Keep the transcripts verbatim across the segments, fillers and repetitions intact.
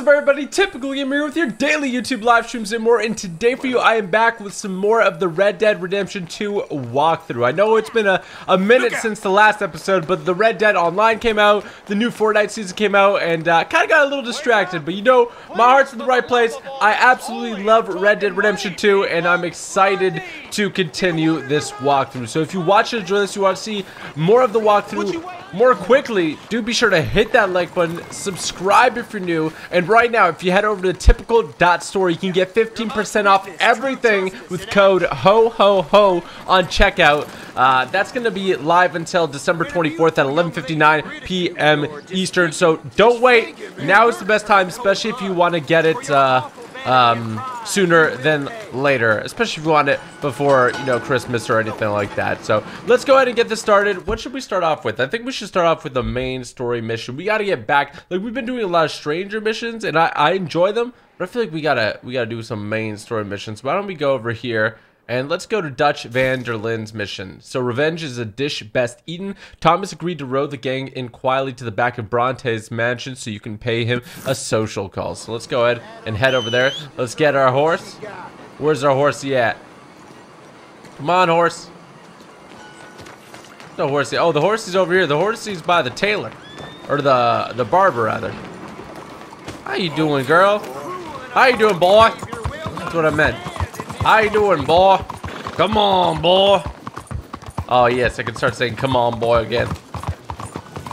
up, everybody? Typical Gamer here with your daily YouTube live streams and more. And today for you, I am back with some more of the Red Dead Redemption two walkthrough. I know it's been a, a minute since the last episode, but the Red Dead Online came out, the new Fortnite season came out, and I uh, kind of got a little distracted. But you know, my heart's in the right place. I absolutely love Red Dead Redemption two, and I'm excited to continue this walkthrough. So if you watch and enjoy this, you want to see more of the walkthrough more quickly, do be sure to hit that like button, subscribe if you're new, and right now if you head over to typical dot store, you can get fifteen percent off everything with code HOHOHO on checkout. Uh, that's going to be live until December twenty-fourth at eleven fifty-nine p m Eastern, so don't wait. Now is the best time, especially if you want to get it uh, um, sooner than later, especially if you want it before, you know, Christmas or anything like that. So let's go ahead and get this started. What should we start off with? I think we should start off with the main story mission. We got to get back, like, we've been doing a lot of stranger missions and I, I enjoy them, but I feel like we gotta we gotta do some main story missions. Why don't we go over here and let's go to Dutch van der Linde's mission. So revenge is a dish best eaten. Thomas agreed to row the gang in quietly to the back of Bronte's mansion so you can pay him a social call. So let's go ahead and head over there. Let's get our horse. Where's our horsey at? Come on, horse. No horsey. Oh, the horsey's over here. The horsey's by the tailor. Or the, the barber, rather. How you doing, girl? How you doing, boy? That's what I meant. How you doing, boy? Come on, boy. Oh, yes, I can start saying, come on, boy, again.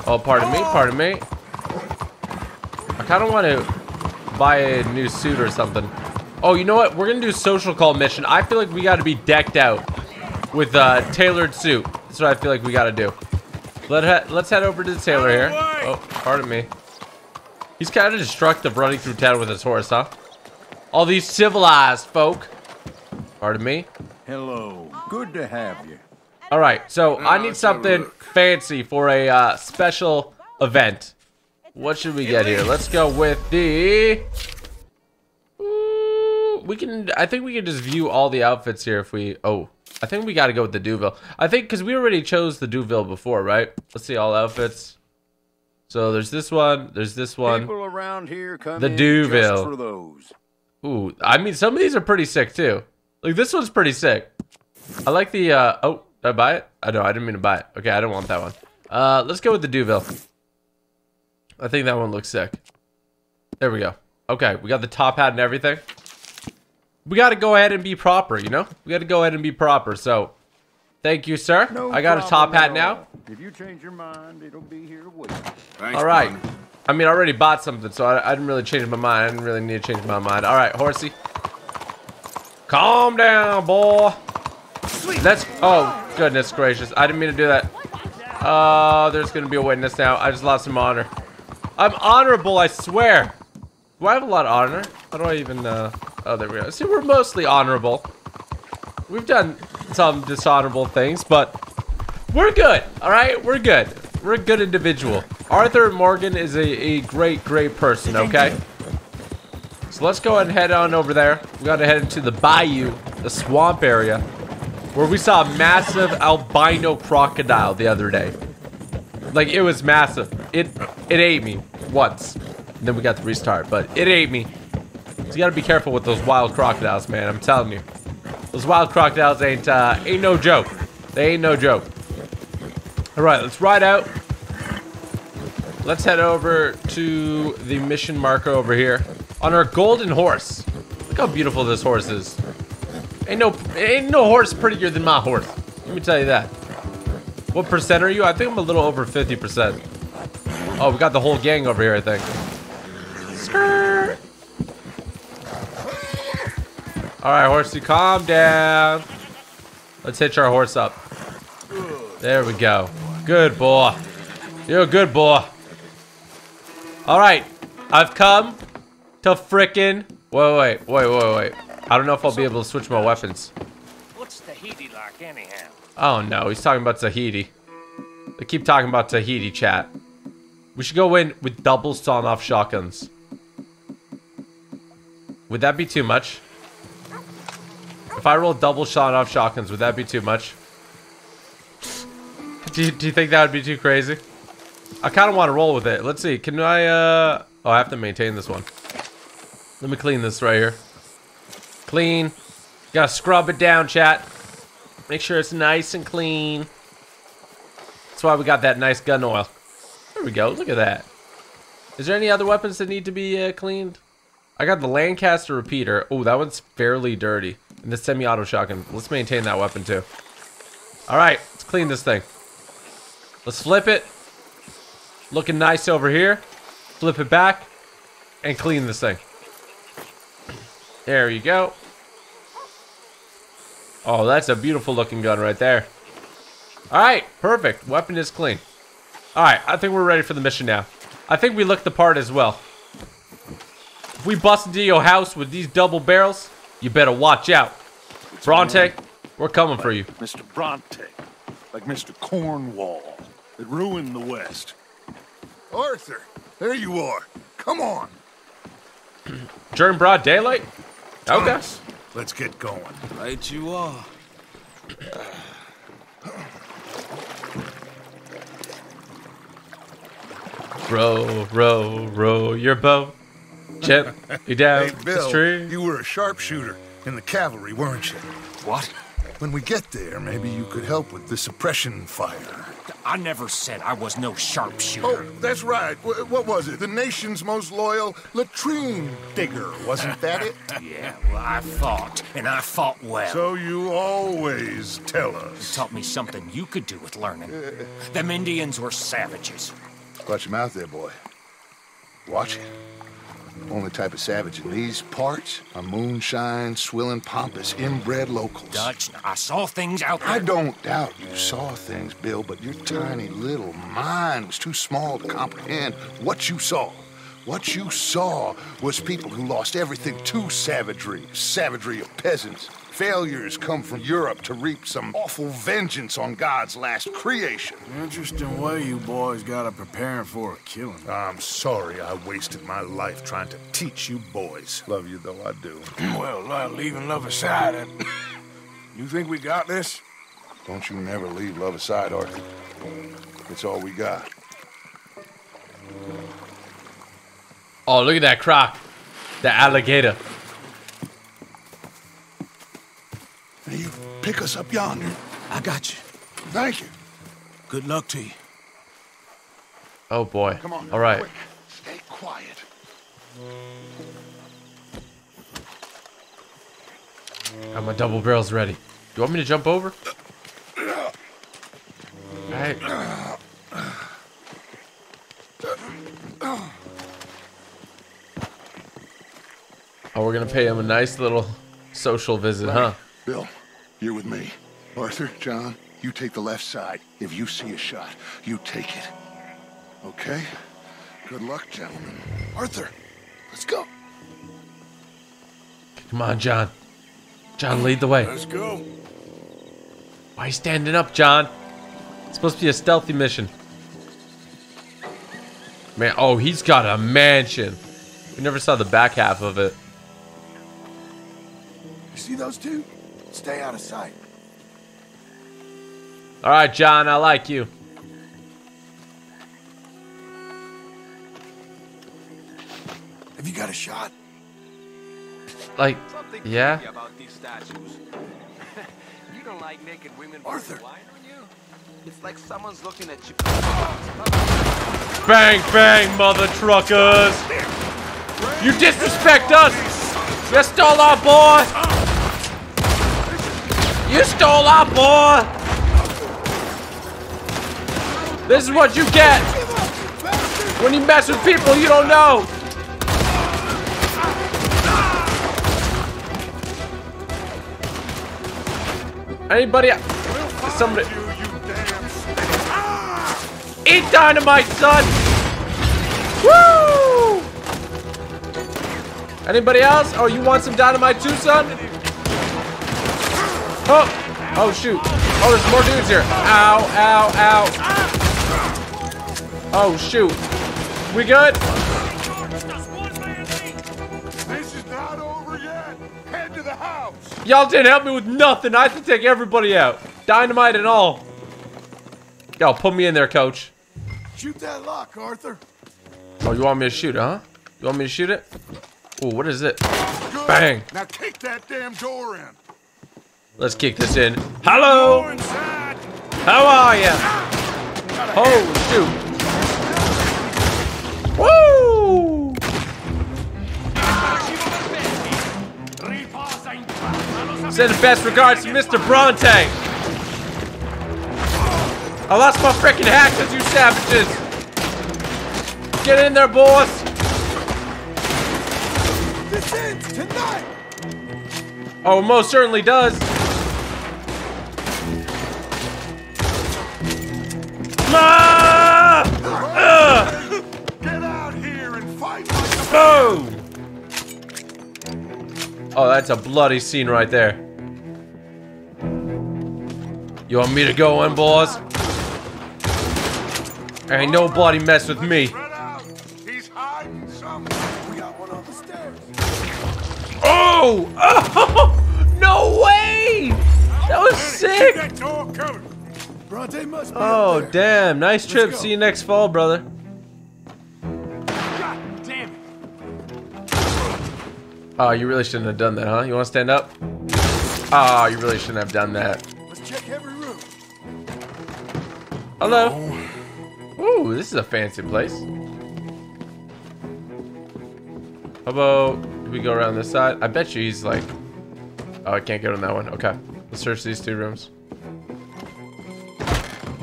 Oh, pardon me, pardon me. I kind of want to buy a new suit or something. Oh, you know what? We're going to do a social call mission. I feel like we got to be decked out with a tailored suit. That's what I feel like we got to do. Let, let's head over to the tailor here. Oh, pardon me. He's kind of destructive running through town with his horse, huh? All these civilized folk. Pardon me. Hello. Good to have you. All right. So now I need something fancy for a uh, special event. What should we get here? Let's go with the. Ooh, we can. I think we can just view all the outfits here if we. Oh, I think we got to go with the Deauville. I think because we already chose the Deauville before, right? Let's see all outfits. So there's this one. There's this one. People around here come the Deauville. Just for those. Ooh, I mean some of these are pretty sick too. Like, this one's pretty sick. I like the, uh, oh, did I buy it? I oh, know, I didn't mean to buy it. Okay, I don't want that one. Uh, let's go with the Deauville. I think that one looks sick. There we go. Okay, we got the top hat and everything. We got to go ahead and be proper, you know? We got to go ahead and be proper, so thank you, sir. No I got a top hat now. If you change your mind, it'll be here waiting. All right. Buddy. I mean, I already bought something, so I, I didn't really change my mind. I didn't really need to change my mind. All right, horsey. Calm down, boy. Let's. Oh, goodness gracious. I didn't mean to do that. Oh, uh, there's going to be a witness now. I just lost some honor. I'm honorable, I swear. Do I have a lot of honor? How do I even. Uh... Oh, there we go. See, we're mostly honorable. We've done some dishonorable things, but we're good. All right? We're good. We're a good individual. Arthur Morgan is a, a great, great person, okay? So let's go ahead and head on over there. We gotta head into the bayou, the swamp area, where we saw a massive albino crocodile the other day. Like, it was massive. It it ate me once. And then we got the restart, but it ate me. So you gotta be careful with those wild crocodiles, man. I'm telling you, those wild crocodiles ain't uh, ain't no joke. They ain't no joke. All right, let's ride out. Let's head over to the mission marker over here. On our golden horse. Look how beautiful this horse is. Ain't no ain't no horse prettier than my horse. Let me tell you that. What percent are you? I think I'm a little over fifty percent. Oh, we got the whole gang over here, I think. Skirt. Alright, horsey, calm down. Let's hitch our horse up. There we go. Good boy. You're a good boy. Alright. I've come. To frickin' wait, wait, wait, wait, wait. I don't know if I'll be able to switch my weapons. What's Tahiti like, anyhow? Oh no, he's talking about Tahiti. They keep talking about Tahiti, chat. We should go in with double sawed-off shotguns. Would that be too much? If I roll double sawed-off shotguns, would that be too much? Do you, do you think that would be too crazy? I kind of want to roll with it. Let's see. Can I? Uh... Oh, I have to maintain this one. Let me clean this right here. Clean. Gotta scrub it down, chat. Make sure it's nice and clean. That's why we got that nice gun oil. There we go. Look at that. Is there any other weapons that need to be uh, cleaned? I got the Lancaster repeater. Oh, that one's fairly dirty. And the semi-auto shotgun. Let's maintain that weapon too. Alright, let's clean this thing. Let's flip it. Looking nice over here. Flip it back. And clean this thing. There you go. Oh, that's a beautiful looking gun right there. Alright, perfect. Weapon is clean. Alright, I think we're ready for the mission now. I think we looked the part as well. If we bust into your house with these double barrels, you better watch out. Bronte, we're coming for you. Mister Bronte, like Mister Cornwall, that ruined the West. Arthur, there you are. Come on. During broad daylight? Okay. Let's get going. Right you are. Row, row, row your boat gently down hey, Bill, the stream. You were a sharpshooter in the cavalry, weren't you? What? When we get there, maybe you could help with the suppression fire. I never said I was no sharpshooter. Oh, that's right. W what was it? The nation's most loyal latrine digger, wasn't that it? Yeah, well, I fought, and I fought well. So you always tell us. You taught me something you could do with learning. Them Indians were savages. Watch your mouth there, boy. Watch it. Only type of savage in these parts are moonshine, swilling, pompous, inbred locals. Dutch, I saw things out there. I don't doubt you saw things, Bill, but your tiny little mind was too small to comprehend what you saw. What you saw was people who lost everything to savagery, savagery of peasants. Failures come from Europe to reap some awful vengeance on God's last creation. Interesting way you boys gotta preparing for a killing. I'm sorry I wasted my life trying to teach you boys. Love you though I do. Well, uh, leaving love aside, uh, you think we got this? Don't you never leave love aside, Arthur. It's all we got. Oh, look at that croc. The alligator. You pick us up yonder. I got you. Thank you. Good luck to you. Oh boy. Come on. All right. Quick. Stay quiet. Got my double barrels ready. Do you want me to jump over? All right. Oh, we're gonna pay him a nice little social visit, huh? Bill, you're with me. Arthur, John, you take the left side. If you see a shot, you take it. Okay? Good luck, gentlemen. Arthur, let's go. Come on, John. John, lead the way. Let's go. Why are you standing up, John? It's supposed to be a stealthy mission. Man, oh, he's got a mansion. We never saw the back half of it. You see those two? Stay out of sight. All right, John, I like you. Have you got a shot? Like, something yeah. About these statues. You don't like naked women, Arthur. Wine, don't you? It's like someone's looking at you. Bang, bang, mother truckers! You disrespect us! You stole our boy! You stole our boy! This is what you get when you mess with people you don't know! Anybody? Somebody. Eat dynamite, son! Woo! Anybody else? Oh, you want some dynamite too, son? Oh! Oh, shoot. Oh, there's more dudes here. Ow, ow, ow. Oh, shoot. We good? This is not over yet. Head to the house. Y'all didn't help me with nothing. I have to take everybody out. Dynamite and all. Y'all, put me in there, coach. Shoot that lock, Arthur. Oh, you want me to shoot it, huh? You want me to shoot it? Oh, what is it? Good. Bang! Now kick that damn door in. Let's kick this in. Hello. How are you? Oh shoot! Woo! Send the best regards to Mister Bronte. I lost my freaking hatchet, you savages. Get in there, boss. This ends tonight. Oh, it most certainly does. Ah! Ugh! Boom! Oh, that's a bloody scene right there. You want me to go in, boss? Ain't no bloody mess with me. Oh! Oh! No way! That was sick! Oh, damn. Nice trip. See you next fall, brother. Oh, you really shouldn't have done that, huh? You want to stand up? Oh, you really shouldn't have done that. Let's check every room. Hello. Ooh, this is a fancy place. How about if we go around this side? I bet you he's like... Oh, I can't get on that one. Okay. Let's search these two rooms.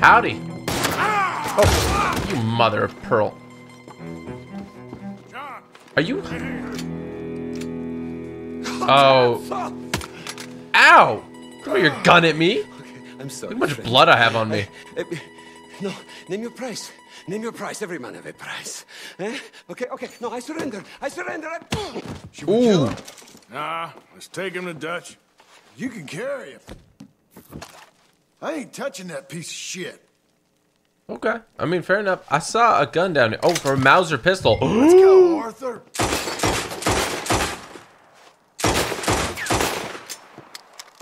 Howdy. Oh, you mother of pearl. Are you... Oh. Ow! Throw your gun at me. Okay, I'm sorry. Look how much blood I have on me. I, I, no, name your price. Name your price. Every man have a price. Eh? Okay, okay. No, I surrender. I surrender. I... Should we kill him? Nah, let's take him to Dutch. You can carry him. I ain't touching that piece of shit. Okay. I mean, fair enough. I saw a gun down there. Oh, for a Mauser pistol. Let's go, Arthur.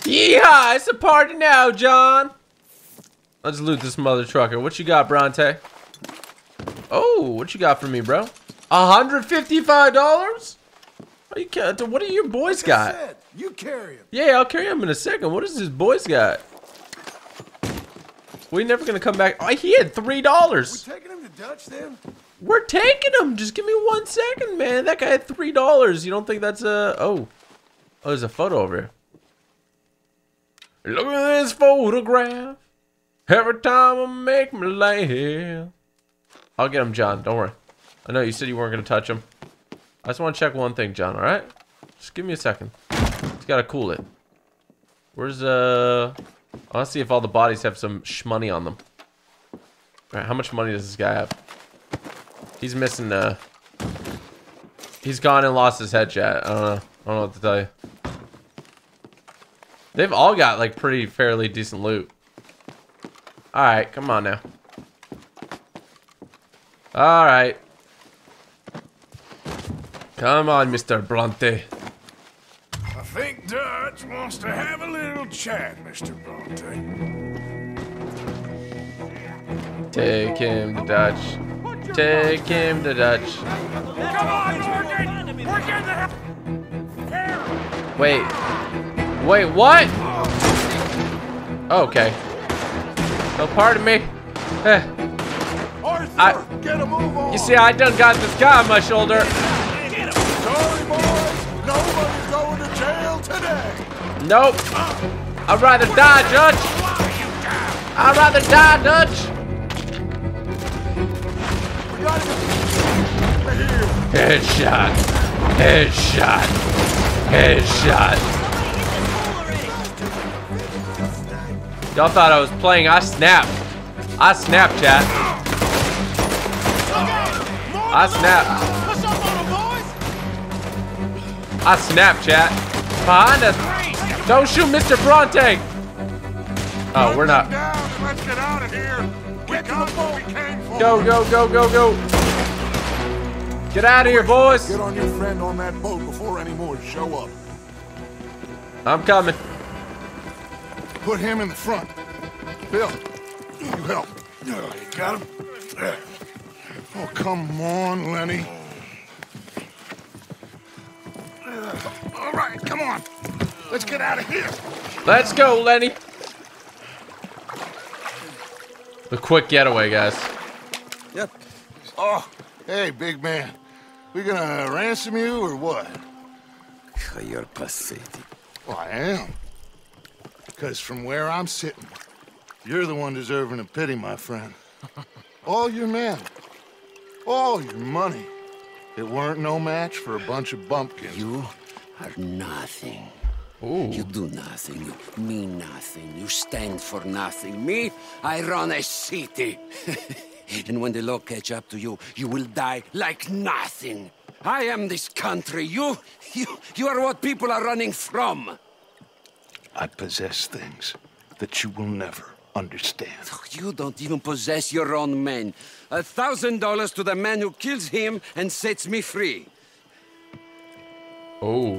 Yeehaw! It's a party now, John. Let's loot this mother trucker. What you got, Bronte? Oh, what you got for me, bro? one hundred fifty-five dollars? You what do your boys like got? Said, you carry him. Yeah, I'll carry him in a second. What does this boys got? We're never gonna come back. Oh, he had three dollars. We're taking him to Dutch, then. We're taking him. Just give me one second, man. That guy had three dollars. You don't think that's a? Oh, oh, there's a photo over here. Look at this photograph. Every time I make me laugh. I'll get him, John. Don't worry. I know you said you weren't going to touch him. I just want to check one thing, John, alright? Just give me a second. It's got to cool it. Where's, uh... I want to see if all the bodies have some shmoney on them. Alright, how much money does this guy have? He's missing, uh... He's gone and lost his headshot. I don't know. I don't know what to tell you. They've all got, like, pretty fairly decent loot. Alright, come on now. Alright. Come on, Mister Bronte. I think Dutch wants to have a little chat, Mister Bronte. Take him to Dutch. Take him to Dutch. Come on, we're getting, we're getting the hell. Wait. Wait, what? Okay. So pardon me. Eh. Arthur, I, get a move on. You see, I done got this guy on my shoulder. Get him. Sorry, boys. Nobody's going to jail today. Nope. I'd rather die, Dutch. I'd rather die, Dutch. Headshot. Headshot. Headshot. Y'all thought I was playing. I snapped. I snapped, chat. I snapped. I snapped, chat. Behind us. Don't shoot Mister Bronte. Oh, we're not. Go, go, go, go, go. Get out of here, boys. Get on your friend on that boat before any more show up. I'm coming. Put him in the front. Bill, you help. Oh, you got him? Oh, come on, Lenny. All right, come on. Let's get out of here. Let's go, Lenny. The quick getaway, guys. Yep. Oh, hey, big man. We gonna ransom you or what? You're pathetic. Well, I am. Because from where I'm sitting, you're the one deserving of pity, my friend. All your men, all your money, it weren't no match for a bunch of bumpkins. You are nothing. Ooh. You do nothing, you mean nothing, you stand for nothing. Me, I run a city. And when the law catch up to you, you will die like nothing. I am this country. You, you, you are what people are running from. I possess things that you will never understand. You don't even possess your own men. A thousand dollars to the man who kills him and sets me free. Oh.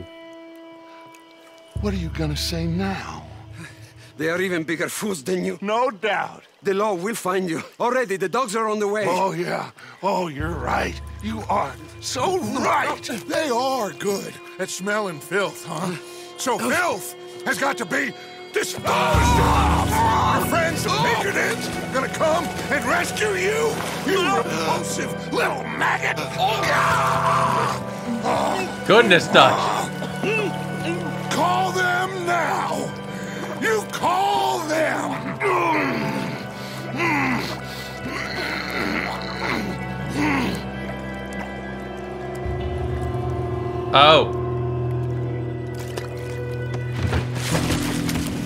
What are you gonna say now? They are even bigger fools than you. No doubt. The law will find you. Already, the dogs are on the way. Oh, yeah. Oh, you're right. You are so right. They are good at smelling filth, huh? So filth has got to be disposed of. Your friends, the Pinkertons, are gonna come and rescue you. You repulsive little maggot. Goodness, Dutch. Call them now. You call them! Oh.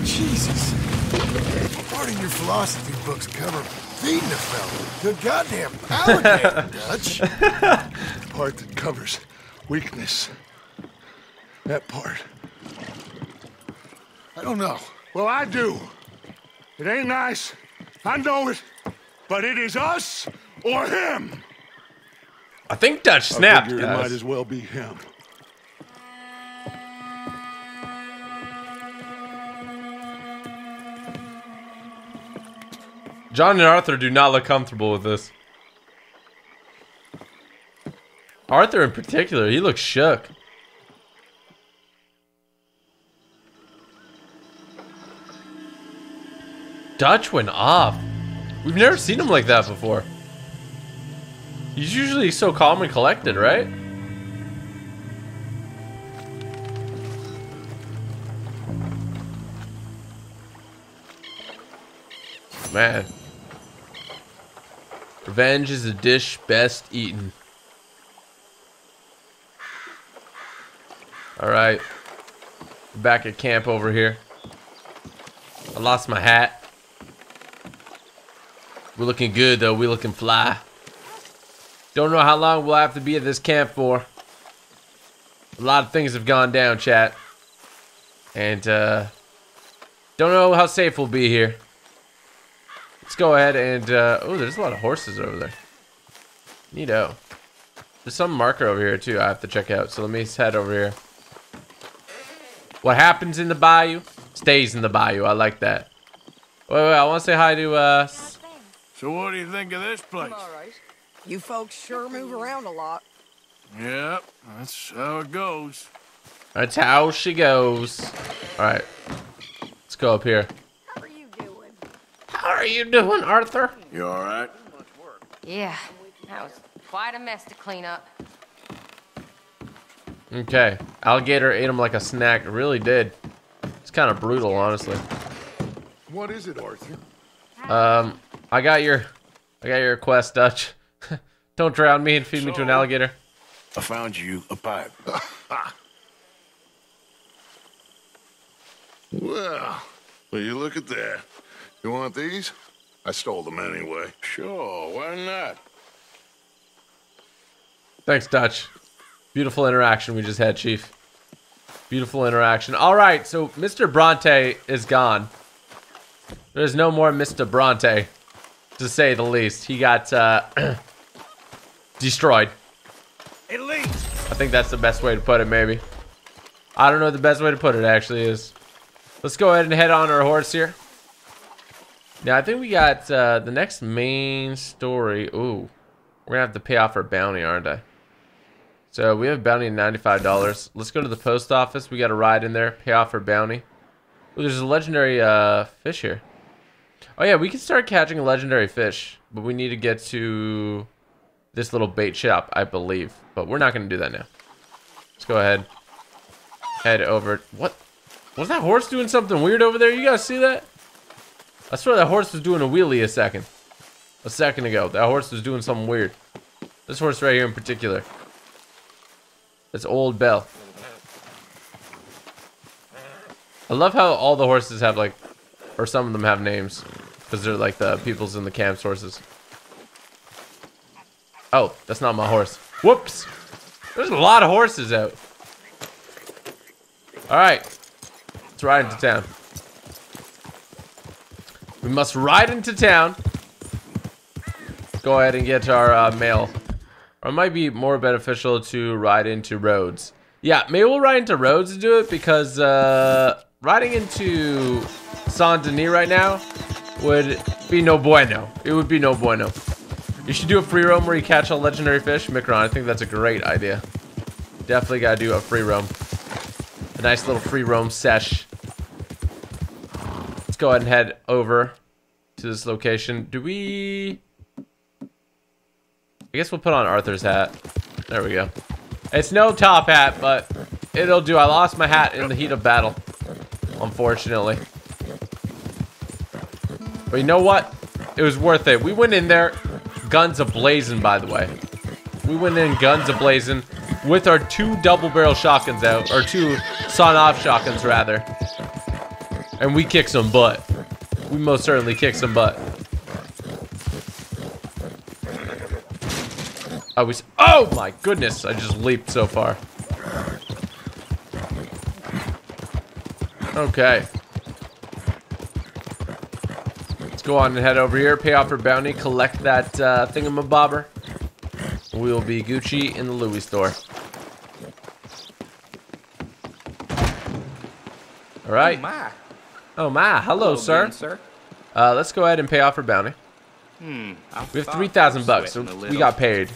Jesus. Part of your philosophy books cover feeding a fella to goddamn alligator, Dutch. The part that covers weakness. That part. I don't know. Well, I do. It ain't nice. I know it. But it is us or him. I think Dutch snapped, guys. It might as well be him. John and Arthur do not look comfortable with this. Arthur in particular, he looks shook. Dutch went off. We've never seen him like that before. He's usually so calm and collected, right? Man. Revenge is a dish best eaten. Alright. Back at camp over here. I lost my hat. We're looking good, though. We're looking fly. Don't know how long we'll have to be at this camp for. A lot of things have gone down, chat. And, uh... don't know how safe we'll be here. Let's go ahead and, uh... oh, there's a lot of horses over there. Neato. There's some marker over here, too, I have to check out. So let me head over here. What happens in the bayou stays in the bayou. I like that. Wait, wait, I want to say hi to, uh... so what do you think of this place? I'm all right. You folks sure move around a lot. Yep, that's how it goes. That's how she goes. All right, let's go up here. How are you doing? How are you doing, Arthur? You all right? Yeah, that was quite a mess to clean up. Okay, alligator ate him like a snack. It really did. It's kind of brutal, honestly. What is it, Arthur? Um. I got your, I got your request, Dutch. Don't drown me and feed so, me to an alligator. I found you a pipe. Well, will you look at that? You want these? I stole them anyway. Sure, why not? Thanks, Dutch. Beautiful interaction we just had, Chief. Beautiful interaction. All right, so Mister Bronte is gone. There's no more Mister Bronte. To say the least, he got uh, destroyed. At least. I think that's the best way to put it, maybe. I don't know what the best way to put it actually is. Let's go ahead and head on our horse here. Now, I think we got uh, the next main story. Ooh, we're gonna have to pay off our bounty, aren't I? So we have a bounty of ninety-five dollars. Let's go to the post office. We got a ride in there. Pay off our bounty. Ooh, there's a legendary uh, fish here. Oh yeah, we can start catching a legendary fish. But we need to get to this little bait shop, I believe. But we're not going to do that now. Let's go ahead. Head over. What? Was that horse doing something weird over there? You guys see that? I swear that horse was doing a wheelie a second. A second ago. That horse was doing something weird. This horse right here in particular. It's old Bell. I love how all the horses have like, or some of them have names, because they're like the people's in the camp's horses. Oh, that's not my horse. Whoops! There's a lot of horses out. Alright. Let's ride into town. We must ride into town. Let's go ahead and get our uh, mail. Or it might be more beneficial to ride into roads. Yeah, maybe we'll ride into roads and do it, because uh, riding into Saint-Denis right now would be no bueno. It would be no bueno. You should do a free roam where you catch a legendary fish. Micron, I think that's a great idea. Definitely gotta do a free roam. A nice little free roam sesh. Let's go ahead and head over to this location. Do we... I guess we'll put on Arthur's hat. There we go. It's no top hat, but it'll do. I lost my hat in the heat of battle, unfortunately. But you know what? It was worth it. We went in there guns a-blazing, by the way. We went in guns a-blazing with our two double-barrel shotguns out, or two sawed-off shotguns, rather. And we kicked some butt. We most certainly kicked some butt. I was, oh my goodness, I just leaped so far. Okay. Let's go on and head over here, pay off our bounty, collect that uh, thingamabobber. We'll be Gucci in the Louis store. All right. Oh my. Oh my, hello, hello sir. Again, sir. Uh, let's go ahead and pay off our bounty. Hmm, we have three thousand bucks, so we got paid.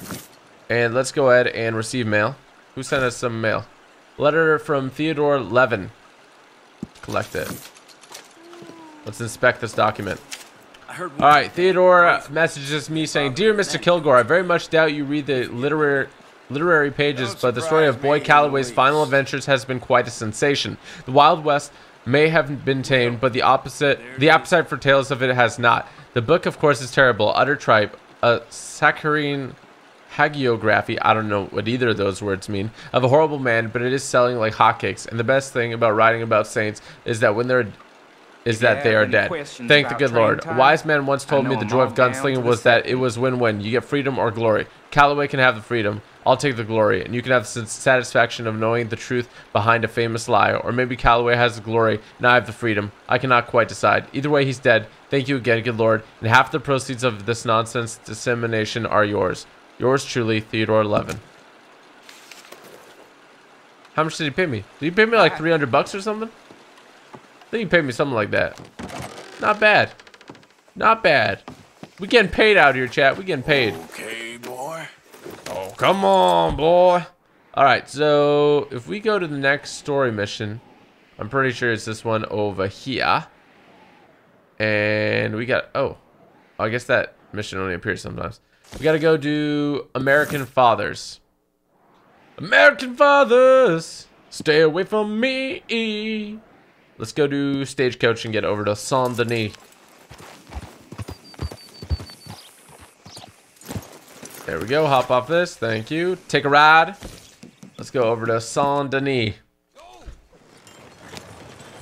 And let's go ahead and receive mail. Who sent us some mail? Letter from Theodore Levin. Collect it. Let's inspect this document. Alright, Theodore messages me saying, "Dear Mister Kilgore, I very much doubt you read the literary literary pages, but the story of Boy Calloway's final adventures has been quite a sensation. The Wild West may have been tamed, but the opposite the appetite for tales of it has not. The book, of course, is terrible, utter tripe, a saccharine hagiography, I don't know what either of those words mean, of a horrible man, but it is selling like hotcakes. And the best thing about writing about saints is that when they're is that they are dead. Thank the good Lord. A wise man once told me the joy of gunslinging was that it was win-win. You get freedom or glory. Calloway can have the freedom. I'll take the glory. And you can have the satisfaction of knowing the truth behind a famous lie. Or maybe Calloway has the glory, and I have the freedom. I cannot quite decide. Either way, he's dead. Thank you again, good Lord. And half the proceeds of this nonsense dissemination are yours. Yours truly, Theodore Levin." How much did he pay me? Did he pay me like three hundred bucks or something? I think he paid me something like that. Not bad. Not bad. We getting paid out here, chat. We getting paid. Okay, boy. Oh, come on, boy. All right, so if we go to the next story mission, I'm pretty sure it's this one over here. And we got, oh, I guess that mission only appears sometimes. We got to go do American Fathers. American Fathers, stay away from me. Let's go to Stagecoach and get over to Saint-Denis. There we go. Hop off this. Thank you. Take a ride. Let's go over to Saint-Denis.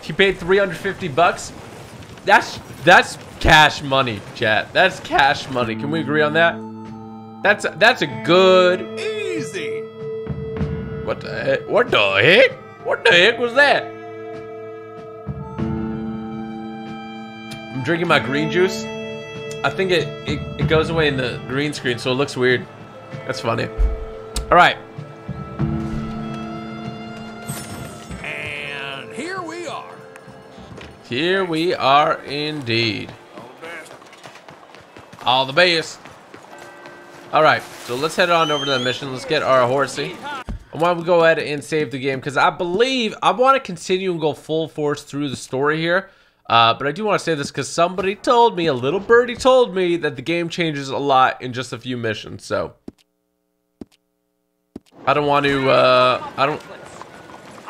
He paid three hundred fifty bucks. That's that's cash money, chat. That's cash money. Can we agree on that? That's a, that's a good easy. What the heck? What the heck? What the heck was that? I'm drinking my green juice. I think it, it, it goes away in the green screen, so it looks weird. That's funny. All right. And here we are. Here we are indeed. All the best. All the best. All right, so let's head on over to the mission. Let's get our horsey. I want to go ahead and save the game because I believe I want to continue and go full force through the story here. Uh, but I do want to say this because somebody told me, a little birdie told me, that the game changes a lot in just a few missions. So I don't want to, uh, I don't,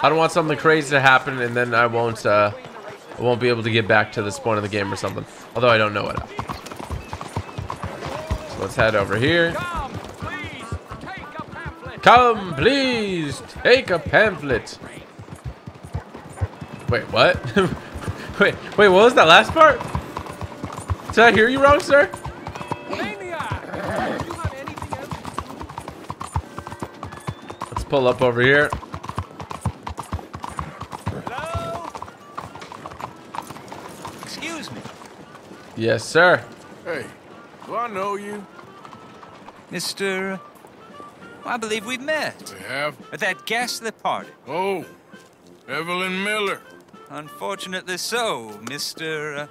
I don't want something crazy to happen and then I won't, uh, I won't be able to get back to this point of the game or something. Although I don't know it. So let's head over here. Come, please, take a pamphlet. Wait, what? Wait, wait, what was that last part? Did I hear you wrong, sir? Let's pull up over here. Excuse me. Yes, sir. Hey, do I know you? Mister I believe we've met. We have? At that ghastly party. Oh, Evelyn Miller. Unfortunately so, Mister Uh,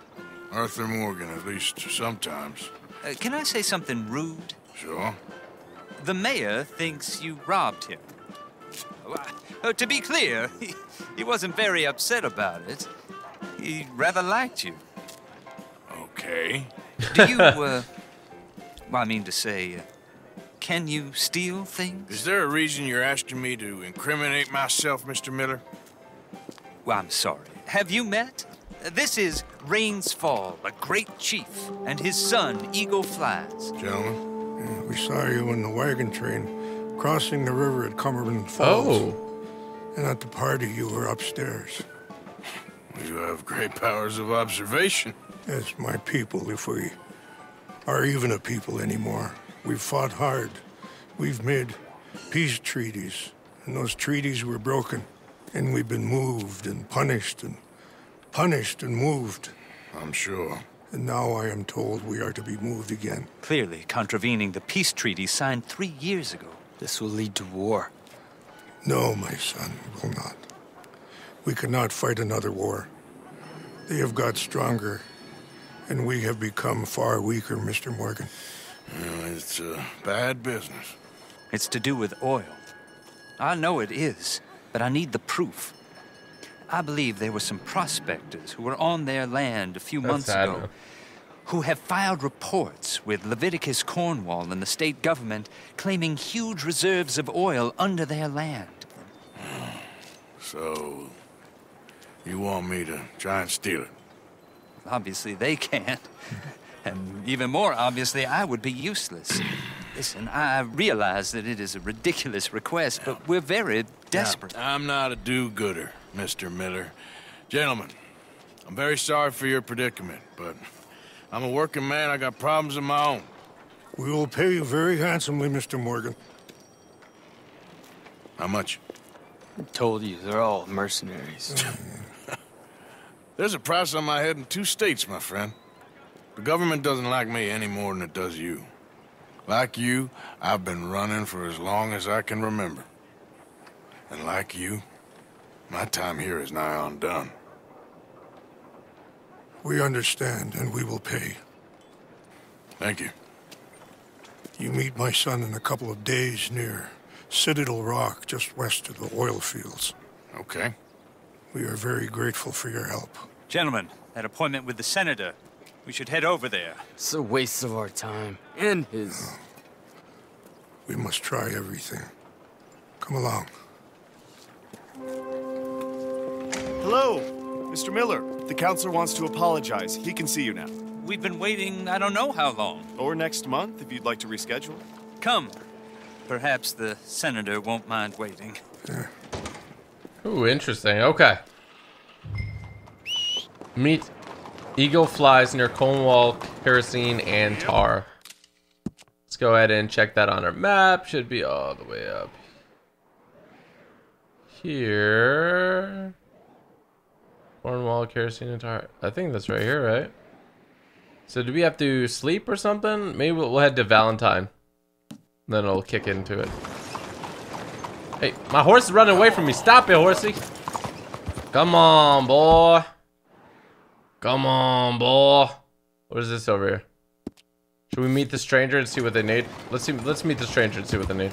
Arthur Morgan, at least sometimes. Uh, can I say something rude? Sure. The mayor thinks you robbed him. Uh, to be clear, he, he wasn't very upset about it. He rather liked you. Okay. Do you, uh, well, I mean to say... Uh, Can you steal things? Is there a reason you're asking me to incriminate myself, Mister Miller? Well, I'm sorry. Have you met? This is Rain's Fall, a great chief, and his son, Eagle Flies. Gentlemen, yeah, we saw you in the wagon train crossing the river at Cumberland Falls. Oh. And at the party, you were upstairs. You have great powers of observation. As my people, if we are even a people anymore. We've fought hard. We've made peace treaties, and those treaties were broken. And we've been moved and punished and punished and moved. I'm sure. And now I am told we are to be moved again. Clearly contravening the peace treaty signed three years ago. This will lead to war. No, my son, it will not. We cannot fight another war. They have got stronger, and we have become far weaker, Mister Morgan. Well, it's a bad business. It's to do with oil. I know it is, but I need the proof. I believe there were some prospectors who were on their land a few That's months ago enough. who have filed reports with Leviticus Cornwall and the state government claiming huge reserves of oil under their land. So, you want me to try and steal it? Obviously, they can't. And even more obviously, I would be useless. Listen, I realize that it is a ridiculous request, but we're very desperate. Now, I'm not a do-gooder, Mister Miller. Gentlemen, I'm very sorry for your predicament, but I'm a working man. I got problems of my own. We will pay you very handsomely, Mister Morgan. How much? I told you, they're all mercenaries. There's a price on my head in two states, my friend. The government doesn't like me any more than it does you. Like you, I've been running for as long as I can remember. And like you, my time here is nigh on done. We understand, and we will pay. Thank you. You meet my son in a couple of days near Citadel Rock, just west of the oil fields. Okay. We are very grateful for your help. Gentlemen, that appointment with the senator. We should head over there. It's a waste of our time. And his. No. We must try everything. Come along. Hello, Mister Miller. The counselor wants to apologize. He can see you now. We've been waiting I don't know how long. Or next month, if you'd like to reschedule. Come. Perhaps the senator won't mind waiting. Yeah. Ooh, interesting. Okay. Meet... Eagle Flies near Cornwall, kerosene, and tar. Let's go ahead and check that on our map. Should be all the way up here. Cornwall, kerosene, and tar. I think that's right here, right? So do we have to sleep or something? Maybe we'll, we'll head to Valentine. Then it'll kick into it. Hey, my horse is running away from me. Stop it, horsey. Come on, boy. Come on, boy. What is this over here? Should we meet the stranger and see what they need? Let's see. Let's meet the stranger and see what they need.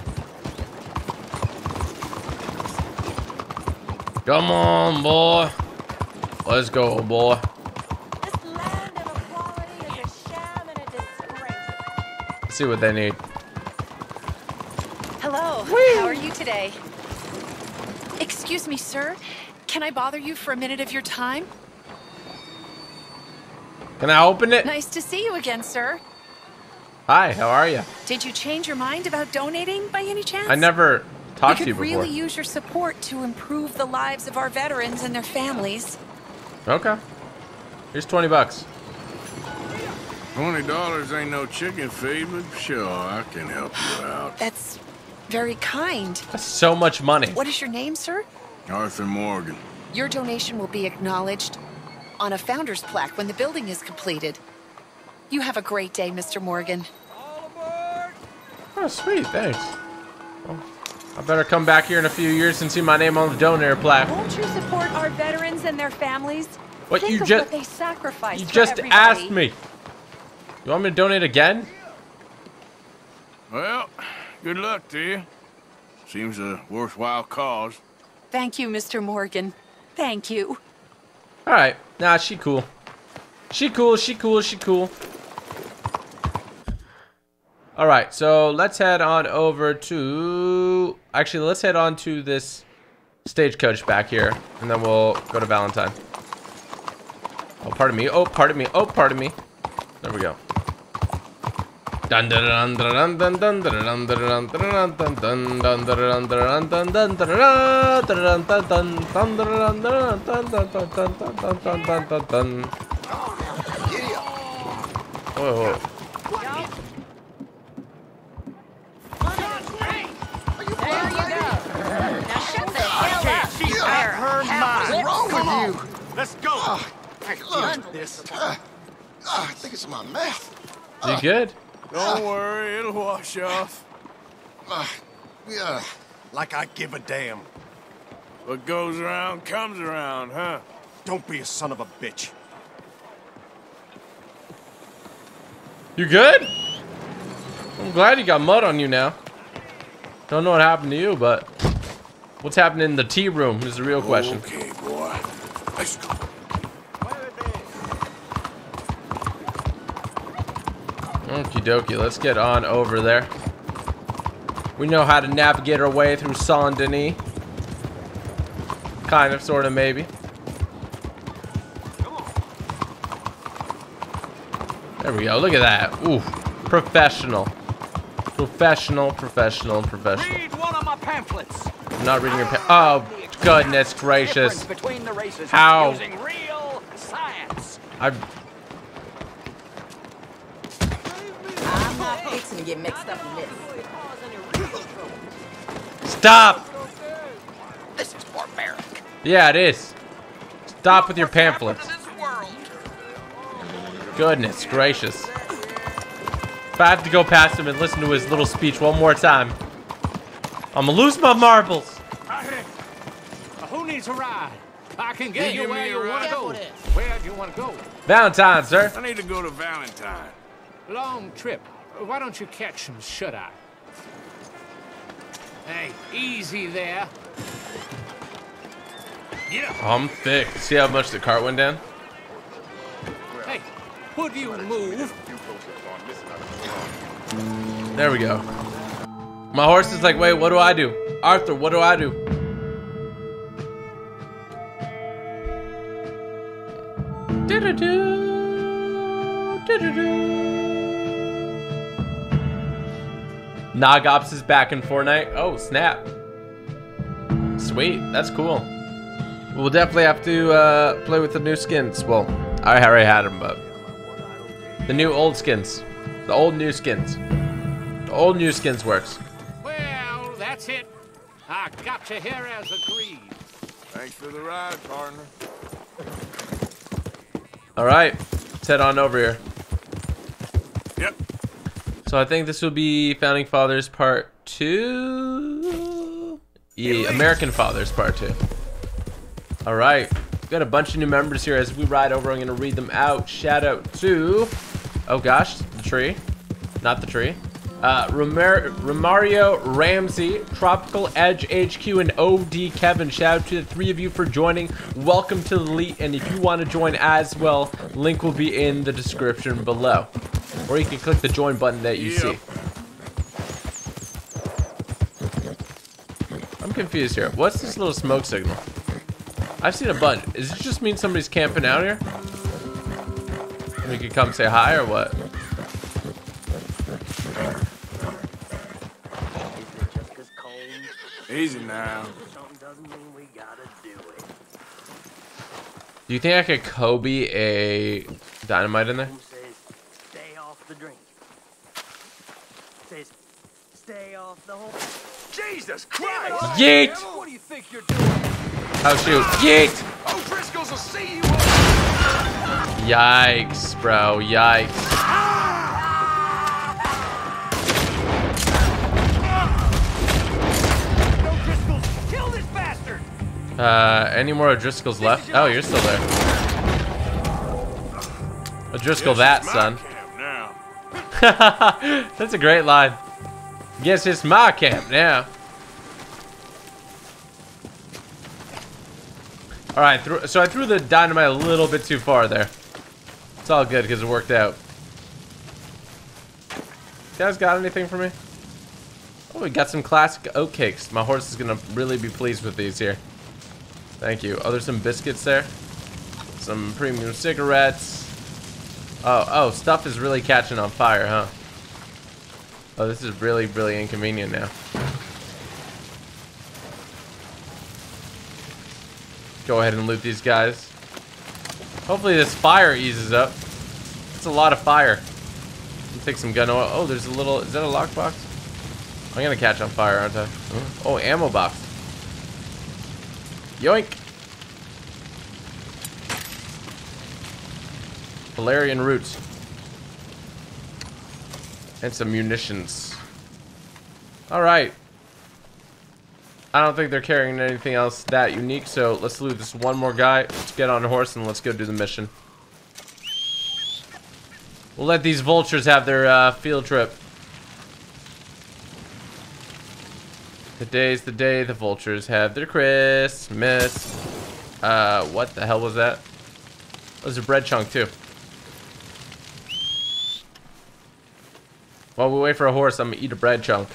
Come on, boy. Let's go, boy. This land of equality is a sham and a disgrace. Let's see what they need. Hello. Whee! How are you today? Excuse me, sir. Can I bother you for a minute of your time? Can I open it? Nice to see you again, sir. Hi, how are you? Did you change your mind about donating by any chance? I never talked to you before. We could really use your support to improve the lives of our veterans and their families. Okay. Here's twenty bucks. twenty dollars ain't no chicken feed, but sure, I can help you out. That's very kind. That's so much money. What is your name, sir? Arthur Morgan. Your donation will be acknowledged on a founder's plaque when the building is completed. You have a great day, Mister Morgan. Oh, sweet. Thanks. Well, I better come back here in a few years and see my name on the donor plaque. Won't you support our veterans and their families? What Think you of just what they sacrificed You just everybody. asked me. You want me to donate again? Well, good luck to you. Seems a worthwhile cause. Thank you, Mister Morgan. Thank you. All right. Nah, she cool. She cool. She cool. She cool. All right. So let's head on over to... Actually, let's head on to this stagecoach back here. And then we'll go to Valentine. Oh, pardon me. Oh, pardon me. Oh, pardon me. There we go. Dun dun dun dun dun dun dun dun dun dun dun dun dun dun dun dun. Oh, let's go. Oh, I love this. Uh, I think it's my mouth. Uh, you good? Don't worry, it'll wash off. Uh, yeah. Like I give a damn. What goes around comes around, huh? Don't be a son of a bitch. You good? I'm glad you got mud on you now. Don't know what happened to you, but what's happening in the tea room is the real question. Okay, boy. Let's go. Okie dokie, let's get on over there. We know how to navigate our way through Saint-Denis. Kind of, sort of, maybe. There we go, look at that. Ooh, professional. Professional, professional, professional. Read one of my pamphlets. I'm not reading your pamphlet. Oh. Goodness gracious. The races. How? Real science. I've... I'm not fixing to get mixed up in this. Stop! This is barbaric. Yeah, it is. Stop with your pamphlets. Goodness gracious. If I have to go past him and listen to his little speech one more time, I'm gonna lose my marbles. To ride. I can get you, you where you want to go. Where do you want to go? Valentine, sir. I need to go to Valentine. Long trip. Why don't you catch some shut-eye? Hey, easy there. Yeah. I'm thick. See how much the cart went down? Hey, would you move? There we go. My horse is like, wait, what do I do? Arthur, what do I do? Nogops is back in Fortnite. Oh, snap. Sweet. That's cool. We'll definitely have to uh, play with the new skins. Well, I already had them, but... The new old skins. The old new skins. The old new skins works. Well, that's it. I got you here as agreed. Thanks for the ride, partner. Alright, let's head on over here. Yep. So I think this will be Founding Fathers Part two? Yeah, American Fathers Part two. Alright, we've got a bunch of new members here. As we ride over, I'm going to read them out. Shout out to... Oh gosh, the tree. Not the tree. Uh, Romar Romario Ramsey, Tropical Edge H Q, and O D Kevin. Shout out to the three of you for joining. Welcome to the Elite, and if you want to join as well, link will be in the description below. Or you can click the join button that you yep. see. I'm confused here. What's this little smoke signal? I've seen a bunch. Does it just mean somebody's camping out here? And we could come say hi or what? Easy now. Do you think I could Kobe a dynamite in there? Says, stay off the drink. Says, stay off the whole. Jesus Christ! Yeet! What do you think you're doing? Oh shoot! Yeet! Oh, Frisco's will see you. Yikes, bro! Yikes! Ah! Uh, any more O'Driscolls left? Oh, you're still there. O'Driscoll that, son. That's a great line. Guess it's my camp now. Alright, so I threw the dynamite a little bit too far there. It's all good because it worked out. You guys got anything for me? Oh, we got some classic oat cakes. My horse is going to really be pleased with these here. Thank you. Oh, there's some biscuits there. Some premium cigarettes. Oh, oh, stuff is really catching on fire, huh? Oh, this is really, really inconvenient now. Go ahead and loot these guys. Hopefully this fire eases up. It's a lot of fire. Let's take some gun oil. Oh, there's a little... Is that a lockbox? I'm gonna catch on fire, aren't I? Oh, ammo box. Yoink! Valerian roots. And some munitions. Alright. I don't think they're carrying anything else that unique, so let's loot this one more guy. Let's get on a horse and let's go do the mission. We'll let these vultures have their uh, field trip. Today's the day the vultures have their Christmas. Uh, what the hell was that? Oh, there's a bread chunk, too. While we wait for a horse, I'm gonna eat a bread chunk.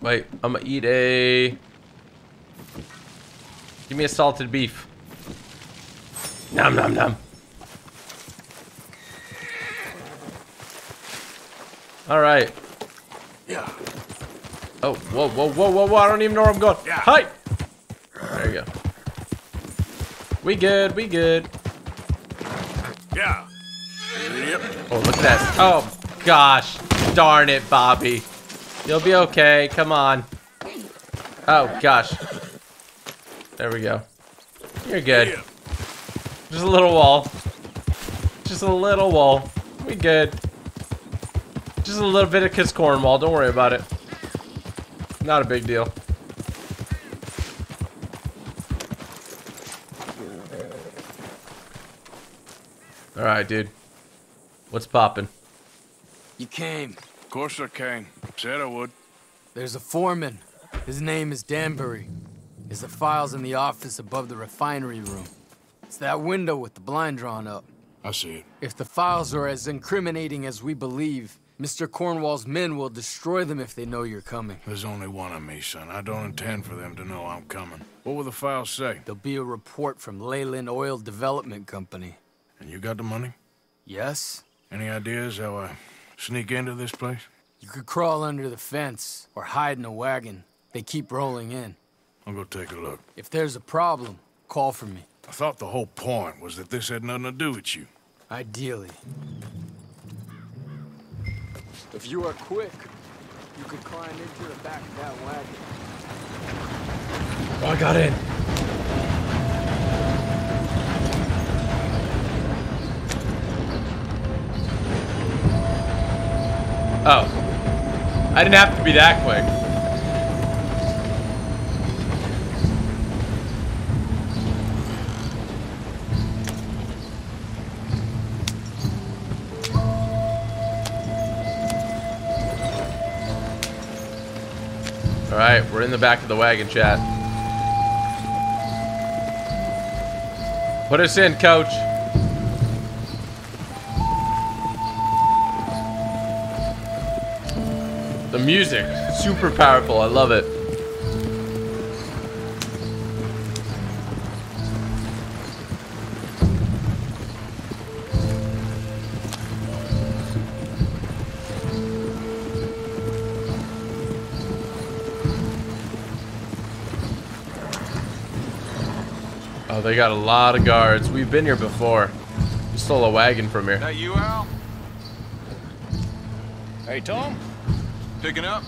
Wait, I'm gonna eat a... Give me a salted beef. Nom nom nom. Alright. Yeah. Oh, whoa, whoa, whoa, whoa, whoa, I don't even know where I'm going. Yeah. Hi! There you go. We good, we good. Yeah. Yep. Oh, look at that. Oh, gosh. Darn it, Bobby. You'll be okay. Come on. Oh, gosh. There we go. You're good. Yeah. Just a little wall. Just a little wall. We good. Just a little bit of Kiss Cornwall. Don't worry about it. Not a big deal. All right, dude. What's poppin'? You came. Of course I came. Said I would. There's a foreman. His name is Danbury. Is the files in the office above the refinery room. It's that window with the blind drawn up. I see it. If the files are as incriminating as we believe, Mister Cornwall's men will destroy them if they know you're coming. There's only one of me, son. I don't intend for them to know I'm coming. What will the files say? There'll be a report from Leyland Oil Development Company. And you got the money? Yes. Any ideas how I sneak into this place? You could crawl under the fence or hide in a wagon. They keep rolling in. I'll go take a look. If there's a problem, call for me. I thought the whole point was that this had nothing to do with you. Ideally. If you are quick, you could climb into the back of that wagon. Oh, I got in. Oh. I didn't have to be that quick. Alright, we're in the back of the wagon, chat. Put us in, coach. The music, super powerful, I love it. Oh, they got a lot of guards. We've been here before. We stole a wagon from here. That you, Al? Hey, Tom. Picking up?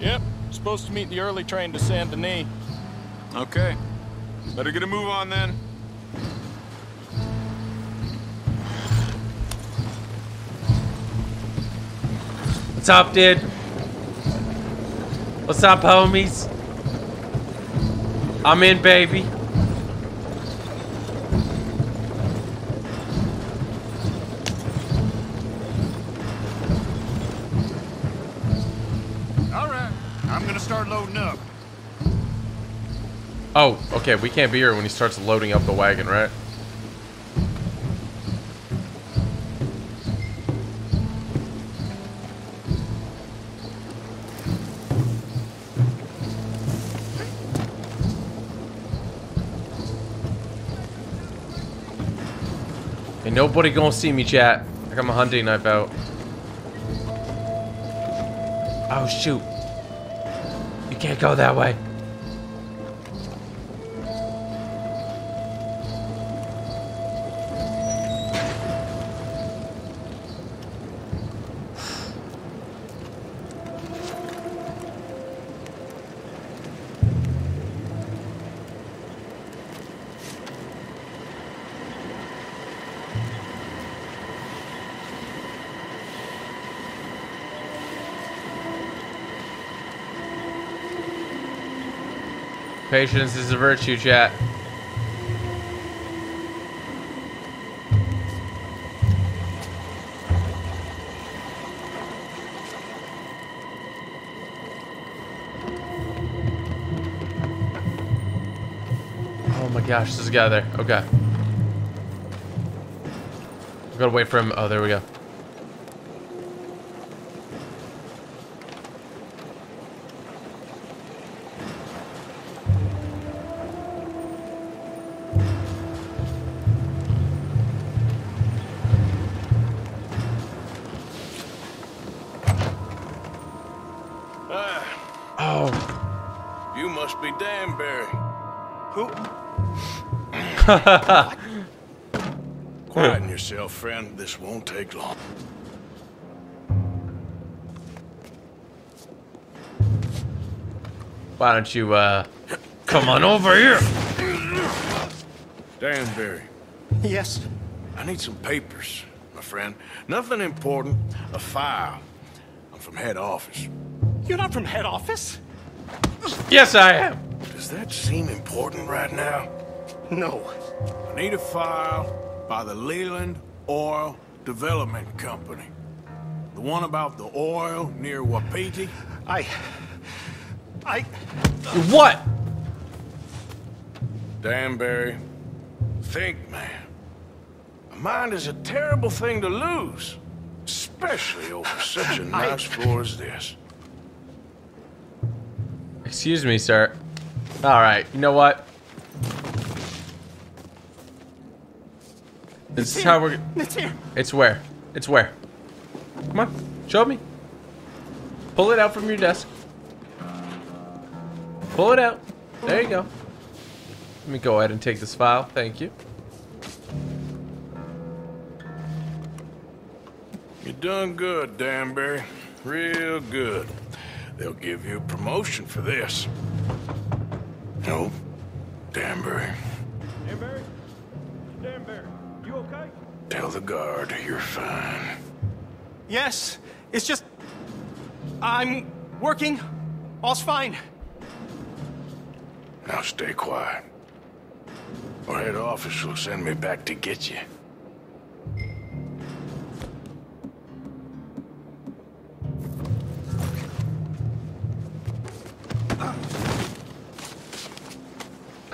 Yep. Supposed to meet the early train to Saint-Denis. Okay. Better get a move on then. What's up, dude? What's up, homies? I'm in, baby. Oh, okay, we can't be here when he starts loading up the wagon, right? Ain't nobody gonna see me, chat. I got my hunting knife out. Oh, shoot. You can't go that way. Patience is a virtue, chat. Oh my gosh, there's a guy there. Okay. I've got to wait for him. Oh, there we go. Quieten yourself, friend. This won't take long. Why don't you, uh, come on over here? Danbury. Yes? I need some papers, my friend. Nothing important. A file. I'm from head office. You're not from head office? Yes, I am. Does that seem important right now? No. I need a file by the Leland Oil Development Company. The one about the oil near Wapiti. I... I... What? Danbury, think, man. A mind is a terrible thing to lose. Especially over such a nice I... floor as this. Excuse me, sir. Alright, you know what? This it's is here. How we're. It's here. It's where? It's where? Come on, show me. Pull it out from your desk. Pull it out. There you go. Let me go ahead and take this file. Thank you. You're doing good, Danbury. Real good. They'll give you a promotion for this. No, Danbury. Danbury. Danbury. Okay. Tell the guard you're fine. Yes, it's just... I'm working. All's fine. Now stay quiet. Or head office will send me back to get you.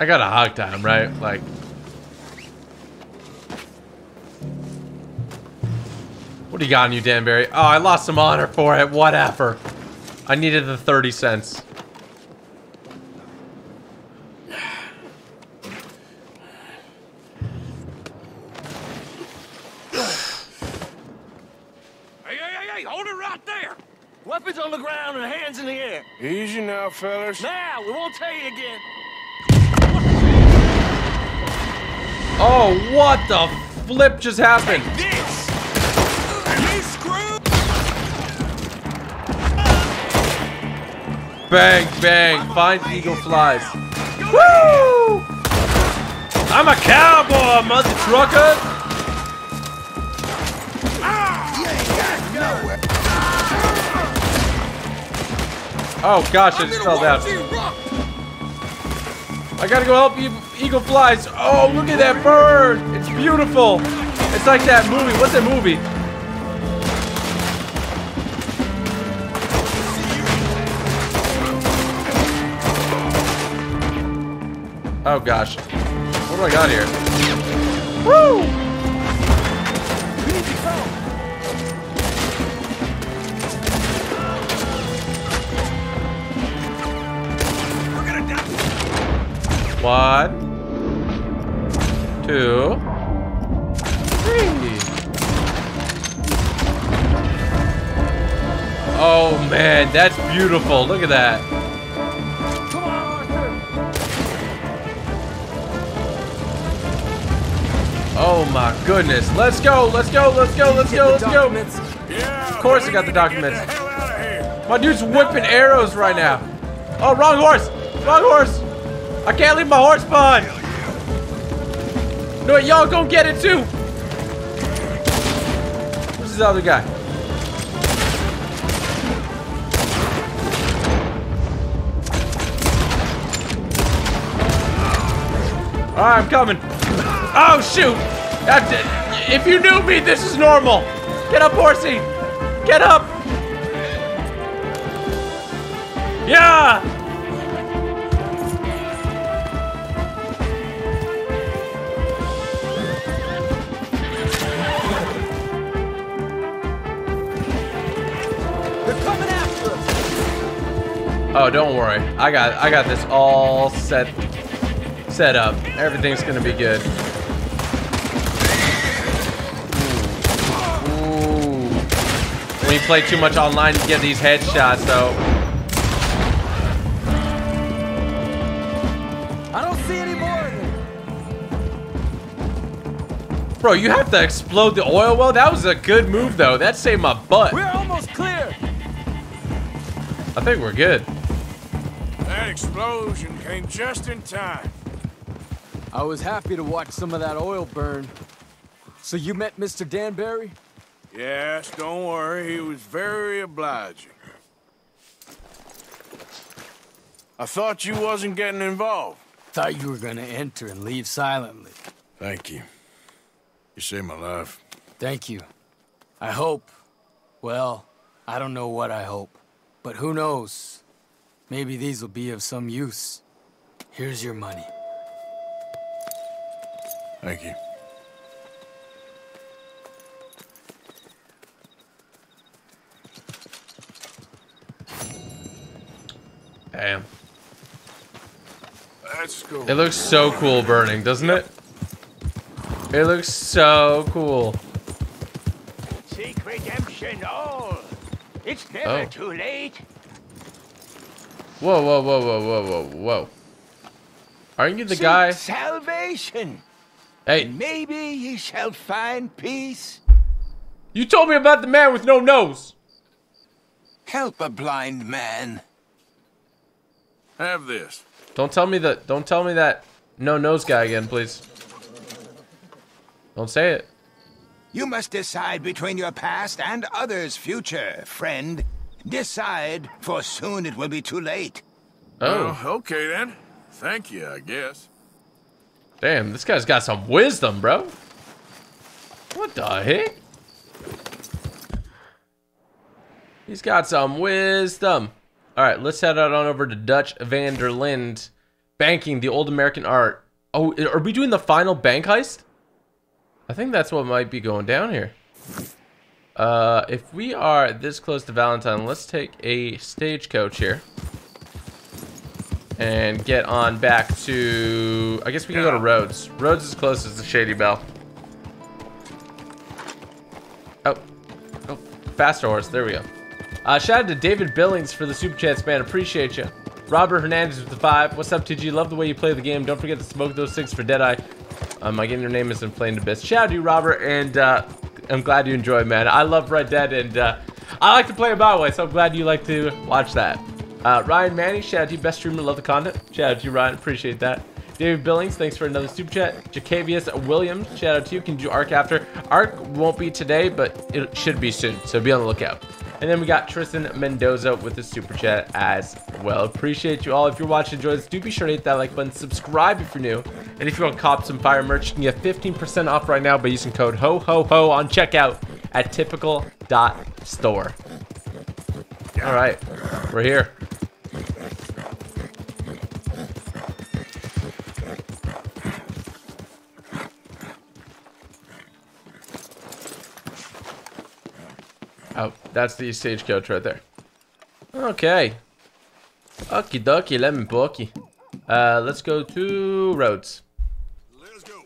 I got a hog time, right? Like. What do you got on you, Danbury? Oh, I lost some honor for it. Whatever. I needed the thirty cents. On the ground and hands in the air. Easy now, fellas. Now, we won't tell you again. Oh, what the flip just happened? Take this. You screwed. Bang, bang. Find Eagle Flies. Woo! I'm a cowboy, mother trucker. Ah, you ain't got nowhere. Oh gosh, I just fell down. I gotta go help you, Eagle Flies. Oh, look at that bird. It's beautiful. It's like that movie. What's that movie? Oh gosh. What do I got here? Woo! One, two, three. Oh man, that's beautiful. Look at that. Come on, Arthur. Oh my goodness. Let's go, let's go, let's go, let's go, let's go. Yeah, of course I got the documents. The my dude's whippking arrows right now. Oh, wrong horse! Wrong horse! I can't leave my horse behind! No, y'all gonna get it too! Where's this other guy? Alright, I'm coming. Oh shoot! If you knew me, this is normal! Get up, horsey! Get up! Yeah! Oh, don't worry. I got I got this all set set up. Everything's gonna be good. Ooh. Ooh. When you play too much online, you get these headshots, though. I don't see any more. Bro, you have to explode the oil well. That was a good move, though. That saved my butt. We're almost clear. I think we're good. That explosion came just in time. I was happy to watch some of that oil burn. So you met Mister Danbury? Yes, don't worry. He was very obliging. I thought you wasn't getting involved. Thought you were gonna enter and leave silently. Thank you. You saved my life. Thank you. I hope. Well, I don't know what I hope. But who knows? Maybe these will be of some use. Here's your money. Thank you. Damn. That's cool. It looks so cool burning, doesn't it? It looks so cool. Seek redemption all. It's never oh. too late. Whoa, whoa, whoa, whoa, whoa, whoa, whoa. Aren't you the Seek guy? Salvation. Hey. Maybe you shall find peace. You told me about the man with no nose. Help a blind man. Have this. Don't tell me that. Don't tell me that no nose guy again, please. Don't say it. You must decide between your past and others' future, friend. Decide, for soon it will be too late. Oh, oh okay then. Thank you, I guess. Damn, this guy's got some wisdom, bro. What the heck? He's got some wisdom. All right, let's head out on over to Dutch van der Linde. Banking, the old American art. Oh, are we doing the final bank heist? I think that's what might be going down here. Uh, if we are this close to Valentine, let's take a stagecoach here. And get on back to... I guess we can go to Rhodes. Rhodes is close as the Shady Bell. Oh. Oh, faster horse. There we go. Uh, shout out to David Billings for the super chats, man. Appreciate you. Robert Hernandez with the five. What's up, T G? Love the way you play the game. Don't forget to smoke those six for Deadeye. Um, my game, your name is Inflamed Abyss. Shout out to you, Robert, and uh, I'm glad you enjoy, man. I love Red Dead, and uh, I like to play it my way, so I'm glad you like to watch that. Uh, Ryan Manny, shout out to you, best streamer, love the content. Shout out to you, Ryan, appreciate that. David Billings, thanks for another super chat. Jacavius Williams, shout out to you, can do A R C after. A R C won't be today, but it should be soon, so be on the lookout. And then we got Tristan Mendoza with the super chat as well. Appreciate you all. If you're watching, enjoy this. Do be sure to hit that like button. Subscribe if you're new. And if you want to cop some fire merch, you can get fifteen percent off right now by using code HOHOHO on checkout at typical dot store. All right, we're here. Oh, that's the stagecoach right there. Okay. Okie dokie, lemon bookie. Uh, let's go to Rhodes. Let's go.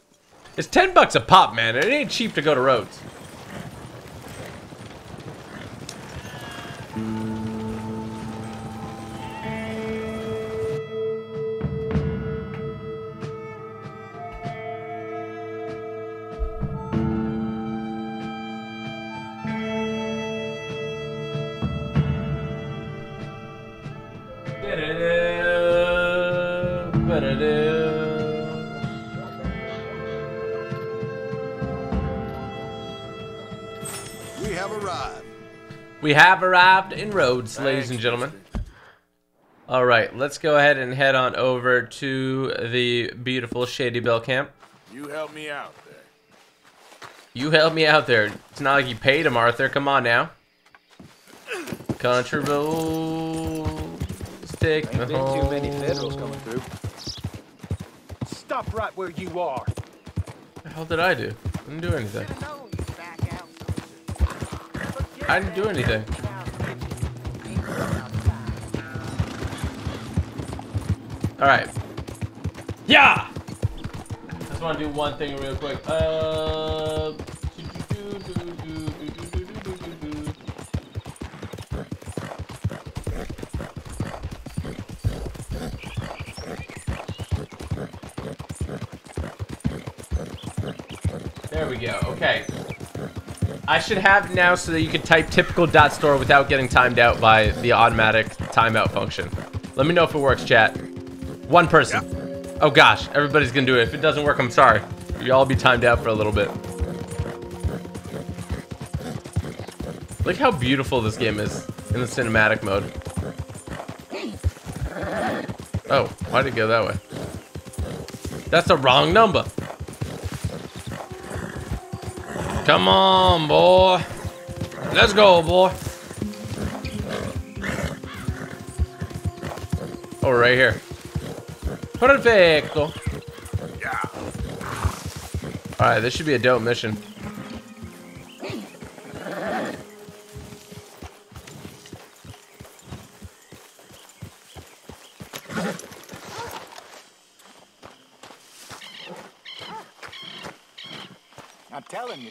It's ten bucks a pop, man. It ain't cheap to go to Rhodes. We have arrived in Rhodes, ladies and gentlemen. All right, let's go ahead and head on over to the beautiful Shady Bell camp. You help me out there. You help me out there. It's not like you paid him, Arthur. Come on now. Country roads take me home. Ain't been too many federals coming through. Stop right where you are. What the hell did I do? I didn't do anything. I didn't do anything. Alright. Yeah! I just want to do one thing real quick. Uh, there we go. Okay. I should have now so that you can type typical dot store without getting timed out by the automatic timeout function. Let me know if it works, chat. One person. Yeah. Oh gosh, everybody's gonna do it. If it doesn't work, I'm sorry. Y'all be timed out for a little bit. Look how beautiful this game is in the cinematic mode. Oh, why did it go that way? That's the wrong number. Come on, boy. Let's go, boy. Oh, right here. Perfecto. Yeah. All right, this should be a dope mission.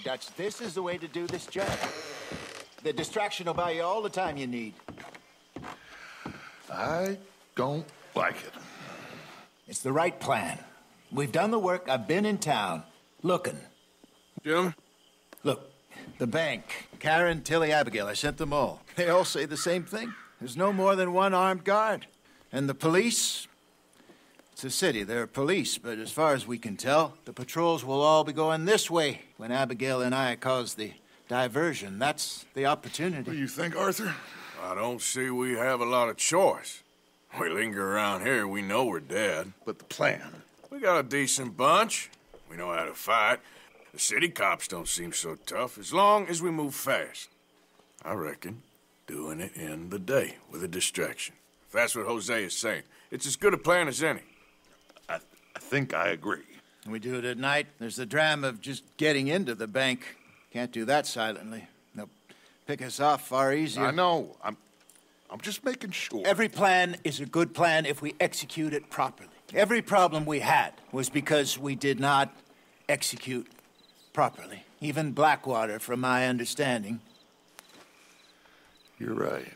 Dutch, this is the way to do this job. The distraction will buy you all the time you need. I don't like it. It's the right plan. We've done the work. I've been in town, looking. Jim? Look, the bank. Karen, Tilly, Abigail, I sent them all. They all say the same thing. There's no more than one armed guard. And the police? It's a city, there are police, but as far as we can tell, the patrols will all be going this way. When Abigail and I caused the diversion, that's the opportunity. What do you think, Arthur? I don't see we have a lot of choice. We linger around here, we know we're dead. But the plan? We got a decent bunch. We know how to fight. The city cops don't seem so tough, as long as we move fast. I reckon doing it in the day with a distraction. If that's what Hosea is saying, it's as good a plan as any. think I agree. We do it at night. There's the dram of just getting into the bank. Can't do that silently. They'll pick us off far easier. I know. I'm, I'm just making sure. Every plan is a good plan if we execute it properly. Every problem we had was because we did not execute properly. Even Blackwater, from my understanding. You're right.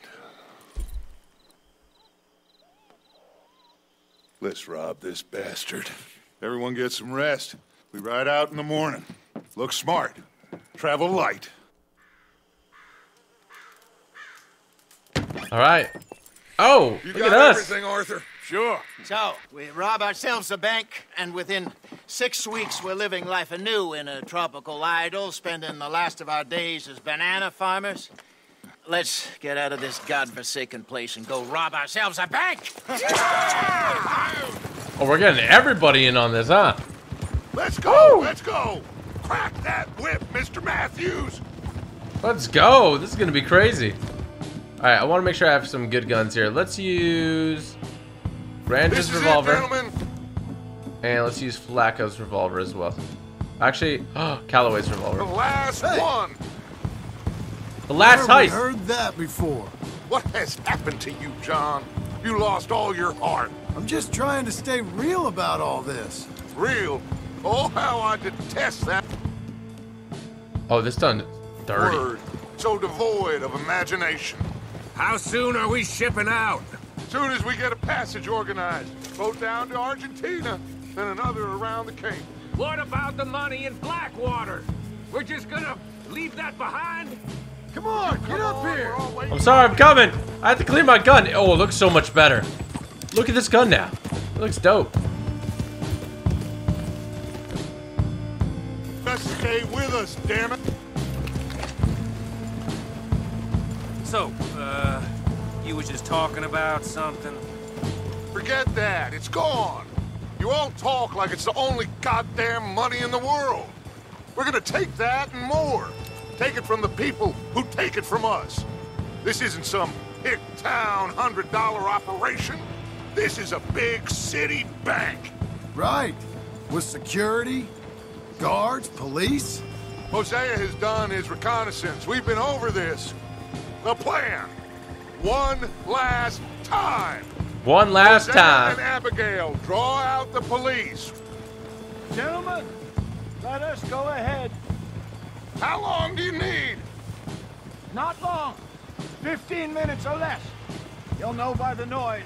Let's rob this bastard. Everyone get some rest. We ride out in the morning. Look smart. Travel light. All right. Oh, you look got at us. Everything, Arthur. Sure. So, we rob ourselves a bank, and within six weeks we're living life anew in a tropical idyll, spending the last of our days as banana farmers. Let's get out of this godforsaken place and go rob ourselves a bank! Yeah! Oh, we're getting everybody in on this, huh? Let's go! Woo! Let's go! Crack that whip, Mister Matthews! Let's go! This is gonna be crazy. Alright, I want to make sure I have some good guns here. Let's use Ranger's revolver. It, and let's use Flacco's revolver as well. Actually, oh, Calloway's revolver. The last hey. one! The last heist! I've heard that before. What has happened to you, John? You lost all your heart. I'm just trying to stay real about all this. Real? Oh, how I detest that. Oh, this done dirty. Word, so devoid of imagination. How soon are we shipping out? Soon as we get a passage organized. Boat down to Argentina, then another around the Cape. What about the money in Blackwater? We're just gonna leave that behind? Come on, get up here! I'm sorry, I'm coming! I have to clean my gun! Oh, it looks so much better. Look at this gun now. It looks dope. Best stay with us, damn it! So, uh, you was just talking about something? Forget that, it's gone! You all talk like it's the only goddamn money in the world! We're gonna take that and more! Take it from the people who take it from us. This isn't some hick-town hundred dollar operation. This is a big city bank. Right. With security, guards, police. Hosea has done his reconnaissance. We've been over this. The plan. One last time. One last Hosea time. And Abigail, draw out the police. Gentlemen, let us go ahead. How long do you need? Not long. Fifteen minutes or less. You'll know by the noise.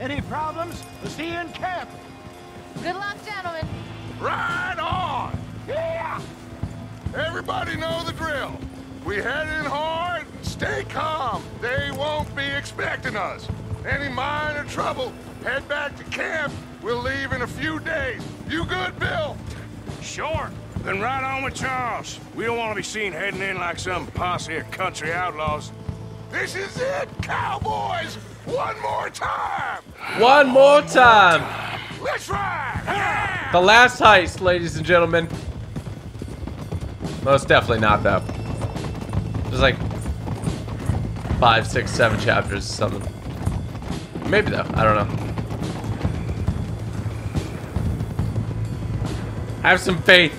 Any problems? We'll see you in camp. Good luck, gentlemen. Right on! Yeah! Everybody know the drill. We head in hard and stay calm. They won't be expecting us. Any minor trouble, head back to camp. We'll leave in a few days. You good, Bill? Sure. Then right on with Charles. We don't want to be seen heading in like some posse of country outlaws. This is it, cowboys! One more time! One more time! Let's ride! Yeah! The last heist, ladies and gentlemen. Most definitely not, though. There's like five, six, seven chapters or something. Maybe, though. I don't know. Have some faith.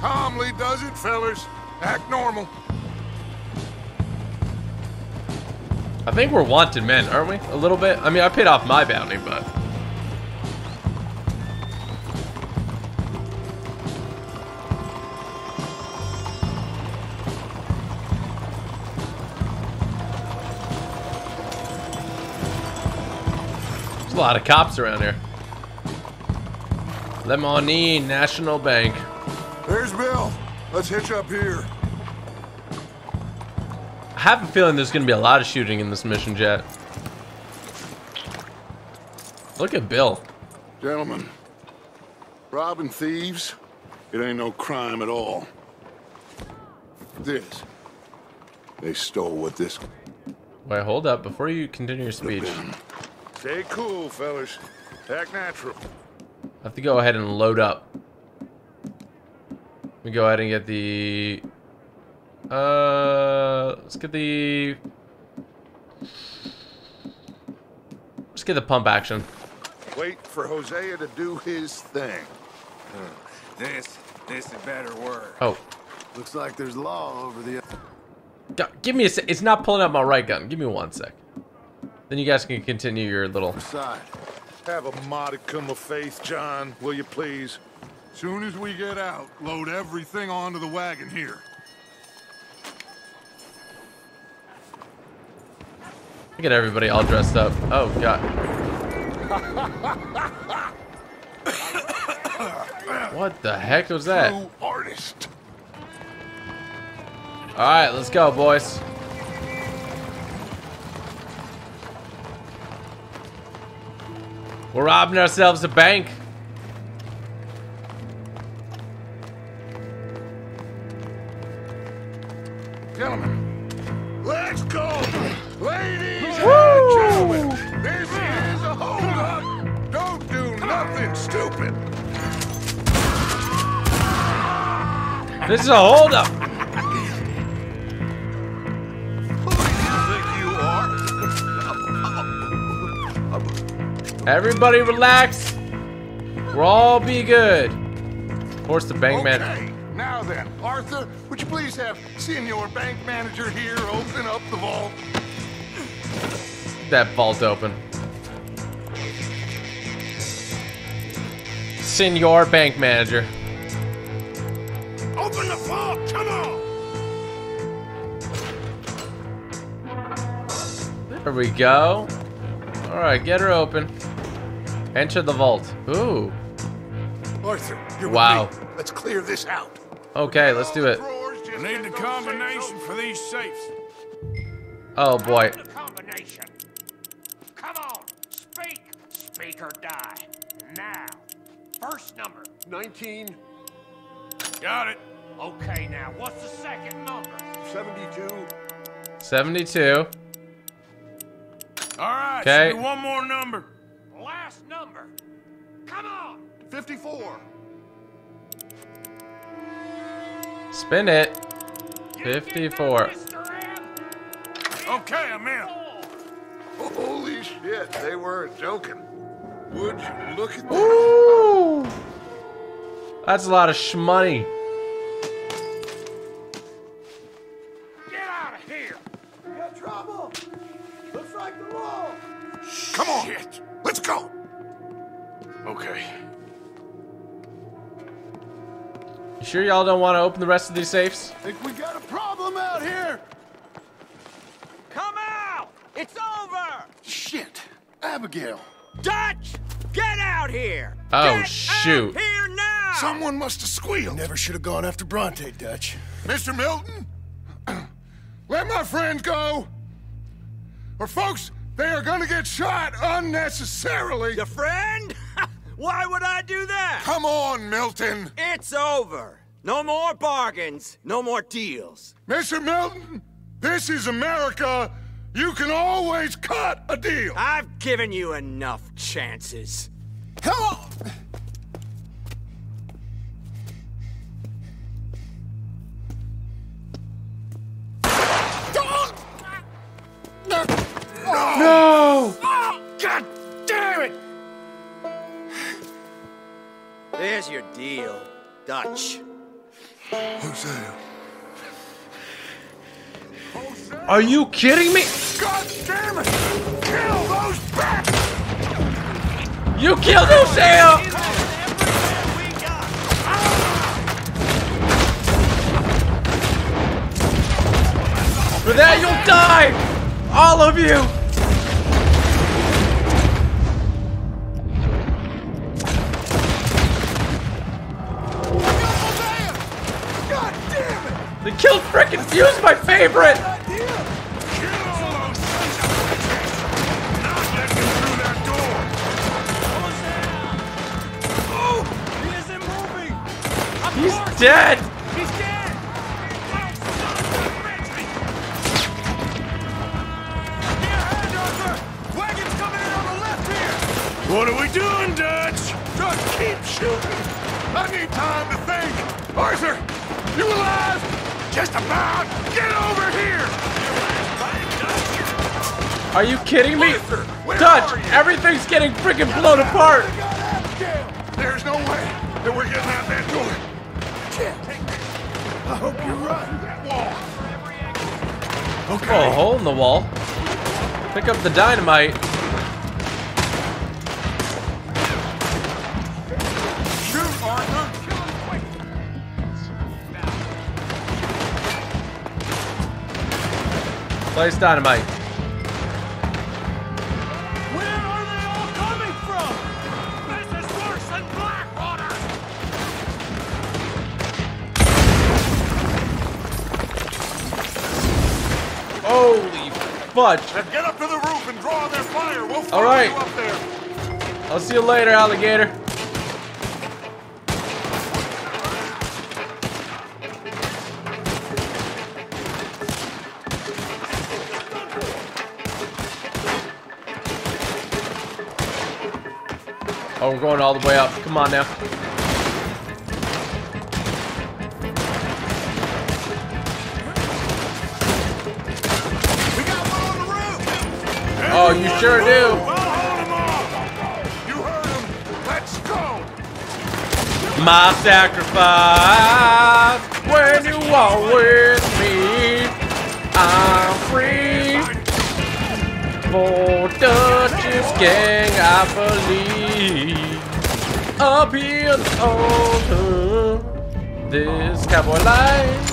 Calmly does it, fellas. Act normal. I think we're wanted men, aren't we? A little bit. I mean, I paid off my bounty, but there's a lot of cops around here. Lemonine National Bank. There's Bill. Let's hitch up here. I have a feeling there's going to be a lot of shooting in this mission, Jet. Look at Bill. Gentlemen, robbing thieves, it ain't no crime at all. This. They stole what this... Wait, hold up. Before you continue your speech... Stay cool, fellas. Act natural. I have to go ahead and load up. We go ahead and get the uh let's get the Let's get the pump action. Wait for Hosea to do his thing. Uh, this, this is better work. Oh. Looks like there's law over the... God, give me a sec. It's not pulling out my right gun. Give me one sec. Then you guys can continue your little... Side. Have a modicum of faith, John, will you please? Soon as we get out, load everything onto the wagon here. Look at everybody all dressed up. Oh, God. What the heck was that? True artist. All right, let's go, boys. We're robbing ourselves a bank. Gentlemen, let's go. Ladies and gentlemen, this is a hold-up. Don't do nothing stupid. This is a hold-up. Everybody relax. We'll all be good. Of course, the bank okay, man. Now then, Arthur, would you please have Senior Bank Manager here open up the vault? That vault's open. Senior Bank Manager. Open the vault! Come on! There we go. All right, get her open. Enter the vault. Ooh. Arthur, you're wow. With me. Let's clear this out. Okay, let's do it. We need the combination for these safes. Oh boy. Combination. Come on, speak, speak or die. Now, first number. nineteen. Got it. Okay, now what's the second number? Seventy-two. Seventy-two. All right. Okay. So one more number. Last number. Come on. fifty-four. Spin it. fifty-four. Okay, I'm in. Holy shit, they weren't joking. Would you look at that? Ooh. That's a lot of shmoney. Get out of here. We got trouble. Looks like the wall. Come on. Shit. Let's go. Okay. You sure y'all don't want to open the rest of these safes? I think we got a problem out here. Come out! It's over! Shit. Abigail. Dutch! Get out here! Oh, get shoot. Out here now! Someone must have squealed. Never should have gone after Bronte, Dutch. Mister Milton? Let my friends go. Or folks, they are gonna get shot unnecessarily. Your friend? Why would I do that? Come on, Milton. It's over. No more bargains. No more deals. Mister Milton, this is America. You can always cut a deal. I've given you enough chances. Come on. No! Oh, God damn it! There's your deal, Dutch. Hosea. Are you kidding me? God damn it! Kill those bats! You killed Hosea! For that, you'll die! All of you! God damn it! They killed frickin' Fuse, my favorite! He's dead! What are we doing, Dutch? Just keep shooting. I need time to think. Arthur, you alive? Just about. Get over here. You're right, Dutch. Are you kidding me? Arthur, Dutch, everything's getting freaking blown apart. There's no way that we're getting out that door. I can't take this. I hope you're right. That wall. Okay. Oh, a hole in the wall. Pick up the dynamite. Shoot, Arthur. Kill him quick. Place dynamite. Fudge. Then get up to the roof and draw their fire. We'll follow you up there. I'll see you later, alligator. Oh, we're going all the way up. Come on now. Oh, you sure do. Well, hold him off. You heard him. Let's go. My sacrifice. When you are with me, I'm free. For Dutch's gang, I believe. Up here, oh, this cowboy life.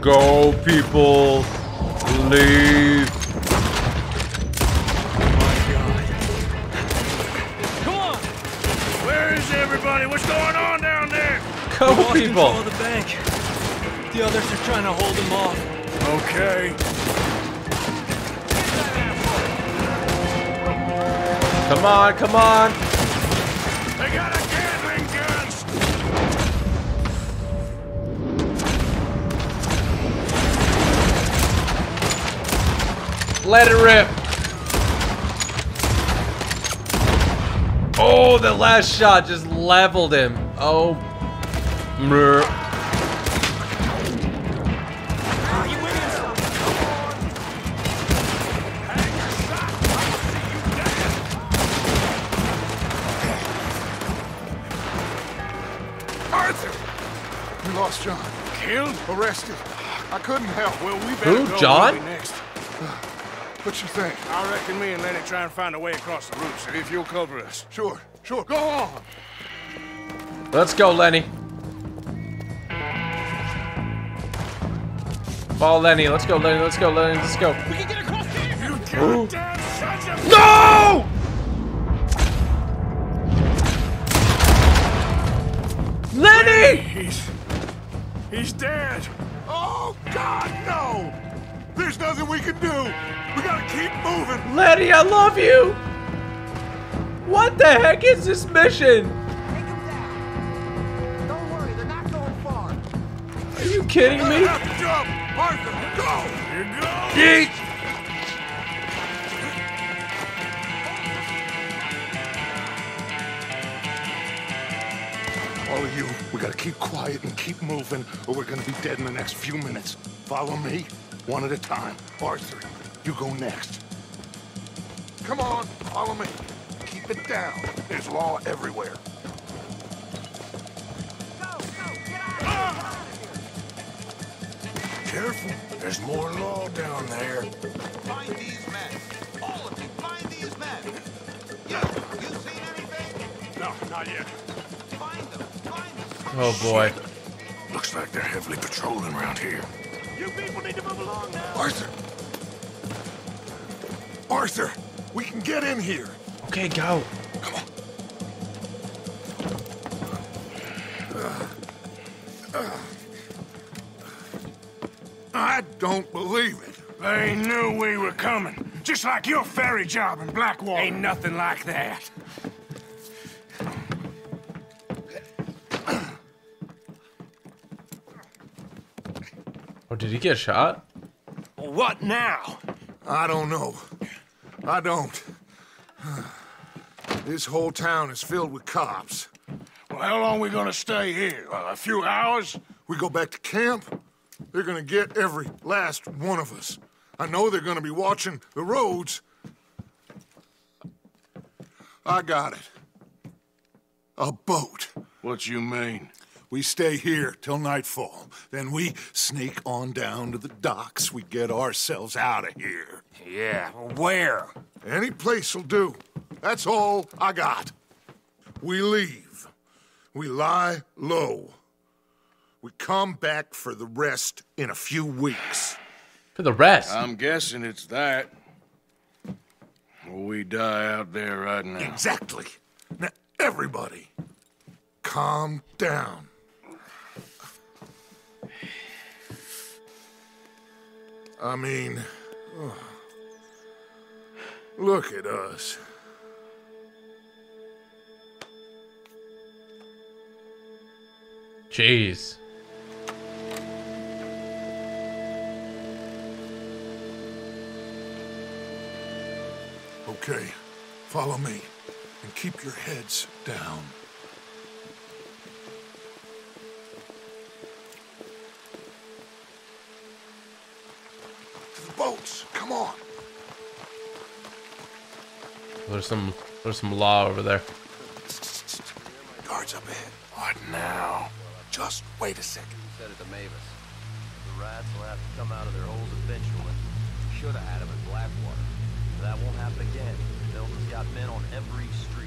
Go, people. Leave. Oh my God. Come on. Where is everybody? What's going on down there? Go, people. The bank. The others are trying to hold them off. Okay. Come on, come on. They got a Gatling guns. Let it rip. Oh, the last shot just leveled him. Oh. Arthur! We lost John. Killed? Arrested. I couldn't help. Well, we better go. Who, John? Next. What you think? I reckon me and Lenny try and find a way across the roof, so if you'll cover us. Sure, sure, go on! Let's go, Lenny. Follow Lenny, let's go, Lenny, let's go, Lenny, let's go. We can get across here! You goddamn son of a- No! Lenny! He's... he's dead! Oh, God, no! There's nothing we can do. We gotta keep moving. Lenny, I love you. What the heck is this mission? Take him down. Don't worry, they're not going far. Are you kidding me? Jump, Arthur, go. Here goes. Yeet. All of you, we gotta keep quiet and keep moving, or we're gonna be dead in the next few minutes. Follow me. One at a time. Arthur, you go next. Come on, follow me. Keep it down. There's law everywhere. Go, go, get out, ah! Get out of here. Careful, there's more law down there. Find these men. All of you, find these men. You, you seen anything? No, not yet. Find them, find them. Oh boy. Shit. Looks like they're heavily patrolling around here. You people need to move along now. Arthur! Arthur! We can get in here! Okay, go. Come on. Uh, uh, I don't believe it. They knew we were coming. Just like your ferry job in Blackwater. Ain't nothing like that. Did he get shot? What now? I don't know. I don't. This whole town is filled with cops. Well, how long are we gonna stay here? Uh, a few hours? We go back to camp, they're gonna get every last one of us. I know they're gonna be watching the roads. I got it. A boat. What you mean? We stay here till nightfall. Then we sneak on down to the docks. We get ourselves out of here. Yeah, where? Any place will do. That's all I got. We leave. We lie low. We come back for the rest in a few weeks. For the rest? I'm guessing it's that. We die out there right now. Exactly. Now, everybody, calm down. I mean, oh, look at us. Jeez. Okay, follow me and keep your heads down. To the boats, come on. There's some there's some law over there. Guards up ahead. What now? Just wait a second. Said it to Mavis. The rats will have to come out of their holes eventually. Should have had them at Blackwater. That won't happen again. Milton's got men on every street.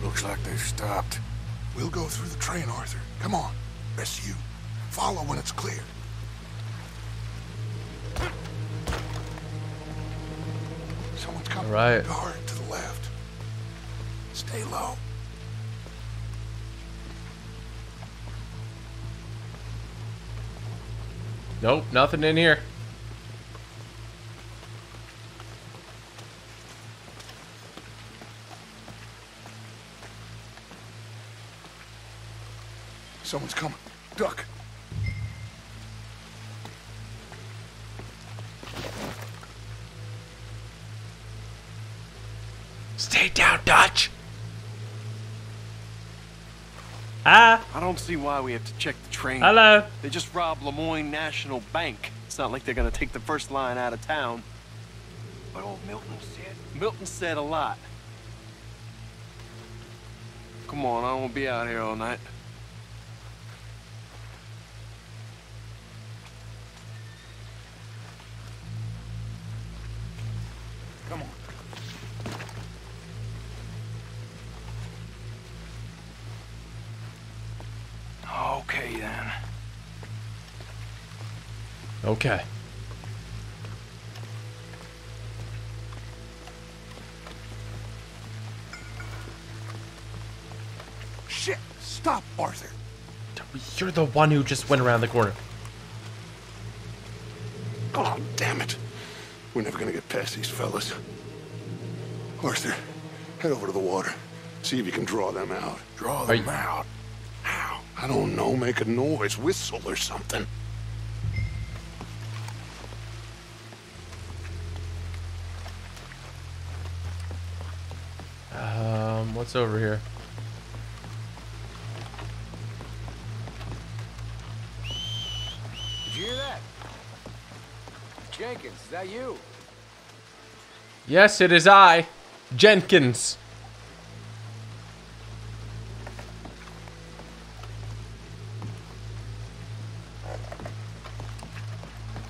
Looks like they've stopped. We'll go through the train, Arthur. Come on. Rest you. Follow when it's clear. Someone's coming. Right. Guard to the left. Stay low. Nope, nothing in here. Someone's coming. Duck. Stay down, Dutch. Ah. I don't see why we have to check the train. Hello. They just robbed Lemoyne National Bank. It's not like they're gonna take the first line out of town. But old Milton said. Milton said a lot. Come on, I won't be out here all night. Okay. Shit! Stop, Arthur! You're the one who just went around the corner. Oh, damn it. We're never gonna get past these fellas. Arthur, head over to the water. See if you can draw them out. Draw them you... out? How? I don't know. Make a noise. Whistle or something. What's over here? Did you hear that? Jenkins, is that you? Yes, it is I, Jenkins.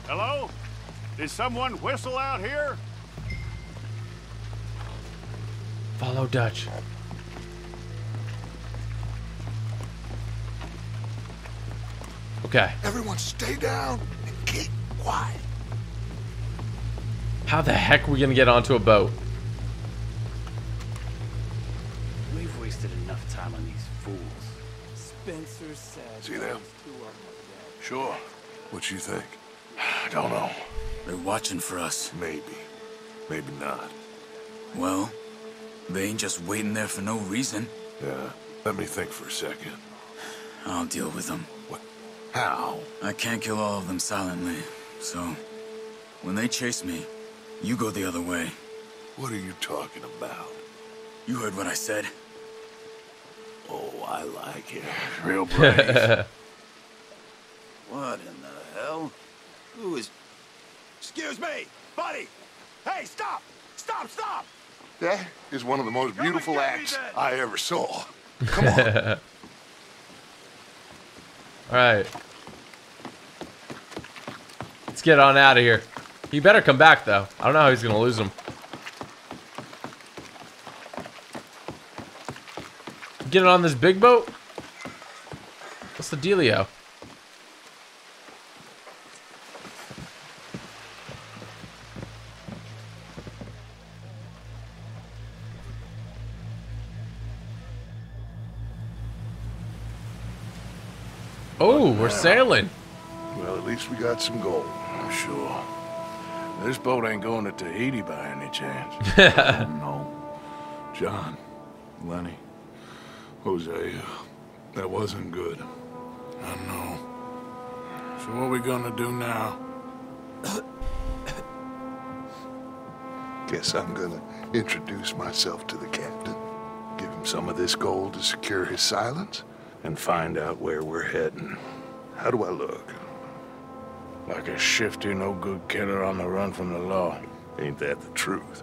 Hello? Did someone whistle out here? Follow Dutch. Okay. Everyone stay down and keep quiet. How the heck are we gonna get onto a boat? We've wasted enough time on these fools. Spencer said. See them? Sure. What you think? I don't know. They're watching for us. Maybe. Maybe not. Well, they ain't just waiting there for no reason. Yeah. Let me think for a second. I'll deal with them. What? How? I can't kill all of them silently, so when they chase me, you go the other way. What are you talking about? You heard what I said. Oh, I like it. Real brave. What in the hell? Who is... Excuse me, buddy! Hey, stop! Stop, stop! That is one of the most beautiful acts I ever saw. Come on. Alright. Let's get on out of here. He better come back, though. I don't know how he's going to lose him. Get it on this big boat? What's the dealio? Oh, we're sailing. Well, at least we got some gold, I'm sure. This boat ain't going to Tahiti by any chance. No. John, Lenny, Hosea, that wasn't good. I know. So what are we gonna do now? Guess I'm gonna introduce myself to the captain, give him some of this gold to secure his silence, and find out where we're heading. How do I look? Like a shifty, no-good killer on the run from the law. Ain't that the truth?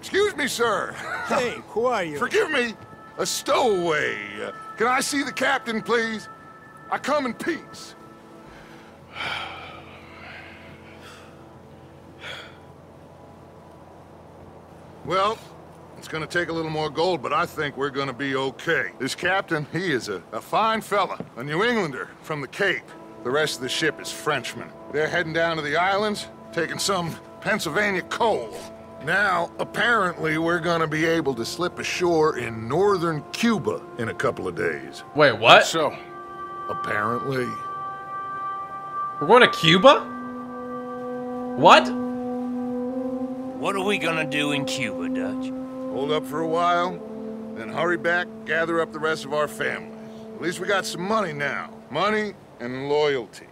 Excuse me, sir. Hey, who are you? Forgive me. A stowaway. Can I see the captain, please? I come in peace. Well, it's gonna take a little more gold, but I think we're gonna be okay. This captain, he is a, a fine fella, a New Englander from the Cape. The rest of the ship is Frenchmen. They're heading down to the islands, taking some Pennsylvania coal. Now, apparently, we're gonna be able to slip ashore in northern Cuba in a couple of days. Wait, what? So, apparently. We're going to Cuba? What? What are we gonna do in Cuba, Dutch? Hold up for a while, then hurry back, gather up the rest of our families. At least we got some money now. Money and loyalty.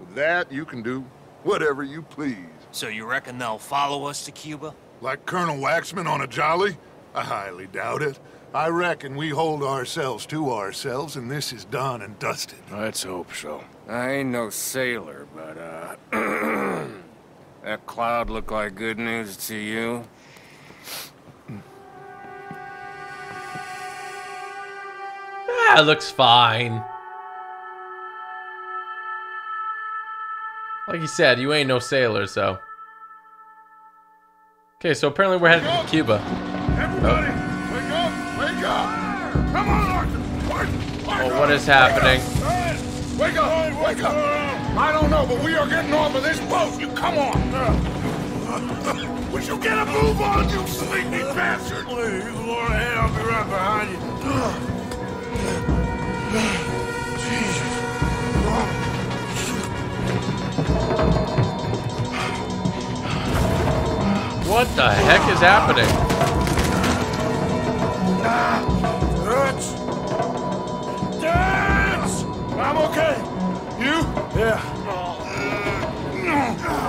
With that, you can do whatever you please. So you reckon they'll follow us to Cuba? Like Colonel Waxman on a jolly? I highly doubt it. I reckon we hold ourselves to ourselves, and this is done and dusted. Let's hope so. I ain't no sailor, but, uh... that cloud look like good news to you? Ah, it looks fine. Like you said, you ain't no sailor, so... Okay, so apparently we're headed to Cuba. Everybody, oh. wake up! Wake up! Come on, Arthur! Arthur, Arthur. Oh, what is happening? Wake up! Wake up! Wake up! I don't know, but we are getting off of this boat. You come on! Would you get a move on, you sleepy bastard? Please, Lord, hey, I'll be right behind you. Jesus! What the heck is happening? Dutch! Dutch! I'm okay. You? Yeah.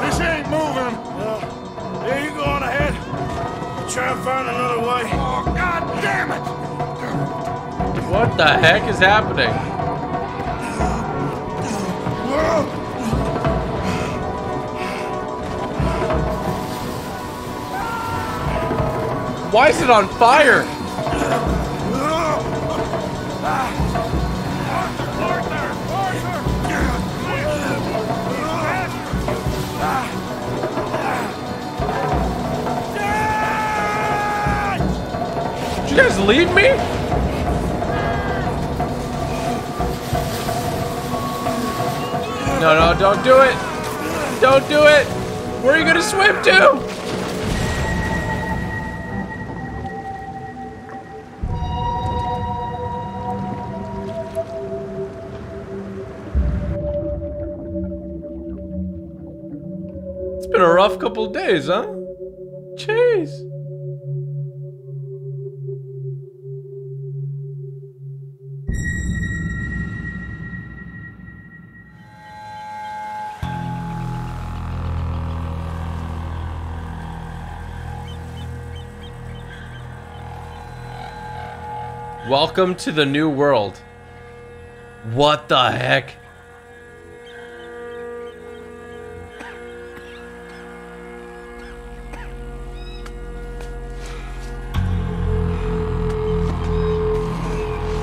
This ain't moving. Uh, yeah, you go on ahead. Try and find another way. Oh, God damn it! What the heck is happening? Whoa. Why is it on fire? Did you guys leave me? No, no, don't do it. Don't do it. Where are you gonna swim to? A rough couple days, huh? Jeez. Welcome to the new world. What the heck?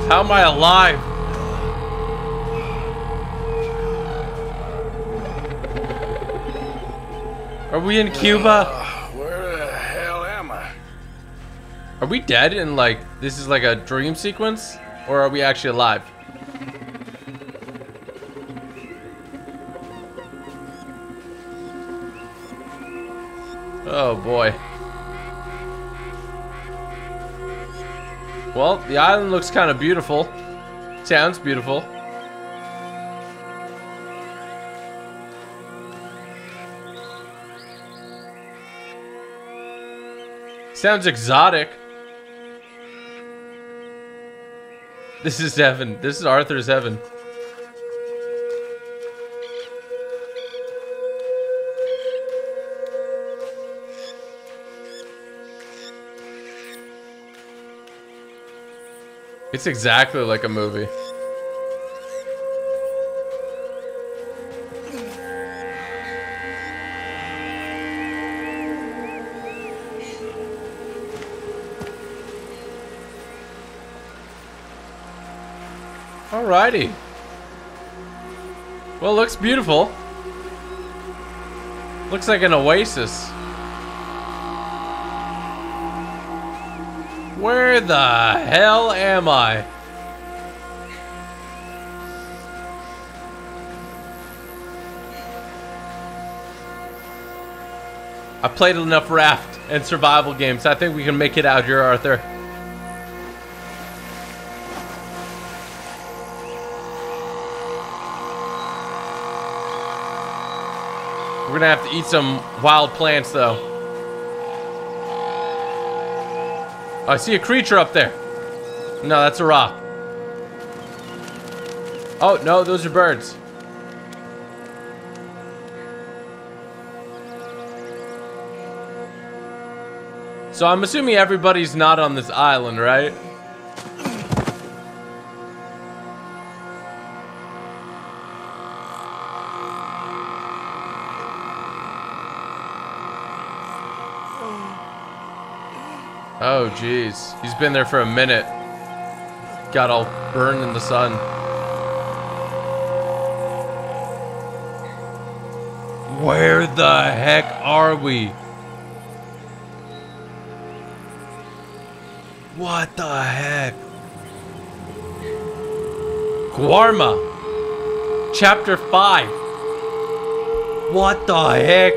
How am I alive? Are we in Cuba? Uh, where the hell am I? Are we dead and like this is like a dream sequence? Or are we actually alive? Oh boy. Well, the island looks kind of beautiful. Sounds beautiful. Sounds exotic. This is heaven. This is Arthur's heaven. It's exactly like a movie. Alrighty. Well, it looks beautiful. Looks like an oasis. Where the hell am I? I played enough raft and survival games. I think we can make it out here, Arthur. We're gonna have to eat some wild plants, though. I see a creature up there. No, that's a rock. Oh, no, those are birds. So I'm assuming everybody's not on this island, right? Oh, jeez. He's been there for a minute. Got all burned in the sun. Where the heck are we? What the heck? Guarma! Chapter five. What the heck?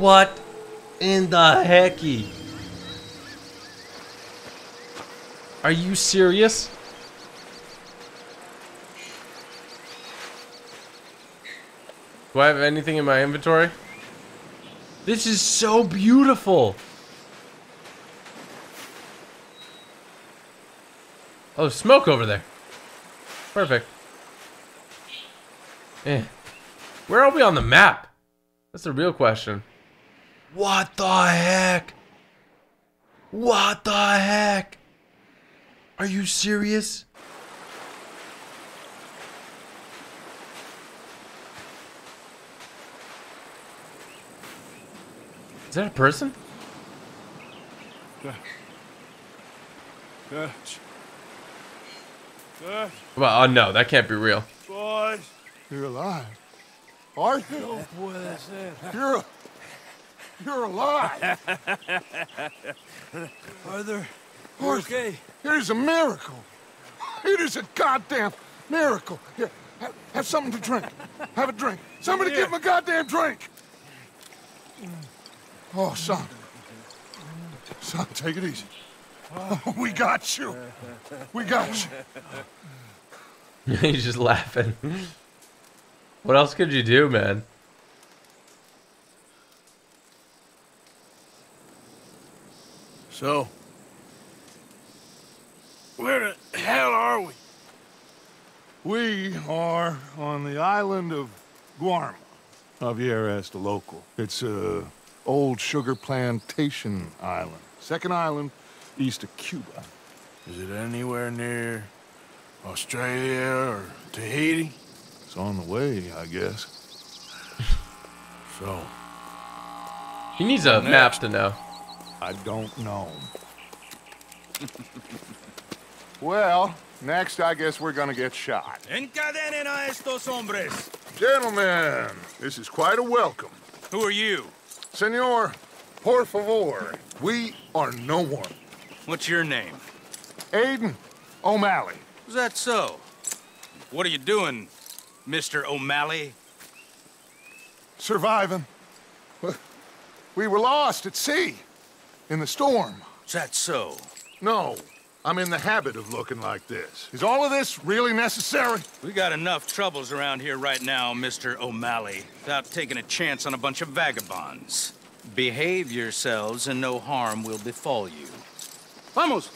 What in the hecky? Are you serious? Do I have anything in my inventory? This is so beautiful. Oh, smoke over there. Perfect. Eh. Where are we on the map? That's the real question. What the heck? What the heck? Are you serious? Is that a person? Dutch. Dutch. Dutch. Well, oh no, that can't be real. Boys, you're alive. Arthur, oh boy, that's it. You're. You're alive! Arthur, you're okay. It is a miracle. It is a goddamn miracle. Here, have, have something to drink. Have a drink. Somebody give him a goddamn drink! Oh, son. Son, take it easy. Oh, we got you. We got you. He's just laughing. What else could you do, man? So, where the hell are we? We are on the island of Guarma. Javier asked a local. It's a old sugar plantation island. Second island east of Cuba. Is it anywhere near Australia or Tahiti? It's on the way, I guess. So. He needs a next, map to know. I don't know. Well, next I guess we're gonna get shot. Encadenen a estos hombres. Gentlemen, this is quite a welcome. Who are you? Senor, por favor, we are no one. What's your name? Aiden O'Malley. Is that so? What are you doing, Mister O'Malley? Surviving. We were lost at sea, in the storm. Is that so? No, I'm in the habit of looking like this. Is all of this really necessary? We got enough troubles around here right now, Mister O'Malley, without taking a chance on a bunch of vagabonds. Behave yourselves and no harm will befall you. Vamos!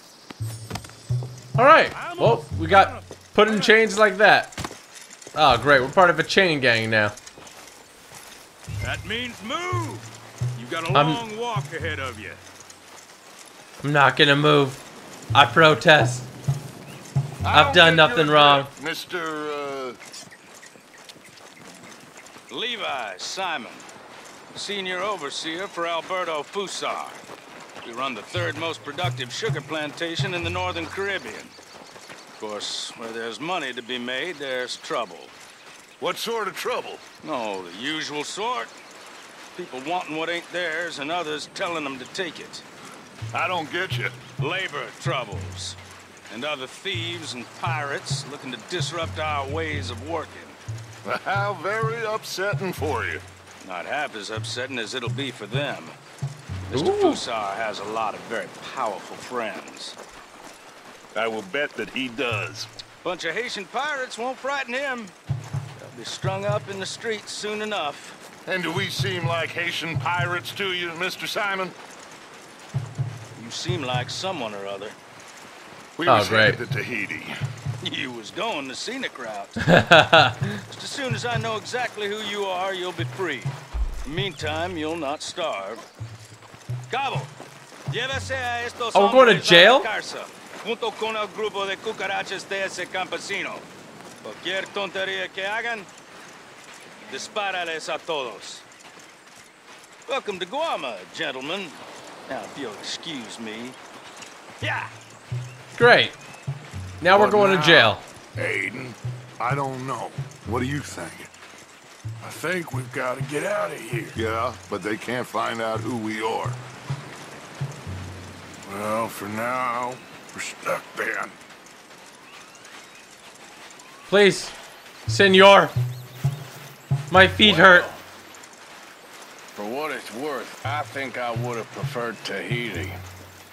All right, well, we got put in chains like that. Oh, great, we're part of a chain gang now. That means move! Got a long I'm, walk ahead of you. I'm not gonna move. I protest. I've done nothing wrong. Mister Uh... Levi Simon, senior overseer for Alberto Fussar. We run the third most productive sugar plantation in the northern Caribbean. Of course, where there's money to be made, there's trouble. What sort of trouble? Oh, the usual sort. People wanting what ain't theirs and others telling them to take it. I don't get you. Labor troubles and other thieves and pirates looking to disrupt our ways of working. Well, how very upsetting for you. Not half as upsetting as it'll be for them. Mister Ooh. Fussar has a lot of very powerful friends. I will bet that he does. Bunch of Haitian pirates won't frighten him. They'll be strung up in the streets soon enough. And do we seem like Haitian pirates to you, Mister Simon? You seem like someone or other. We oh, was headed to Tahiti. You was going to scenic route. Just as soon as I know exactly who you are, you'll be free. In the meantime, you'll not starve. Cabo, llévese a estos oh, we're going to jail? Junto con el grupo de cucarachas de ese campesino. Cualquier tontería que hagan. Disparales a todos. Welcome to Guarma, gentlemen. Now, if you'll excuse me. Yeah. Great. Now what we're going now, to jail. Aiden, I don't know. What do you think? I think we've got to get out of here. Yeah, but they can't find out who we are. Well, for now, we're stuck then. Please, senor. My feet well, hurt. For what it's worth, I think I would have preferred Tahiti.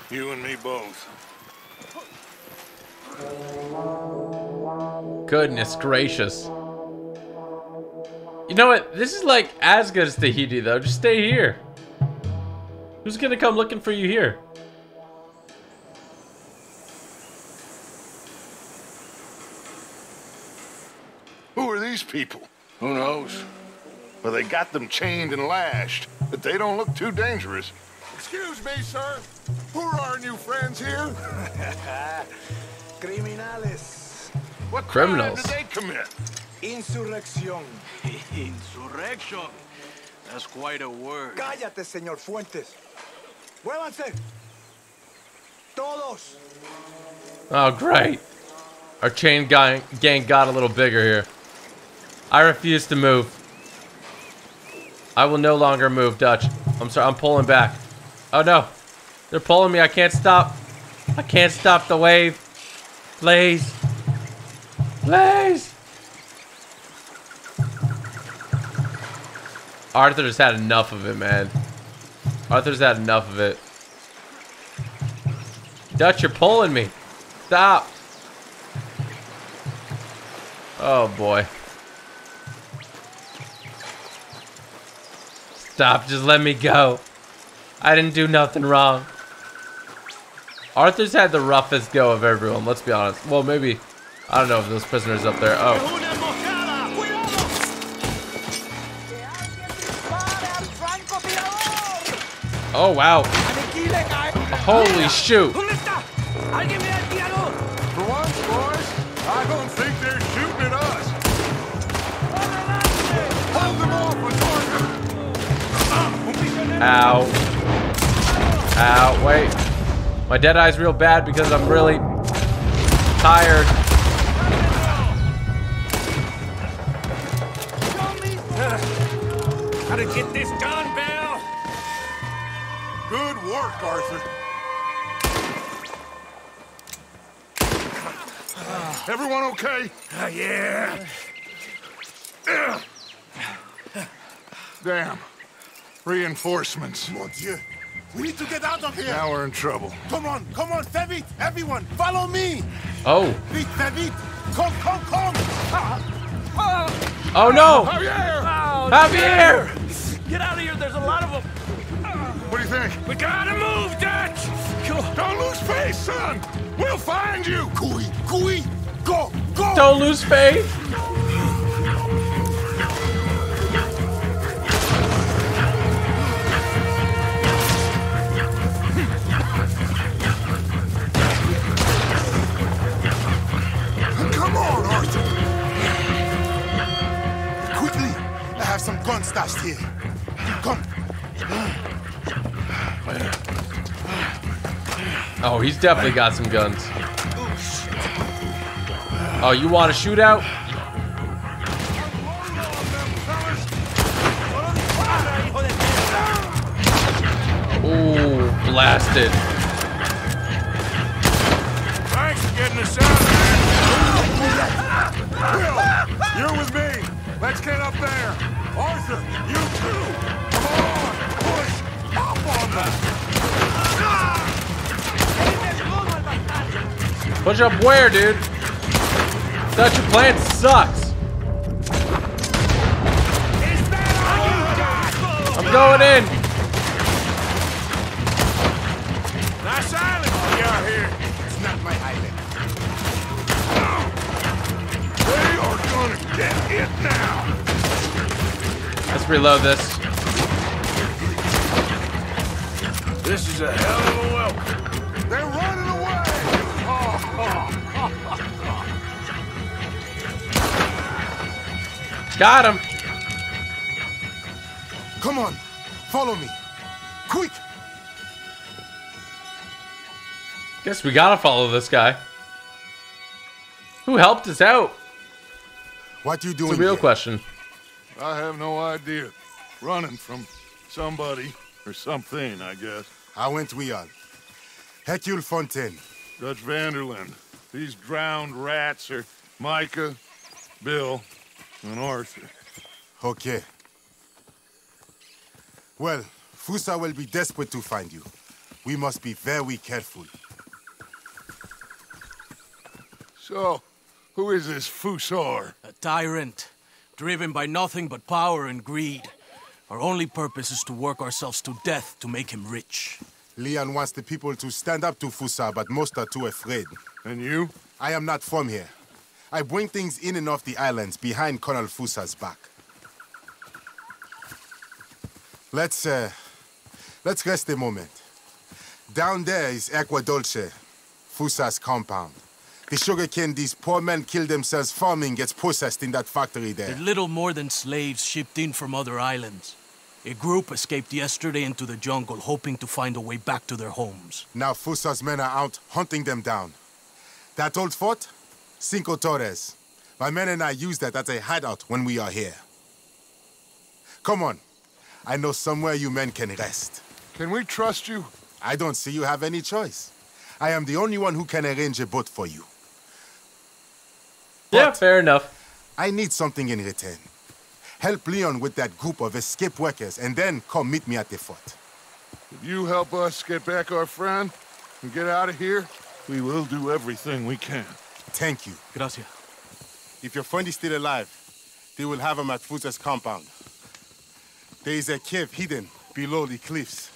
You and me both. Goodness gracious. You know what? This is like as good as Tahiti, though. Just stay here. Who's gonna come looking for you here? Who are these people? Who knows? Well, they got them chained and lashed, but they don't look too dangerous. Excuse me, sir. Who are our new friends here? Criminales. What criminals crime did they commit? Insurrección. Insurrection. That's quite a word. Cállate, señor Fuentes. Muévanse. Todos. Oh, great. Our chain gang, gang got a little bigger here. I refuse to move. I will no longer move, Dutch. I'm sorry, I'm pulling back. Oh no. They're pulling me. I can't stop. I can't stop the wave. Please. Please. Arthur's had enough of it, man. Arthur's had enough of it. Dutch, you're pulling me. Stop. Oh boy. Stop, just let me go. I didn't do nothing wrong. Arthur's had the roughest go of everyone, let's be honest. Well, maybe, I don't know if those prisoners up there, oh. Oh, wow. Holy shoot. Ow. Ow, wait. My dead eye's real bad because I'm really tired. How to get this done, Bill? Good work, Arthur. Everyone okay? Uh, yeah. Uh. Damn. Reinforcements. Mon Dieu. We need to get out of here. Now we're in trouble. Come on, come on, David, everyone, follow me. Oh. Vite, David, come, come, come. Oh no. Javier. Oh, Javier. Get out of here. There's a lot of them. What do you think? We gotta move, Dutch. Don't lose faith, son. We'll find you. Cooey, cooey. Go, go. Don't lose faith. Some gun stashed here. Come. Oh, he's definitely got some guns. Oh, you want a shootout? Oh, blasted. Thanks for getting us out, man. Will, you're with me. Let's get up there. Arthur, you too! Come on! Push! Hop on that! Push up where, dude? Such a plan sucks! I'm going in! Nice island we are here! It's not my island. They are gonna get it now! Let's reload this. This is a hell of a welcome. They're running away! Oh, oh, oh, oh. Got him! Come on, follow me. Quick! Guess we gotta follow this guy. Who helped us out? What you doing? It's a real here? question. I have no idea. Running from somebody or something, I guess. How went we on? Hercule Fontaine. Dutch van der Linde. These drowned rats are Micah, Bill, and Arthur. Okay. Well, Fussar will be desperate to find you. We must be very careful. So, who is this Fussar? A tyrant. Driven by nothing but power and greed. Our only purpose is to work ourselves to death to make him rich. Leon wants the people to stand up to Fussar, but most are too afraid. And you? I am not from here. I bring things in and off the islands behind Colonel Fussar's back. Let's, uh, let's rest a moment. Down there is Acqua Dolce, Fussar's compound. The sugarcane these poor men kill themselves farming gets processed in that factory there. They're little more than slaves shipped in from other islands. A group escaped yesterday into the jungle, hoping to find a way back to their homes. Now Fussar's men are out hunting them down. That old fort? Cinco Torres. My men and I use that as a hideout when we are here. Come on. I know somewhere you men can rest. Can we trust you? I don't see you have any choice. I am the only one who can arrange a boat for you. But yeah, fair enough. I need something in return. Help Leon with that group of escape workers, and then come meet me at the fort. If you help us get back our friend and get out of here, we will do everything we can. Thank you. Gracias. If your friend is still alive, they will have him at Fussar's compound. There is a cave hidden below the cliffs.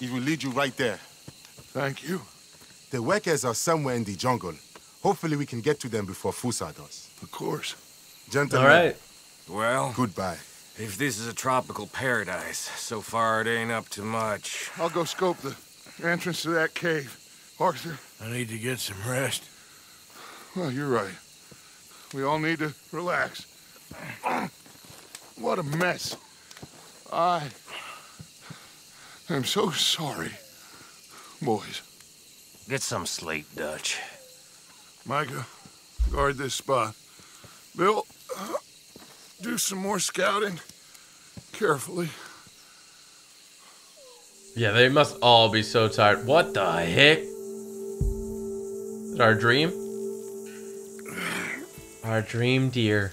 It will lead you right there. Thank you. The workers are somewhere in the jungle. Hopefully we can get to them before Fussar does. Of course. Gentlemen. All right. Well. Goodbye. If this is a tropical paradise, so far it ain't up to much. I'll go scope the entrance to that cave. Arthur. I need to get some rest. Well, you're right. We all need to relax. What a mess. I I'm so sorry, boys. Get some sleep, Dutch. Micah, guard this spot. Bill, uh, do some more scouting. Carefully. Yeah, they must all be so tired. What the heck? Is it our dream? Our dream, dear.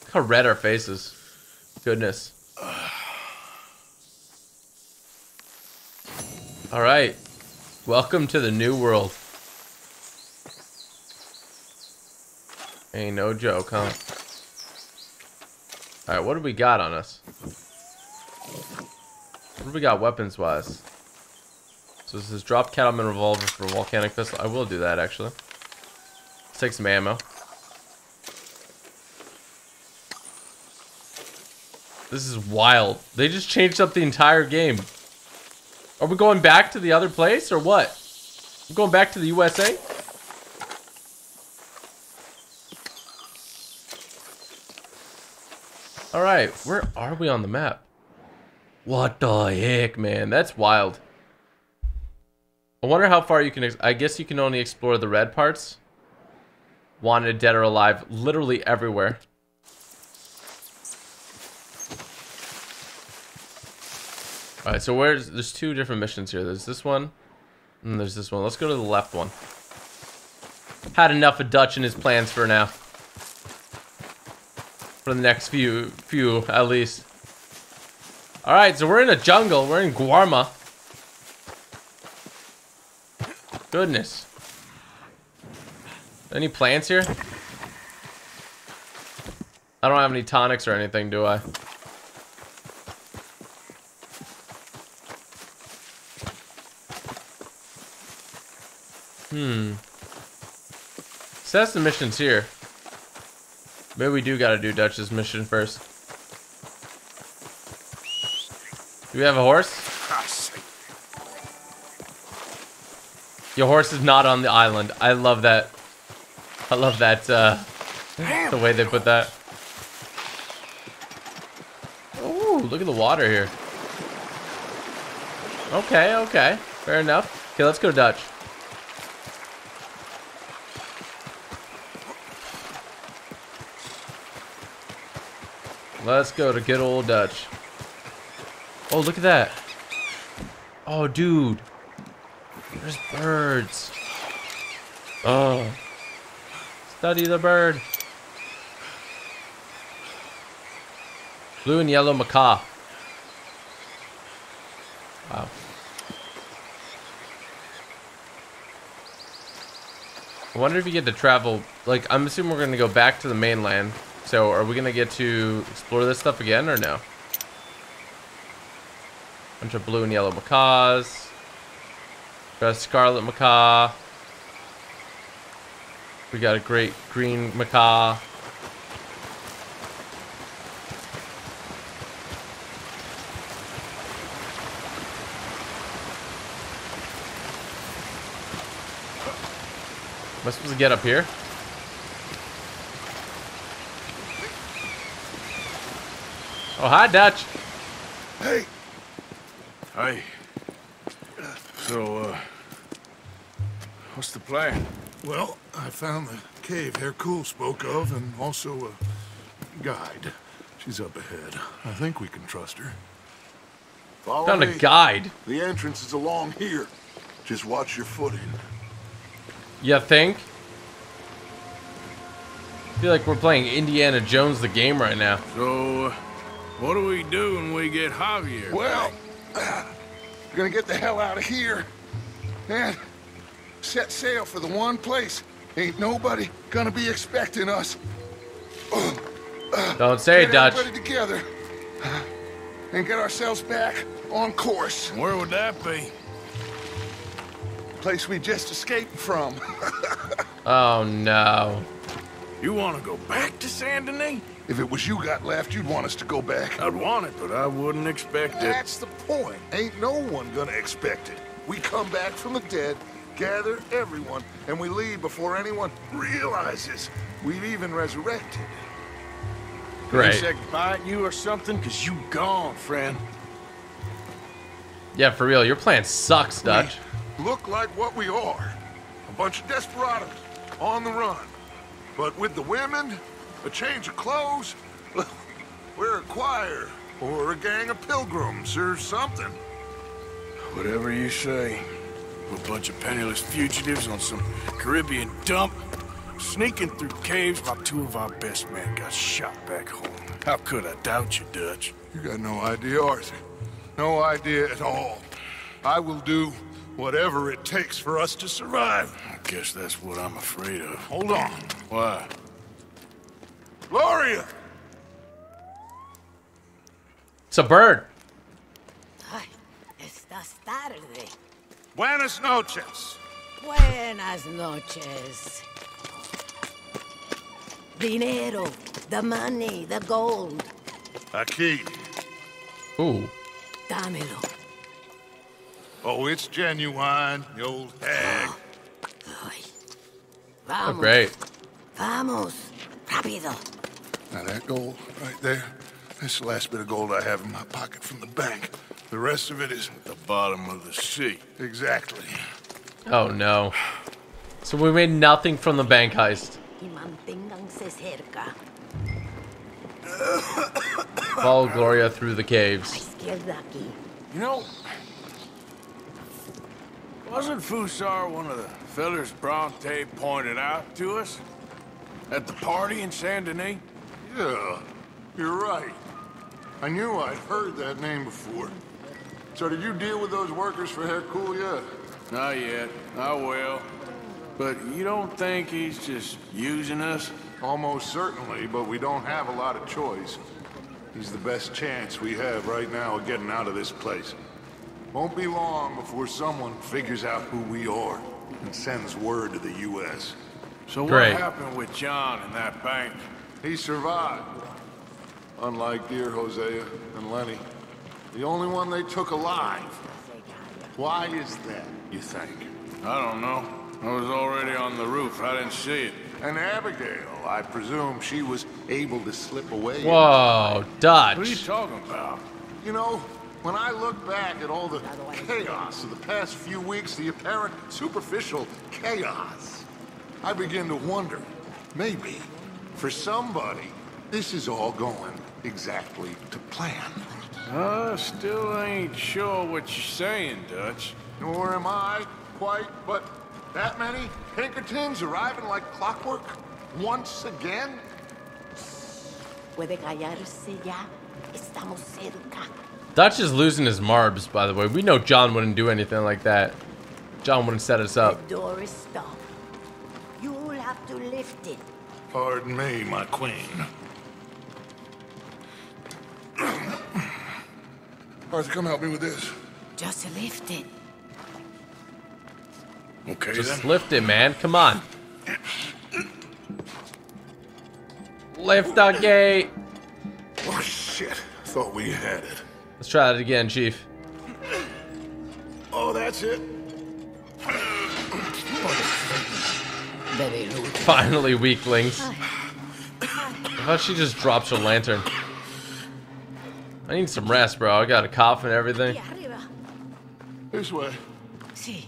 Look how red our faces. Goodness. Alright. Welcome to the new world. Ain't no joke, huh? Alright, what do we got on us? What do we got weapons-wise? So this is drop cattleman revolver for a volcanic pistol. I will do that, actually. Let's take some ammo. This is wild. They just changed up the entire game. Are we going back to the other place or what? We're going back to the U S A? Alright, where are we on the map? What the heck, man? That's wild. I wonder how far you can... Ex I guess you can only explore the red parts. Wanted, dead or alive, literally everywhere. Alright, so where's... There's two different missions here. There's this one, and there's this one. Let's go to the left one. Had enough of Dutch and his plans for now. For the next few, few at least. Alright, so we're in a jungle. We're in Guarma. Goodness. Any plants here? I don't have any tonics or anything, do I? Hmm. So that's the missions here. Maybe we do gotta do Dutch's mission first. Do we have a horse? Your horse is not on the island. I love that. I love that, uh, the way they put that. Oh, look at the water here. Okay, okay. Fair enough. Okay, let's go Dutch. Let's go to good old Dutch. Oh, look at that. Oh, dude. There's birds. Oh. Study the bird. Blue and yellow macaw. Wow. I wonder if you get to travel. Like, I'm assuming we're going to go back to the mainland. So, are we going to get to explore this stuff again or no? Bunch of blue and yellow macaws. Got a scarlet macaw. We got a great green macaw. Am I supposed to get up here? Oh, hi, Dutch. Hey. Hi. So, uh, what's the plan? Well, I found the cave Hercule spoke of, and also a guide. She's up ahead. I think we can trust her. Follow found me. A guide. The entrance is along here. Just watch your footing. You think? I feel like we're playing Indiana Jones the game right now. So, uh, what do we do when we get Javier? Well, uh, we're gonna get the hell out of here, and set sail for the one place ain't nobody gonna be expecting us. Don't say it, Dutch. Get everybody together and get ourselves back on course. Where would that be? The place we just escaped from. Oh no! You want to go back to Saint-Denis? If it was you got left, you'd want us to go back. I'd want it, but I wouldn't expect it. That's the point. Ain't no one gonna expect it. We come back from the dead, gather everyone, and we leave before anyone realizes we've even resurrected. Great. Can you say goodbye to you or something? Because you gone, friend. Yeah, for real. Your plan sucks, Dutch. We look like what we are. A bunch of desperados on the run. But with the women, a change of clothes, we're a choir or a gang of pilgrims or something. Whatever you say. We're a bunch of penniless fugitives on some Caribbean dump. Sneaking through caves while two of our best men got shot back home. How could I doubt you, Dutch? You got no idea, Arthur. No idea at all. I will do whatever it takes for us to survive. I guess that's what I'm afraid of. Hold on. Why? Gloria! It's a bird. Estas tardes. Buenas noches. Buenas noches. Dinero, the money, the gold. Aquí. Ooh. Dámelo. Oh, it's genuine, you old hag. Oh, vamos. Oh, great. Vamos. Rápido. Now that gold right there, that's the last bit of gold I have in my pocket from the bank. The rest of it is at the bottom of the sea. Exactly. Oh, no. So we made nothing from the bank heist. Follow Gloria through the caves. You know, wasn't Fussar one of the fellers Bronte pointed out to us at the party in Saint-Denis? Yeah, you're right. I knew I'd heard that name before. So did you deal with those workers for Hercule yet? Not yet. I will. But you don't think he's just using us? Almost certainly, but we don't have a lot of choice. He's the best chance we have right now of getting out of this place. Won't be long before someone figures out who we are and sends word to the U S So Great. What happened with John in that bank? He survived. Unlike dear Hosea and Lenny, the only one they took alive. Why is that, you think? I don't know. I was already on the roof. I didn't see it. And Abigail, I presume she was able to slip away. Whoa, Dutch. What are you talking about? You know, when I look back at all the chaos of the past few weeks, the apparent superficial chaos, I begin to wonder, maybe, for somebody, this is all going exactly to plan. I still ain't sure what you're saying, Dutch. Nor am I quite, but... that many Pinkertons arriving like clockwork once again? Dutch is losing his marbs, by the way. We know John wouldn't do anything like that. John wouldn't set us up. The door is stopped. You will have to lift it. Pardon me, my queen. Arthur, come help me with this. Just lift it. Okay, just then. Lift it, man. Come on. Lift the gate. Oh, shit. I thought we had it. Let's try that again, Chief. Oh, that's it. Finally, weaklings. How she just drops her lantern. I need some rest, bro. I got a cough and everything. This way. See.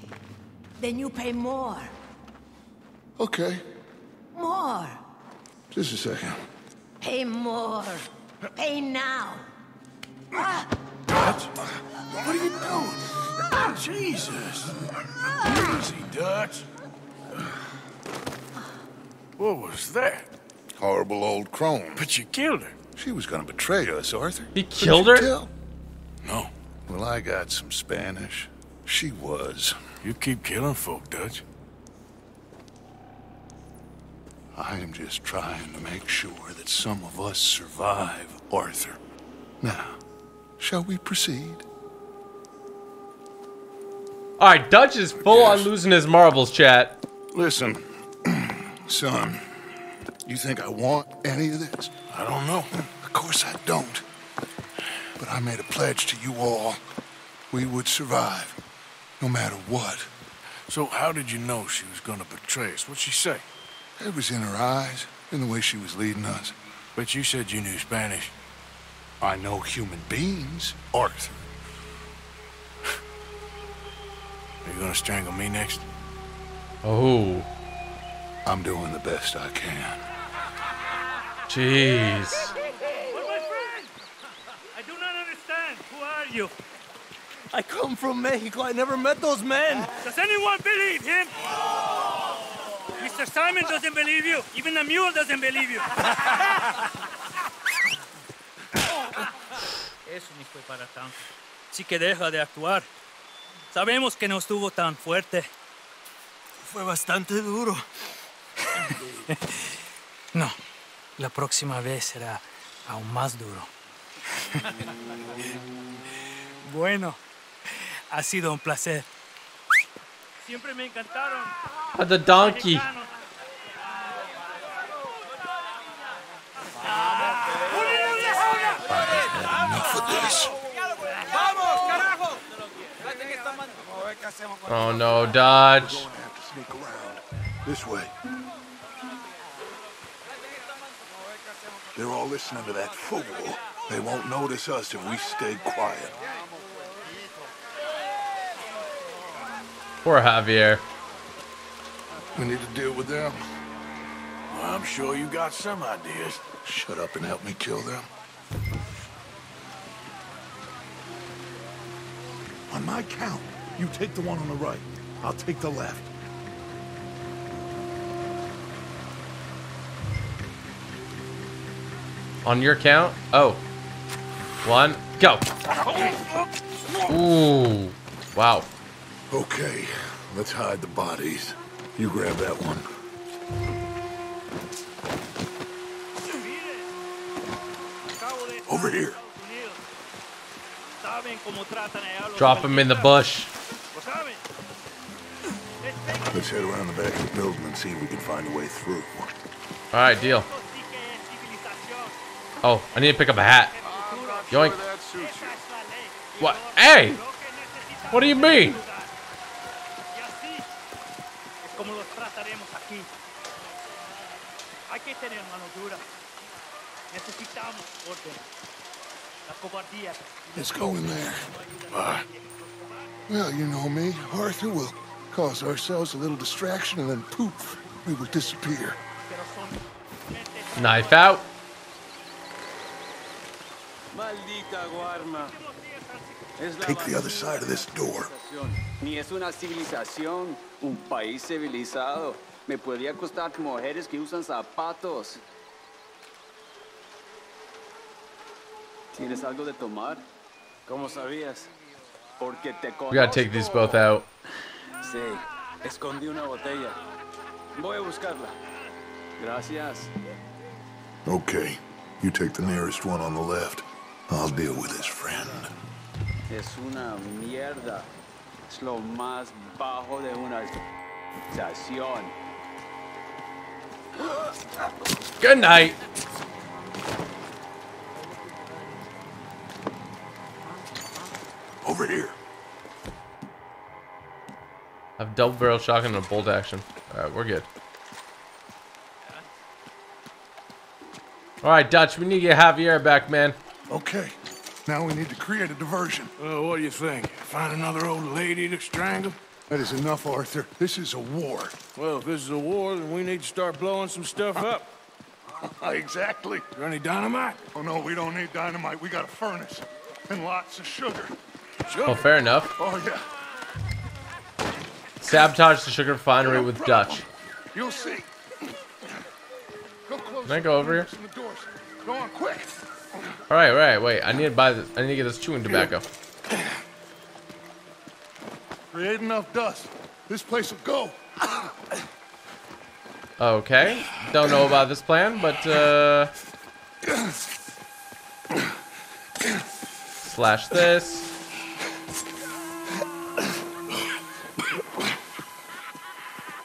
Then you pay more. Okay. More. Just a second. Pay more. Pay now. What? What are you doing? Oh, Jesus. Easy, Dutch. What was that? Horrible old crone. But you killed her. She was going to betray us, Arthur. He killed her? Tell? No. Well, I got some Spanish. She was. You keep killing folk, Dutch. I am just trying to make sure that some of us survive, Arthur. Now, shall we proceed? All right, Dutch is full yes. on losing his marbles, chat. Listen, son, you think I want any of this? I don't know. Of course I don't. But I made a pledge to you all. We would survive. No matter what. So how did you know she was gonna betray us? What'd she say? It was in her eyes, in the way she was leading us. But you said you knew Spanish. I know human beings, Arthur. Are you gonna strangle me next? Oh. I'm doing the best I can. Jeez. But my friend, I do not understand. Who are you? I come from Mexico. I never met those men. Does anyone believe him? Mister Simon doesn't believe you. Even the mule doesn't believe you. Eso ni fue para tanto. Sí que deja de actuar. Sabemos que no estuvo tan fuerte. Fue bastante duro. No, la próxima vez será aún más duro. Bueno, ha sido un placer. Siempre me encantaron. Ah, the donkey. Oh no, dodge. We're going to have to sneak around this way. They're all listening to that fool. They won't notice us if we stay quiet. Poor Javier. We need to deal with them. Well, I'm sure you got some ideas. Shut up and help me kill them. On my count, you take the one on the right. I'll take the left. On your count? Oh. One, go. Ooh. Wow. Okay, let's hide the bodies. You grab that one. Over here. Drop him in the bush. Let's head around the back of the building and see if we can find a way through. Alright, deal. Oh, I need to pick up a hat. Yoink. What? Hey! What do you mean? Let's go in there. Uh, well, you know me. Arthur will cause ourselves a little distraction and then poof, we will disappear. Knife out. Take the other side of this door. Ni es una civilización, un país civilizado. Me podría acostar con mujeres que usan zapatos. ¿Tienes algo de tomar? ¿Cómo sabías? Porque te conozco. We gotta take these both out. Sí, escondí una botella. Voy a buscarla. Gracias. Okay, you take the nearest one on the left. I'll deal with his friend. Es una mierda. Es lo más bajo de una estación. Good night. Over here. I have double barrel shotgun and a bolt action. Alright, we're good. Alright, Dutch, we need to get Javier back, man. Okay, now we need to create a diversion. Well, what do you think? Find another old lady to strangle? That is enough, Arthur. This is a war. Well, if this is a war, then we need to start blowing some stuff up. Exactly. Is there any dynamite? Oh, no, we don't need dynamite. We got a furnace and lots of sugar. Sugar? Well, fair enough. Oh, yeah. Sabotage the sugar refinery no with problem. Dutch. You'll see. Go close. Can I go over here? The doors. Go on, quick. All right, all right, wait. I need to buy this. I need to get this chewing tobacco. Create enough dust. This place will go. Okay. Don't know about this plan, but uh, slash this.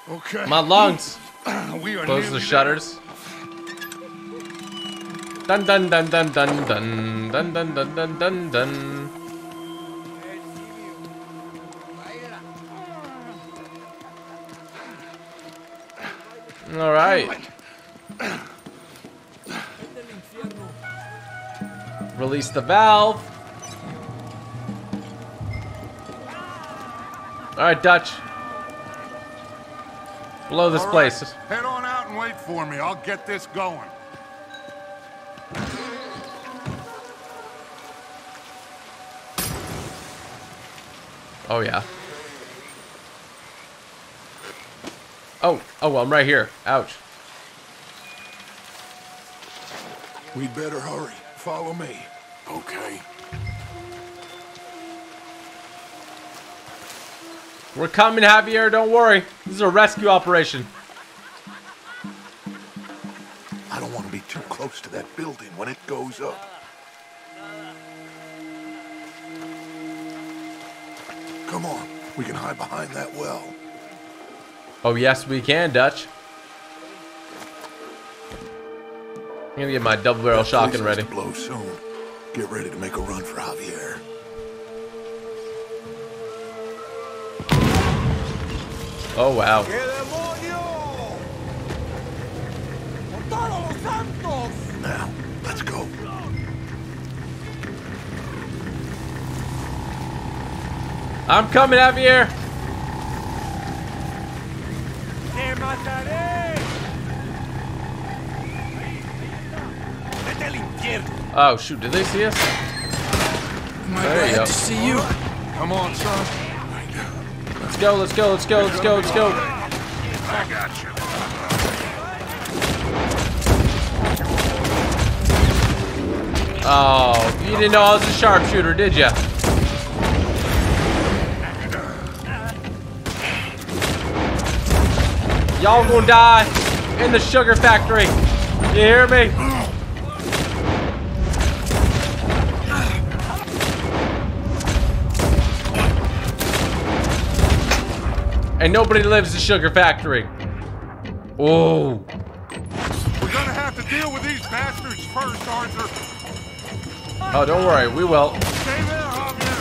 Okay. My lungs. We are close the shutters. There. Dun dun dun dun dun dun dun dun dun dun dun dun. All right. Release the valve. Alright, Dutch. Blow this place. Head on out and wait for me. I'll get this going. Oh, yeah. Oh, oh, well, I'm right here. Ouch. We'd better hurry. Follow me. Okay. We're coming, Javier. Don't worry. This is a rescue operation. I don't want to be too close to that building when it goes up. Come on. We can hide behind that well. Oh, yes, we can, Dutch. I'm going to get my double-barrel shotgun ready. That place is to blow soon. Get ready to make a run for Javier. Oh, wow. Now, let's go. I'm coming, Javier. Oh, shoot. Did they see us? There you go. See you. Come on, son. Let's go, let's go, let's go, let's go, let's go. I got you. Oh, you didn't know I was a sharpshooter, did you? Y'all gonna die in the sugar factory. You hear me? And nobody lives in the sugar factory. Oh. We're gonna have to deal with these bastards first, Arthur. Oh, don't worry, we will. Stay there, Javier.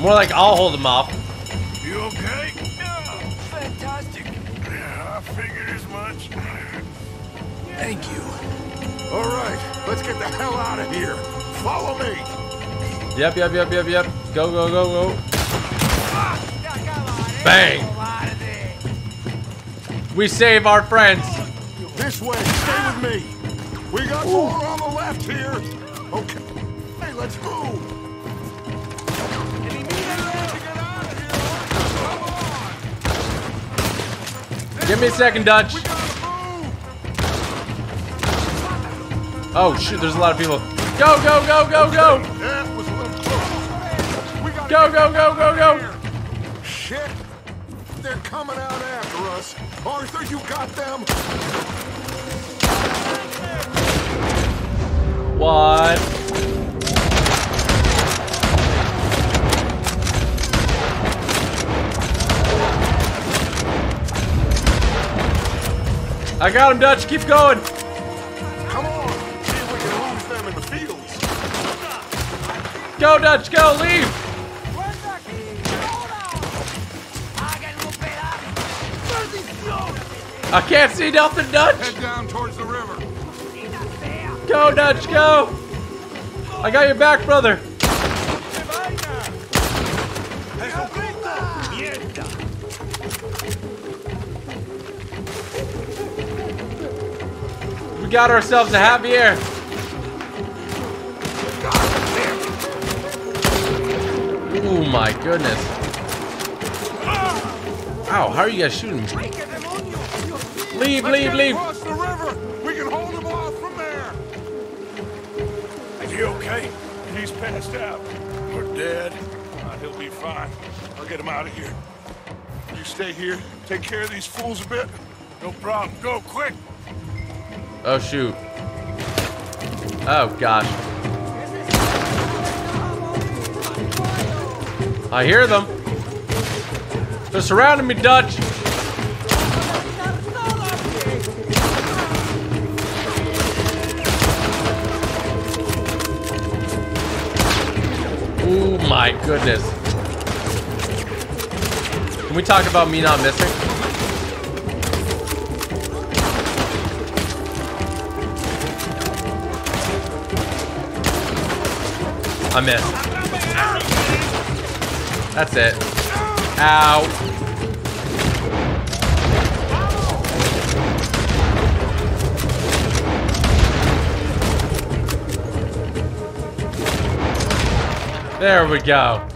More like I'll hold them off. You okay? Yeah, fantastic. Yeah, I figured as much. Thank you. All right, let's get the hell out of here. Follow me. Yep, yep, yep, yep, yep. Go, go, go, go. Bang! We save our friends. This way, stay with me. We got Ooh. more on the left here. Okay. Hey, let's move. Give me a second, Dutch. Oh, shoot, there's a lot of people. Go, go, go, go, go! Go, go, go, go, go! Shit! They're coming out after us. Arthur, you got them! What? I got him, Dutch. Keep going. Come on. See if we can lose them in the fields. Go, Dutch. Go. Leave. I can't see nothing, Dutch! Head down towards the river. Go, Dutch, go! I got your back, brother! We got ourselves a Javier! Oh my goodness. Ow, how are you guys shooting me? Leave, leave, leave. Across the river. We can hold him off from there. Is he okay? He's passed out. We're dead. Uh, he'll be fine. I'll get him out of here. You stay here. Take care of these fools a bit. No problem. Go quick. Oh, shoot. Oh, gosh. I hear them. They're surrounding me, Dutch. My goodness. Can we talk about me not missing? I missed. That's it. Ow. There we go.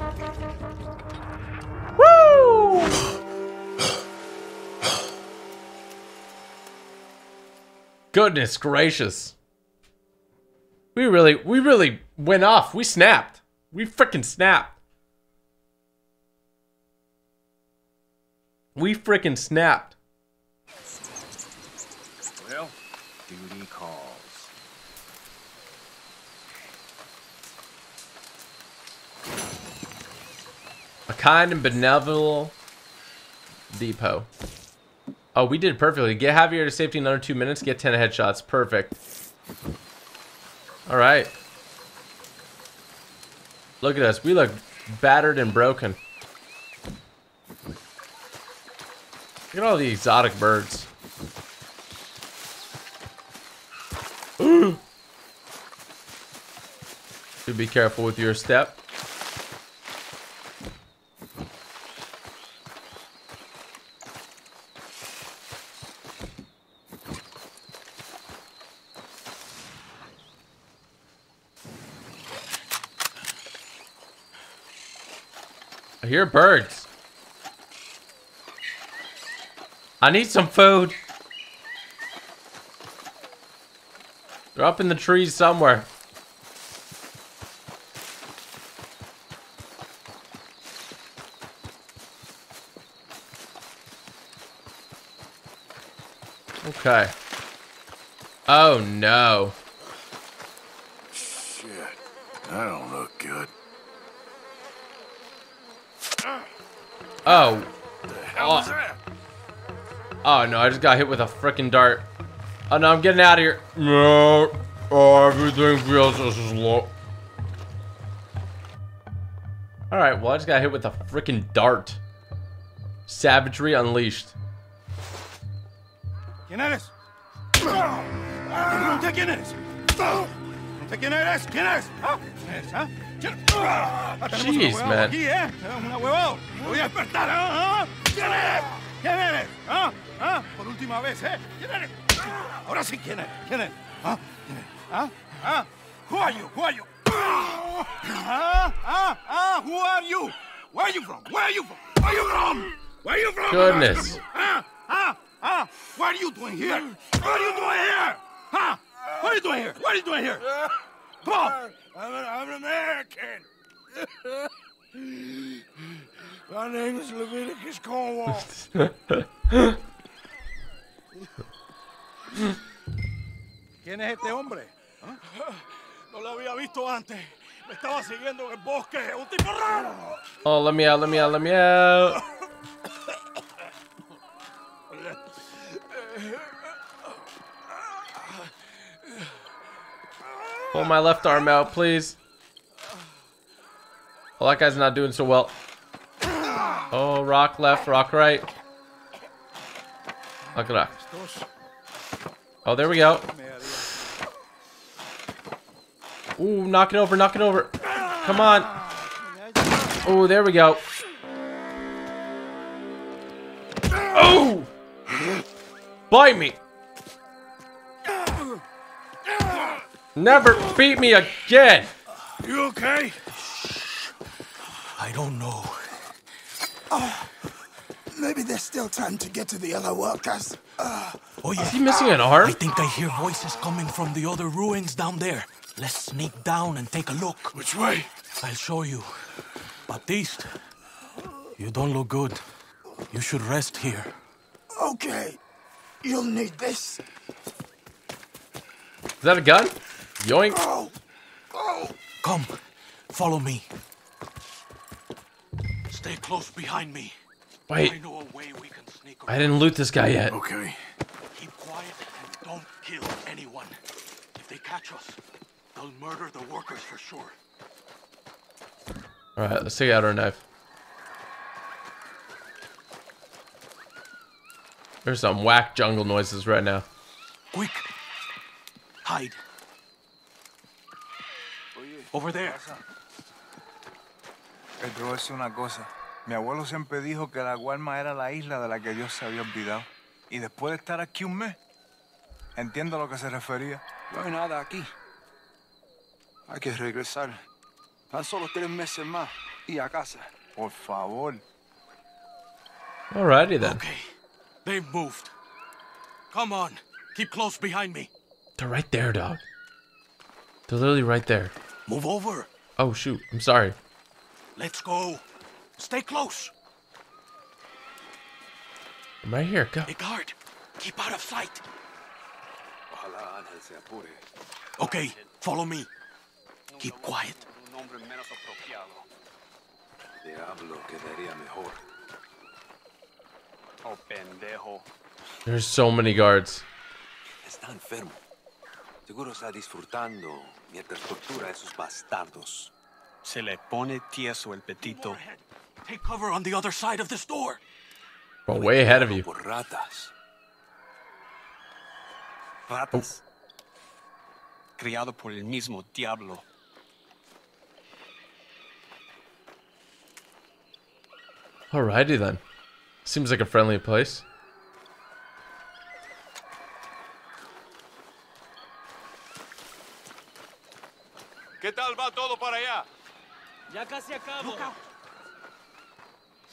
Woo! Goodness gracious. We really, we really went off. We snapped. We frickin' snapped. We frickin' snapped. Well, duty calls. A kind and benevolent depot. Oh, we did perfectly. Get Javier to safety in under two minutes. Get ten headshots. Perfect. All right. Look at us. We look battered and broken. Look at all the exotic birds. Should be careful with your step. I hear birds. I need some food. They're up in the trees somewhere. Okay. Oh no. Shit. I don't look good. Oh. Oh. Oh no, I just got hit with a freaking dart. Oh no, I'm getting out of here. No. Oh, everything feels just as low. Alright, well, I just got hit with a freaking dart. Savagery unleashed. Get at us. Don't take it at us. Don't take it at us. Get at us. Huh? Jeez, man. Who are you? Who are you? Who are you? Where are you from? Where are you from? Where are you from? Where are you from? Goodness. What are you doing here? What are you doing here? Huh? What are you doing here? What are you doing here? Come on. I'm an, I'm an American. My name is Leviticus Cornwall. ¿Quién es este hombre? No lo había visto antes. Me estaba siguiendo en el bosque. Un tipo raro. Oh, let me out! Let me out! Let me out! Pull my left arm out, please. Well, that guy's not doing so well. Oh, rock left, rock right. Rock, rock. Oh, there we go. Ooh, knock it over, knock it over. Come on. Oh, there we go. Oh! Bite me! Never beat me again. You okay? I don't know. Oh, maybe there's still time to get to the other workers. Uh, oh yeah. Is he missing an arm? I think I hear voices coming from the other ruins down there. Let's sneak down and take a look. Which way? I'll show you. Baptiste, you don't look good. You should rest here. Okay. You'll need this. Is that a gun? Yoink. Oh, oh. Come, follow me. Stay close behind me. Wait. I know a way we can sneak around. I didn't loot this guy yet. Okay. Keep quiet and don't kill anyone. If they catch us, they'll murder the workers for sure. All right, let's take out our knife. There's some whack jungle noises right now. Quick. Hide. Over there. Pero te voy a decir una cosa. Mi abuelo siempre dijo que la Guarma era la isla de la que Dios se había olvidado. Y después de estar aquí un mes, entiendo a lo que se refería. No hay nada aquí. Hay que regresar. Tan solo tres meses más y a casa. Por favor. Alrighty then. Okay, they've moved. Come on, keep close behind me. They're right there, dog. They're literally right there. Move over. Oh shoot, I'm sorry. Let's go. Stay close. I'm right here. Go. Hey, guard. Keep out of sight. Okay, follow me. Keep quiet. There's so many guards. Está enfermo. Seguro está disfrutando mientras tortura a esos bastardos. Se le pone tieso el petito. Take cover on the other side of this door. Well, way ahead of you. Ratas. Ratas. Criado por el mismo diablo. Alrighty then. Seems like a friendly place. ¿Qué tal va todo para allá? Ya casi acabo.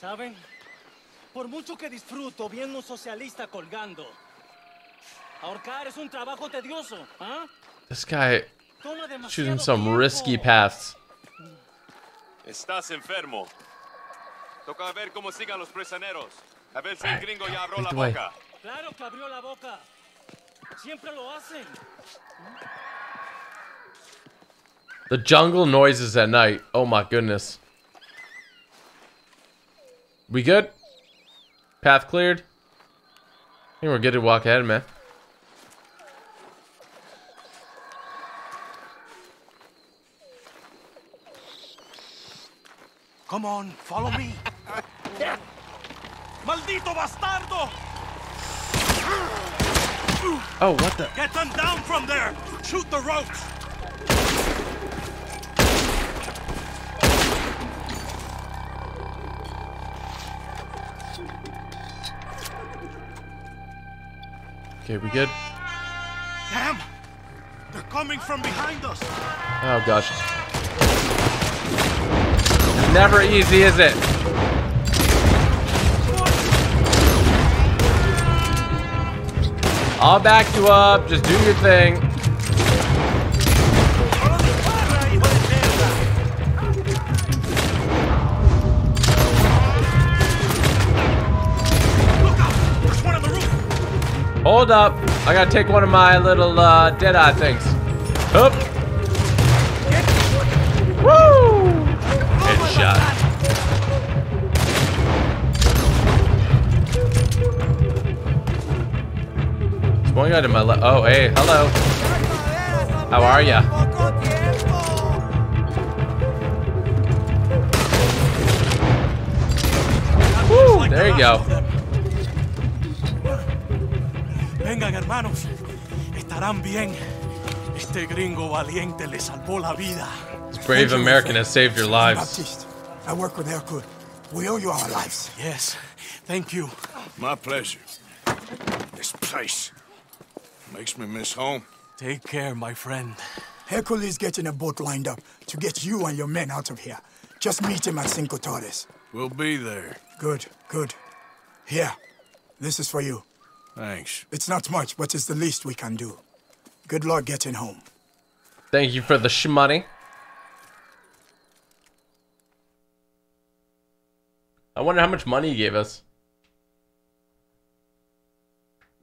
¿Saben? Por mucho que disfruto viendo un socialista colgando. Ahorcar es un trabajo tedioso, ¿ah? This guy choosing some risky paths. Estás enfermo. Toca ver cómo sigan los prisioneros. A ver si el gringo ya abrió la boca. Claro que abrió la boca. Siempre lo hacen. The jungle noises at night. Oh my goodness. We good? Path cleared? I think we're good to walk ahead, man. Come on, follow me. Maldito bastardo! Oh, what the? Get them down from there! Shoot the ropes! Okay, we good? Damn! They're coming from behind us! Oh gosh. Never easy, is it? I'll back you up, just do your thing. Hold up. I gotta take one of my little uh, dead eye things. Oop. Woo! Headshot. There's one guy to my left. Oh, hey. Hello. How are ya? Woo! There you go. Vengan, hermanos, estarán bien. Este gringo valiente le salvó la vida. This brave American has saved your lives. I work with Hercule. We owe you our lives. Yes, thank you. My pleasure. This place makes me miss home. Take care, my friend. Hercule is getting a boat lined up to get you and your men out of here. Just meet him at Cinco Torres. We'll be there. Good, good. Here, this is for you. Thanks. It's not much, but it's the least we can do. Good luck getting home. Thank you for the shmoney. I wonder how much money he gave us.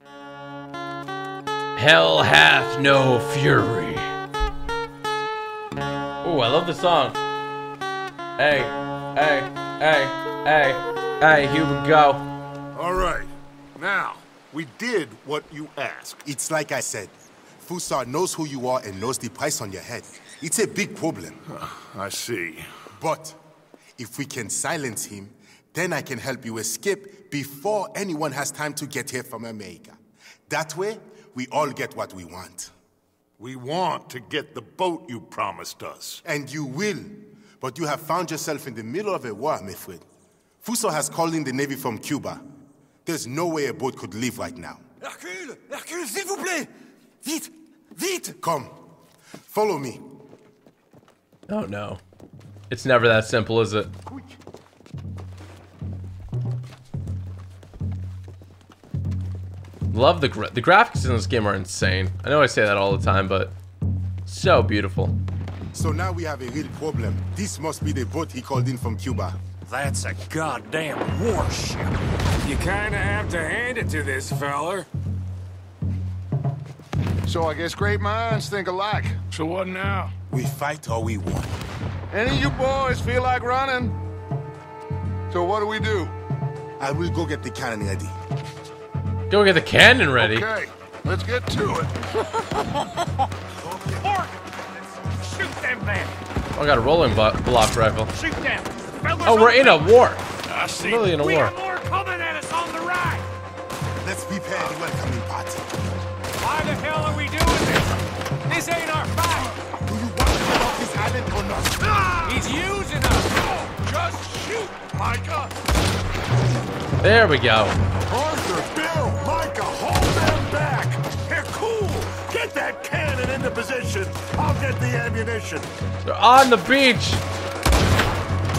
Hell hath no fury. Oh, I love the song. Hey, hey, hey, hey, hey, here we go. All right, now. We did what you asked. It's like I said. Fussar knows who you are and knows the price on your head. It's a big problem. Uh, I see. But if we can silence him, then I can help you escape before anyone has time to get here from America. That way, we all get what we want. We want to get the boat you promised us. And you will. but you have found yourself in the middle of a war, my friend. Fussar has called in the Navy from Cuba. There's no way a boat could leave right now. Hercule! Hercule, s'il vous plaît! Vite! Vite! Come. Follow me. Oh, no. It's never that simple, is it? Quick. Love the gra the graphics in this game are insane. I know I say that all the time, but so beautiful. So now we have a real problem. This must be the boat he called in from Cuba. That's a goddamn warship. You kind of have to hand it to this feller. So I guess great minds think alike. So what now? We fight or we won. Any of you boys feel like running? So what do we do? I will go get the cannon ready. Go get the cannon ready. Okay, let's get to it. Shoot them man. Oh, I got a rolling block rifle. Shoot them. Oh, we're in a war. I see. We're really in a we war. Have more coming at us on the right. Let's be prepared to welcome in party. Why the hell are we doing this? This ain't our fight. Do you want to get off this island or not? Ah! He's using us. Oh, just shoot, Micah. There we go. Arthur, Bill, Micah, hold them back! They're cool! Get that cannon into position! I'll get the ammunition! They're on the beach!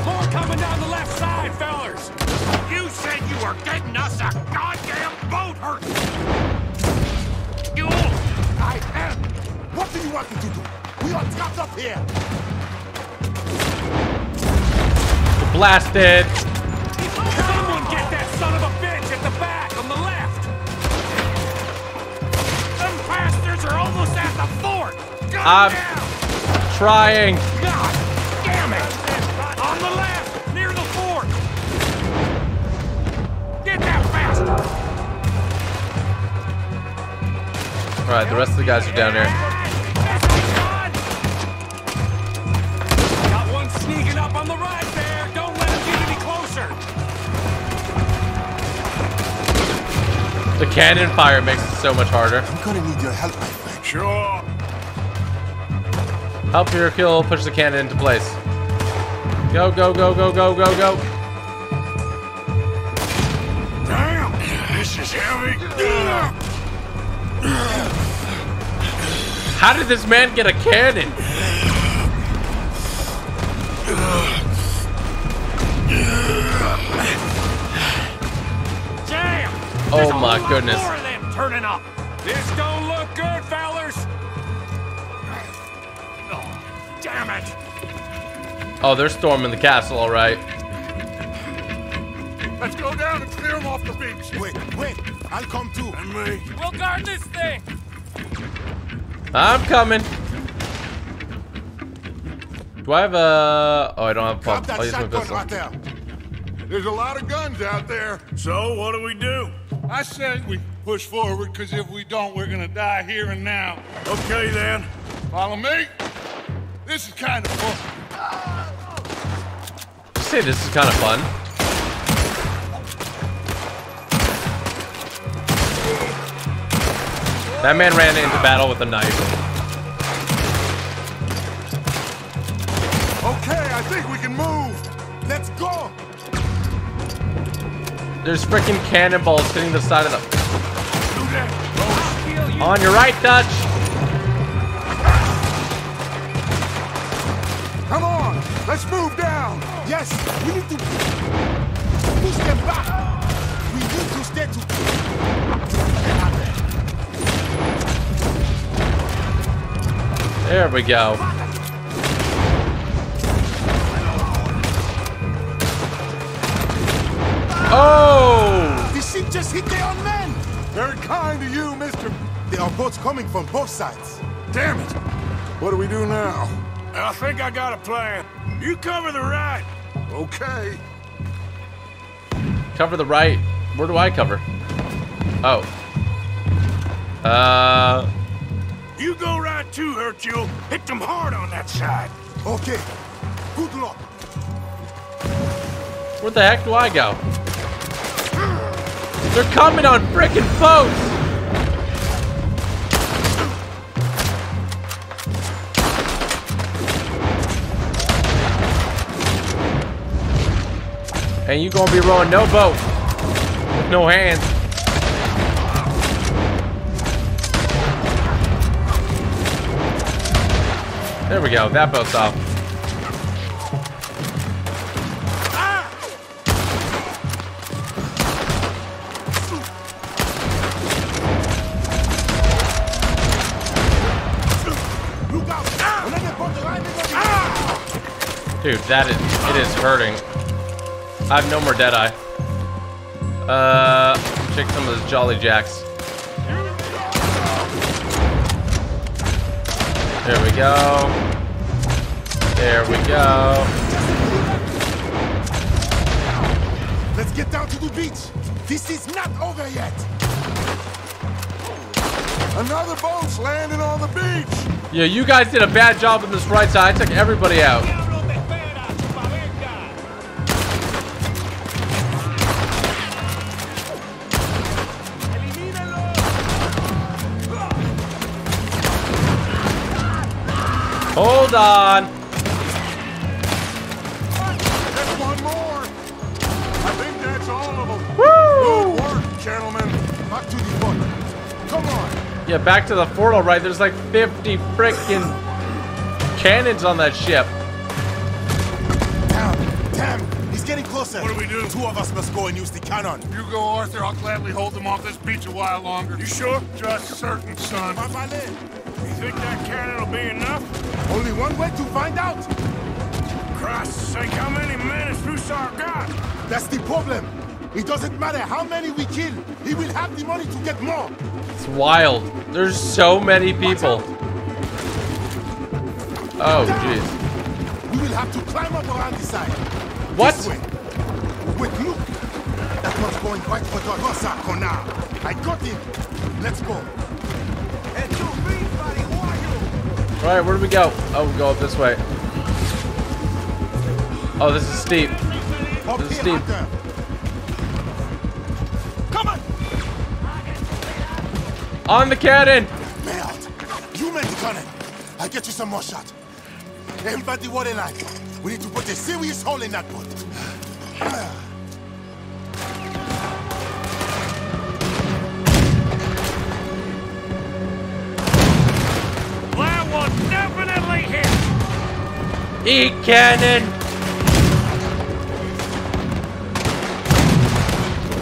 More coming down the left side, fellers! You said you were getting us a goddamn boat hurt! You! I am! What do you want me to do? We are trapped up here! Blasted! Someone get that son of a bitch! The back on the left. Them bastards are almost at the fort. Go I'm down. Trying. God damn it! On the left, near the fort. Get that bastard. All right, the rest of the guys are down there. Got one sneaking up on the right there. Don't let him get any closer. The cannon fire makes it so much harder. I'm gonna need your help, my friend. Sure. Help your kill, push the cannon into place. Go, go, go, go, go, go, go. Damn, this is heavy. How did this man get a cannon? Oh my goodness. More of them turning up. This don't look good, fellers. Oh, damn it. Oh, they're storming the castle, all right. Let's go down and clear them off the beach. Wait, wait. I'll come too. And me. We'll guard this thing. I'm coming. Do I have a... Oh, I don't have a pump. I'll use my pistol. Right there. There's a lot of guns out there. So what do we do? I said we push forward, because if we don't, we're going to die here and now. Okay, then. Follow me. This is kind of fun. You say this is kind of fun? That man ran into battle with a knife. Okay, I think we can move. Let's go. There's freaking cannonballs hitting the side of the... On your right, Dutch! Come on! Let's move down! Yes, we need to... push them back! We need to stay to... There we go. Oh! The ship just hit their own men! Very kind of you, mister. There are boats coming from both sides. Damn it! What do we do now? I think I got a plan. You cover the right. Okay. Cover the right? Where do I cover? Oh. Uh... You go right too, Hercule. Hit them hard on that side. Okay. Good luck. Where the heck do I go? They're coming on frickin' boats! And you gonna be rowing no boat with no hands. There we go. That boat's off. Dude, that is, it is hurting. I have no more Deadeye. Uh, check some of those Jolly Jacks. There we go. There we go. Let's get down to the beach. This is not over yet. Another boat's landing on the beach. Yeah, you guys did a bad job on this right side. I took everybody out. Hold on. That's one more. I think that's all of them. Woo! Good work, gentlemen. Back to the fort. Come on. Yeah, back to the fort, all right. There's like fifty freaking cannons on that ship. Damn, damn, he's getting closer. What do we do? The two of us must go and use the cannon. You go, Arthur. I'll gladly hold them off this beach a while longer. You sure? Just certain, son. By my leg. You think that cannon will be enough? Only one way to find out! Christ's sake, how many men has Fussar got? That's the problem. It doesn't matter how many we kill. He will have the money to get more. It's wild. There's so many people. Oh, jeez. We will have to climb up around the side. What? Wait, look. That one's going right for the Rosa Connard. I got him. Let's go. Alright, where do we go? Oh, we go up this way. Oh, this is steep. This is steep. Come on! On the cannon! You make the cannon. I'll get you some more shot. Everybody water line. We need to put a serious hole in that boat. E cannon.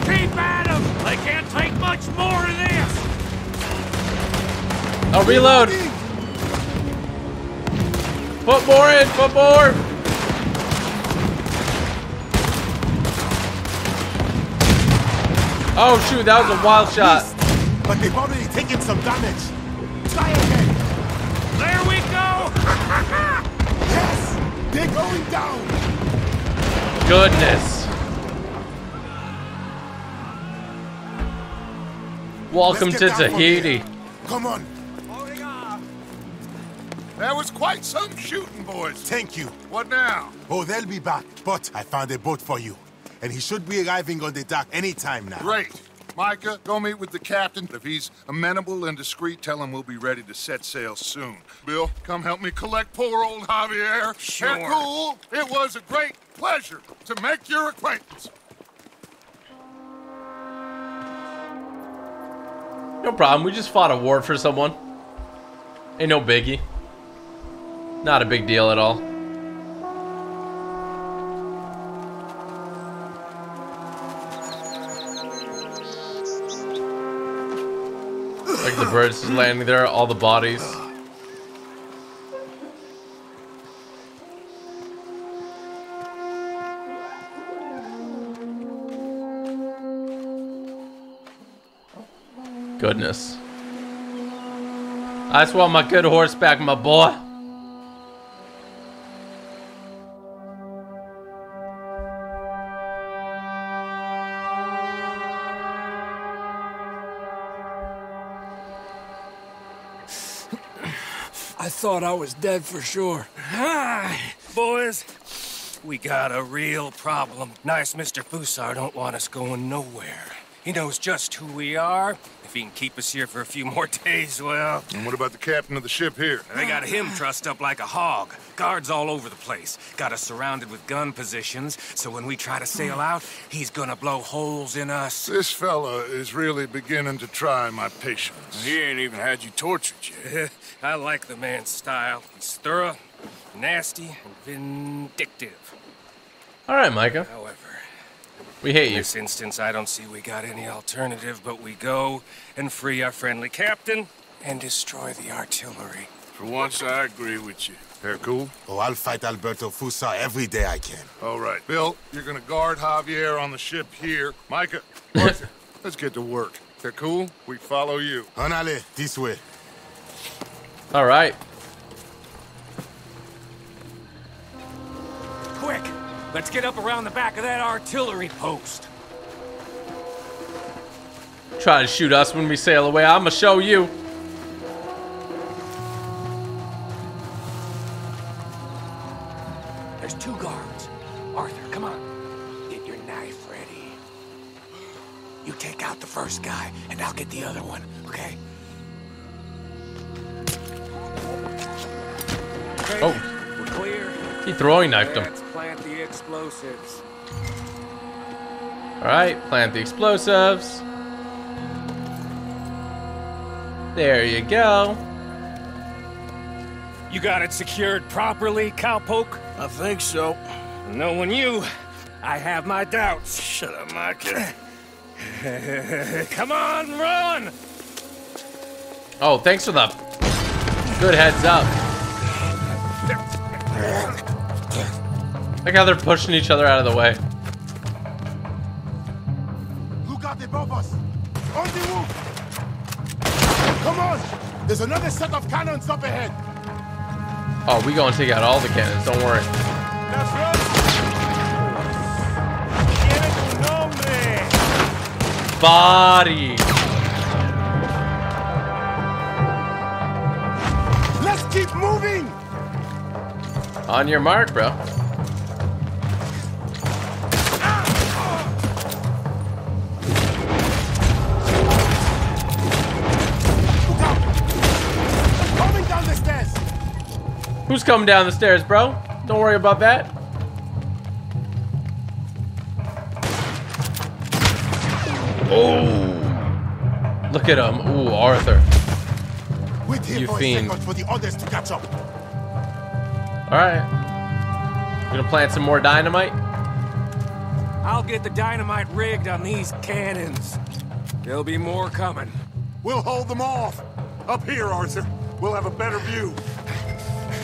Keep at them. They can't take much more of this. I'll reload. Put more in. Put more. Oh shoot! That was a wild shot. But they've already taken some damage. Try again. There we go. Yes. They're going down! Goodness. Welcome to Tahiti. Come on. That was quite some shooting, boys. Thank you. What now? Oh, they'll be back. But I found a boat for you. And he should be arriving on the dock anytime now. Great. Micah, go meet with the captain. If he's amenable and discreet, tell him we'll be ready to set sail soon. Bill, come help me collect poor old Javier. Sure. Hercule, it was a great pleasure to make your acquaintance. No problem. We just fought a war for someone. Ain't no biggie. Not a big deal at all. Like the birds just landing there, all the bodies. Goodness. I just want my good horse back, my boy. Thought I was dead for sure. Hi, boys. We got a real problem. Nice Mister Fussar don't want us going nowhere. He knows just who we are. If he can keep us here for a few more days, well... And what about the captain of the ship here? They got him trussed up like a hog. Guards all over the place. Got us surrounded with gun positions, so when we try to sail out, he's gonna blow holes in us. This fella is really beginning to try my patience. He ain't even had you tortured yet. I like the man's style. He's thorough, nasty, and vindictive. All right, Micah. However... We hate you. In this instance, I don't see we got any alternative, but we go and free our friendly captain and destroy the artillery. For once, I agree with you. Hercule? Oh, I'll fight Alberto Fussar every day I can. All right. Bill, you're going to guard Javier on the ship here. Micah, Arthur, let's get to work. Hercule, we follow you. Hanale, this way. All right. Quick! Let's get up around the back of that artillery post. Try to shoot us when we sail away. I'ma show you. There's two guards. Arthur, come on. Get your knife ready. You take out the first guy, and I'll get the other one, okay? Okay. Oh. We're clear. He throwing knifed him. Plant the explosives. All right, plant the explosives. There you go. You got it secured properly, cowpoke? I think so. Knowing you, I have my doubts. Shut up, Micah. Come on, run! Oh, thanks for the good heads up. Like how they're pushing each other out of the way. Look out above us! On the roof! Come on! There's another set of cannons up ahead! Oh, we gonna take out all the cannons, don't worry. That's right! Body! Let's keep moving! On your mark, bro. Who's coming down the stairs, bro? Don't worry about that. Oh, look at him! Ooh, Arthur. Wait here you for fiend. A second for the others to catch up. All right, we're gonna plant some more dynamite. I'll get the dynamite rigged on these cannons. There'll be more coming. We'll hold them off. Up here, Arthur. We'll have a better view.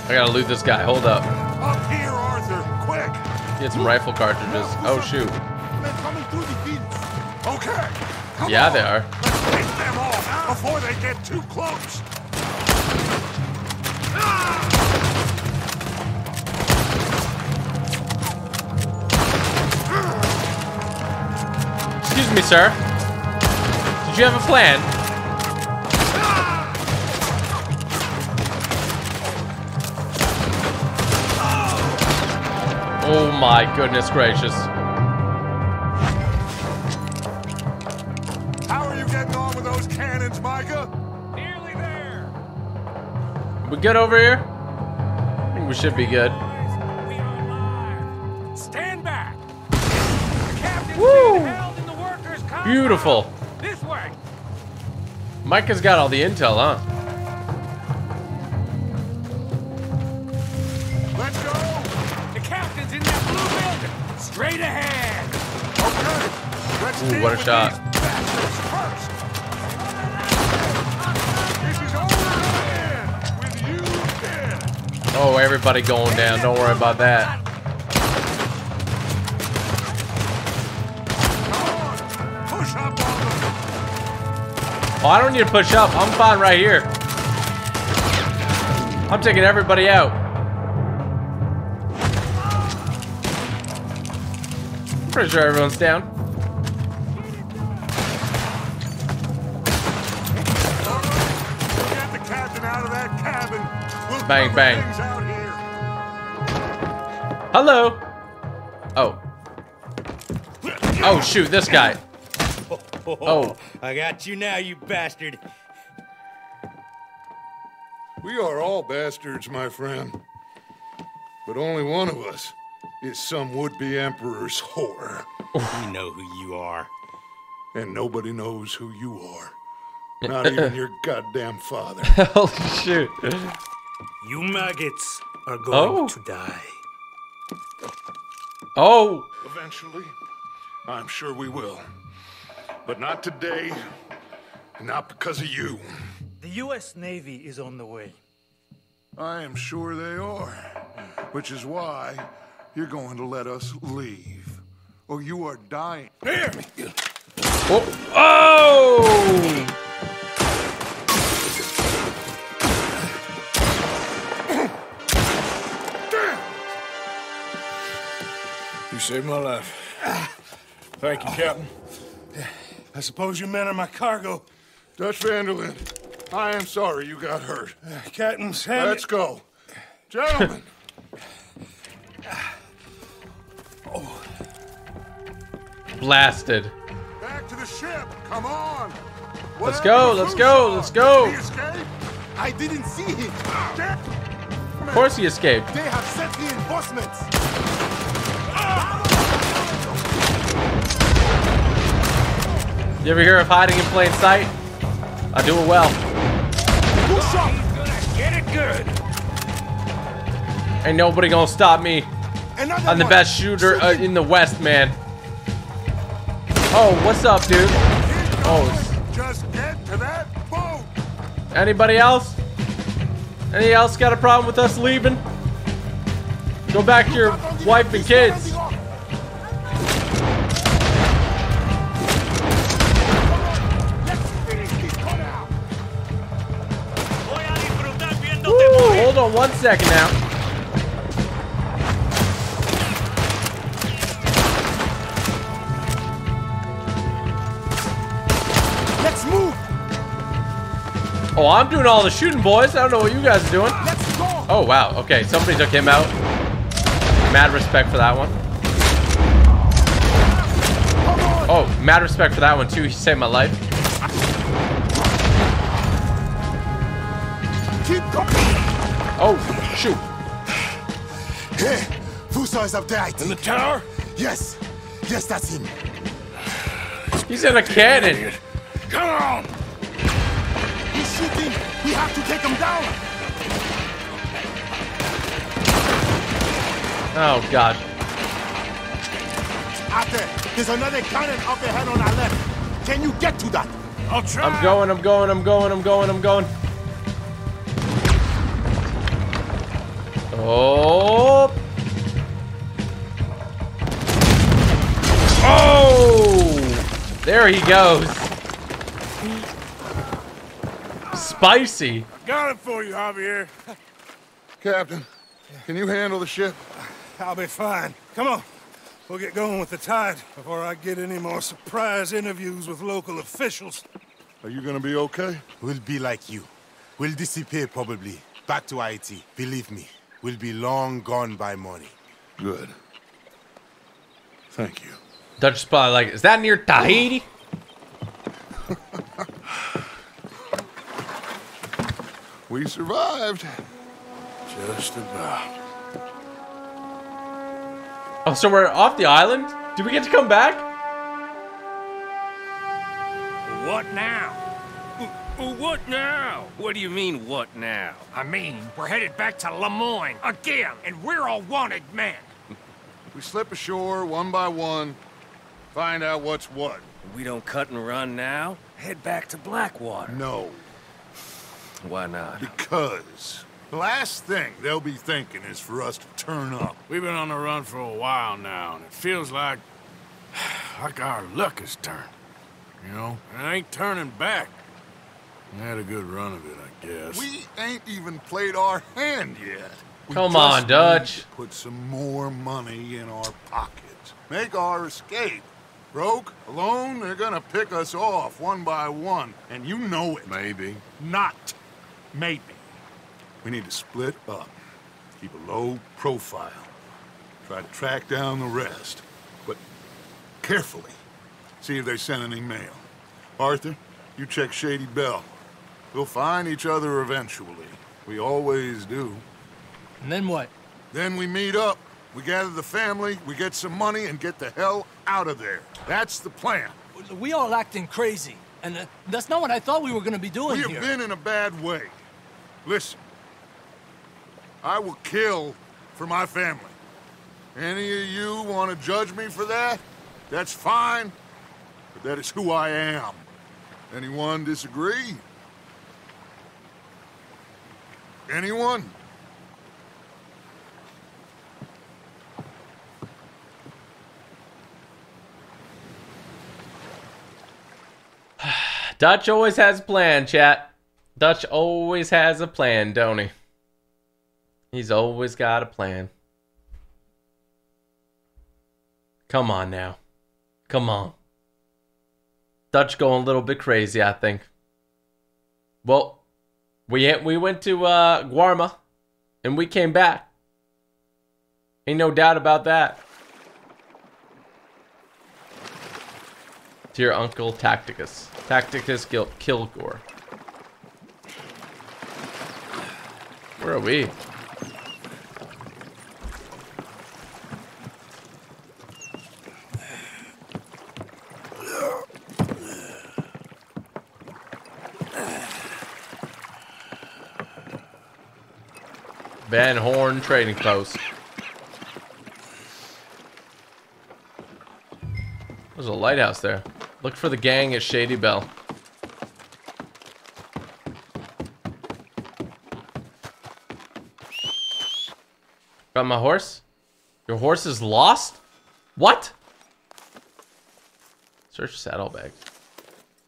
I gotta loot this guy. Hold up. Up here, Arthur. Quick. Get some rifle cartridges. Oh shoot. They're coming through the fields. Okay. Come yeah, on. They are. Let's take them off before they get too close. Excuse me, sir. Did you have a plan? Oh my goodness gracious. How are you getting on with those cannons, Micah? Nearly there. We good over here? I think we should be good. We are live. Stand back. The captain's being held in the workers' compound. Beautiful. This way. Micah's got all the intel, huh? Straight ahead. Okay. Let's Ooh, what a shot. Oh, everybody going down. Don't worry about that. Oh, I don't need to push up. I'm fine right here. I'm taking everybody out. Pretty sure everyone's down. Bang, bang. Hello. Oh. Oh, shoot, this guy. Oh. I got you now, you bastard. We are all bastards, my friend. But only one of us is some would-be emperor's whore. We know who you are. And nobody knows who you are. Not even your goddamn father. Oh, shoot. You maggots are going oh. to die. Oh! Eventually, I'm sure we will. But not today, not because of you. The U S Navy is on the way. I am sure they are. Which is why you're going to let us leave. Or you are dying. Here! Oh! Oh! You saved my life. Thank you, Captain. I suppose you men are my cargo. Dutch van der Linde, I am sorry you got hurt. Uh, Captain's hand. Let's go. Gentlemen. Oh. Blasted. Back to the ship. Come on. Let's go, let's go, let's go. Did he escape? I didn't see him. Of course he escaped. They have sent reinforcements. You ever hear of hiding in plain sight? I do it well. Push up. Get it good. Ain't nobody gonna stop me. Another I'm the one. Best shooter uh, in the West, man. Oh, what's up, dude? Oh. Just get to that boat. Anybody else? Anybody else got a problem with us leaving? Go back to your wife and kids. Hold on one second now. Let's move. Oh, I'm doing all the shooting, boys. I don't know what you guys are doing. Let's go. Oh, wow. Okay, somebody took him out. Mad respect for that one. Oh, mad respect for that one, too. He saved my life. Keep going. Oh, shoot. Hey, Fussar is up there. In the tower? Yes. Yes, that's him. He's in a cannon. Come on! He's shooting. We have to take him down. Oh, God. Arthur, there's another cannon up ahead on our left. Can you get to that? I'll try. I'm going, I'm going, I'm going, I'm going, I'm going. Oh! Oh! There he goes. Spicy. Got it for you, Javier. Captain, can you handle the ship? I'll be fine. Come on. We'll get going with the tide before I get any more surprise interviews with local officials. Are you gonna be okay? We'll be like you. We'll disappear probably. Back to Haiti. Believe me. We'll be long gone by morning. Good. Thank you. Dutch spot like is that near Tahiti? We survived. Just about. Oh, so we're off the island? Do we get to come back? What now? What now? What do you mean, what now? I mean, we're headed back to Lemoyne again, and we're all wanted men. We slip ashore one by one, find out what's what. We don't cut and run now? Head back to Blackwater. No. Why not? Because the last thing they'll be thinking is for us to turn up. We've been on the run for a while now, and it feels like, like our luck is turned. You know, it ain't turning back. I had a good run of it, I guess. We ain't even played our hand yet. We Come on, Dutch. Put some more money in our pockets. Make our escape. Broke, alone, they're gonna pick us off one by one, and you know it. Maybe. Not. Maybe. We need to split up. Keep a low profile. Try to track down the rest, but carefully. See if they sent any mail. Arthur, you check Shady Bell. We'll find each other eventually. We always do. And then what? Then we meet up. We gather the family, we get some money, and get the hell out of there. That's the plan. We all acting crazy. And that's not what I thought we were going to be doing here. We have been in a bad way. Listen. I will kill for my family. Any of you want to judge me for that? That's fine. But that is who I am. Anyone disagree? Anyone? Dutch always has a plan, chat. Dutch always has a plan, don't he? He's always got a plan. Come on now. Come on. Dutch going a little bit crazy, I think. Well, we we went to uh, Guarma, and we came back. Ain't no doubt about that. Dear Uncle Tacticus. Tacticus Kilgore. Where are we? Van Horn Trading Post. There's a lighthouse there. Look for the gang at Shady Bell. Got my horse? Your horse is lost? What? Search saddlebag.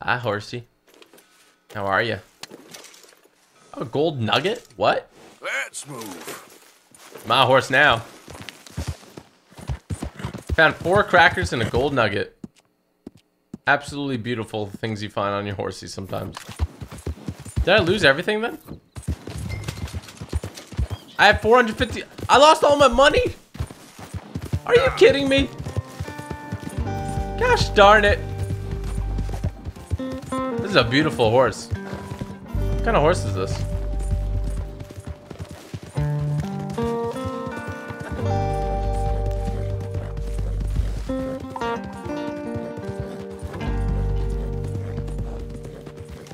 Hi, horsey. How are you? A gold nugget? What? Let's move. My horse now. Found four crackers and a gold nugget. Absolutely beautiful, the things you find on your horsey sometimes. Did I lose everything then? I have four hundred fifty. I lost all my money? Are you kidding me? Gosh darn it. This is a beautiful horse. What kind of horse is this?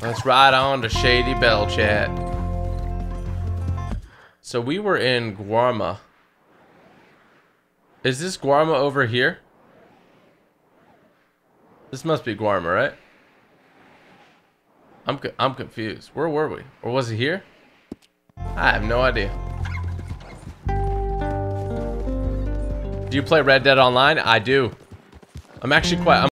Let's ride on to Shady Bell, chat. So we were in Guarma. Is this Guarma over here? This must be Guarma, right? I'm co I'm confused. Where were we? Or was it here? I have no idea. Do you play Red Dead Online? I do. I'm actually quite... I'm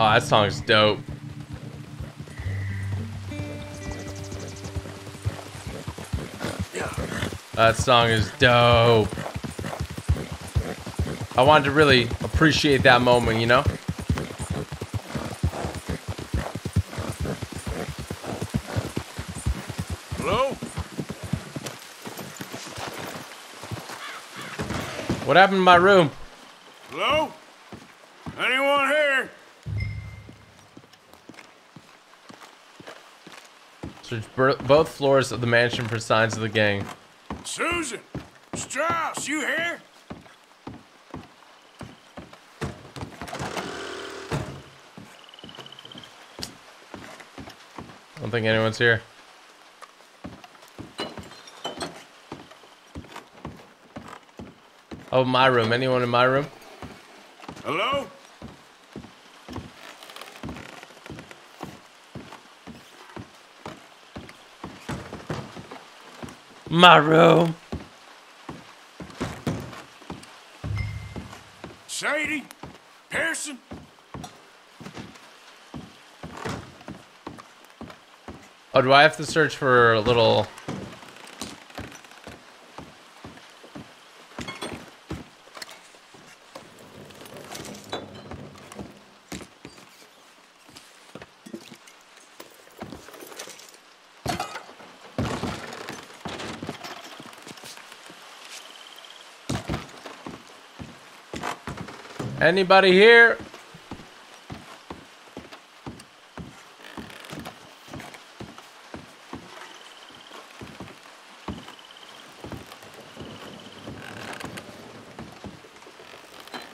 Oh, that song's dope. That song is dope. I wanted to really appreciate that moment, you know? Hello? What happened to my room? Hello? Anyone here? Search both floors of the mansion for signs of the gang. Susan! Strauss, you here? I don't think anyone's here. Oh, my room. Anyone in my room? Hello? My room. Sadie Pearson. Oh, do I have to search for a little? Anybody here?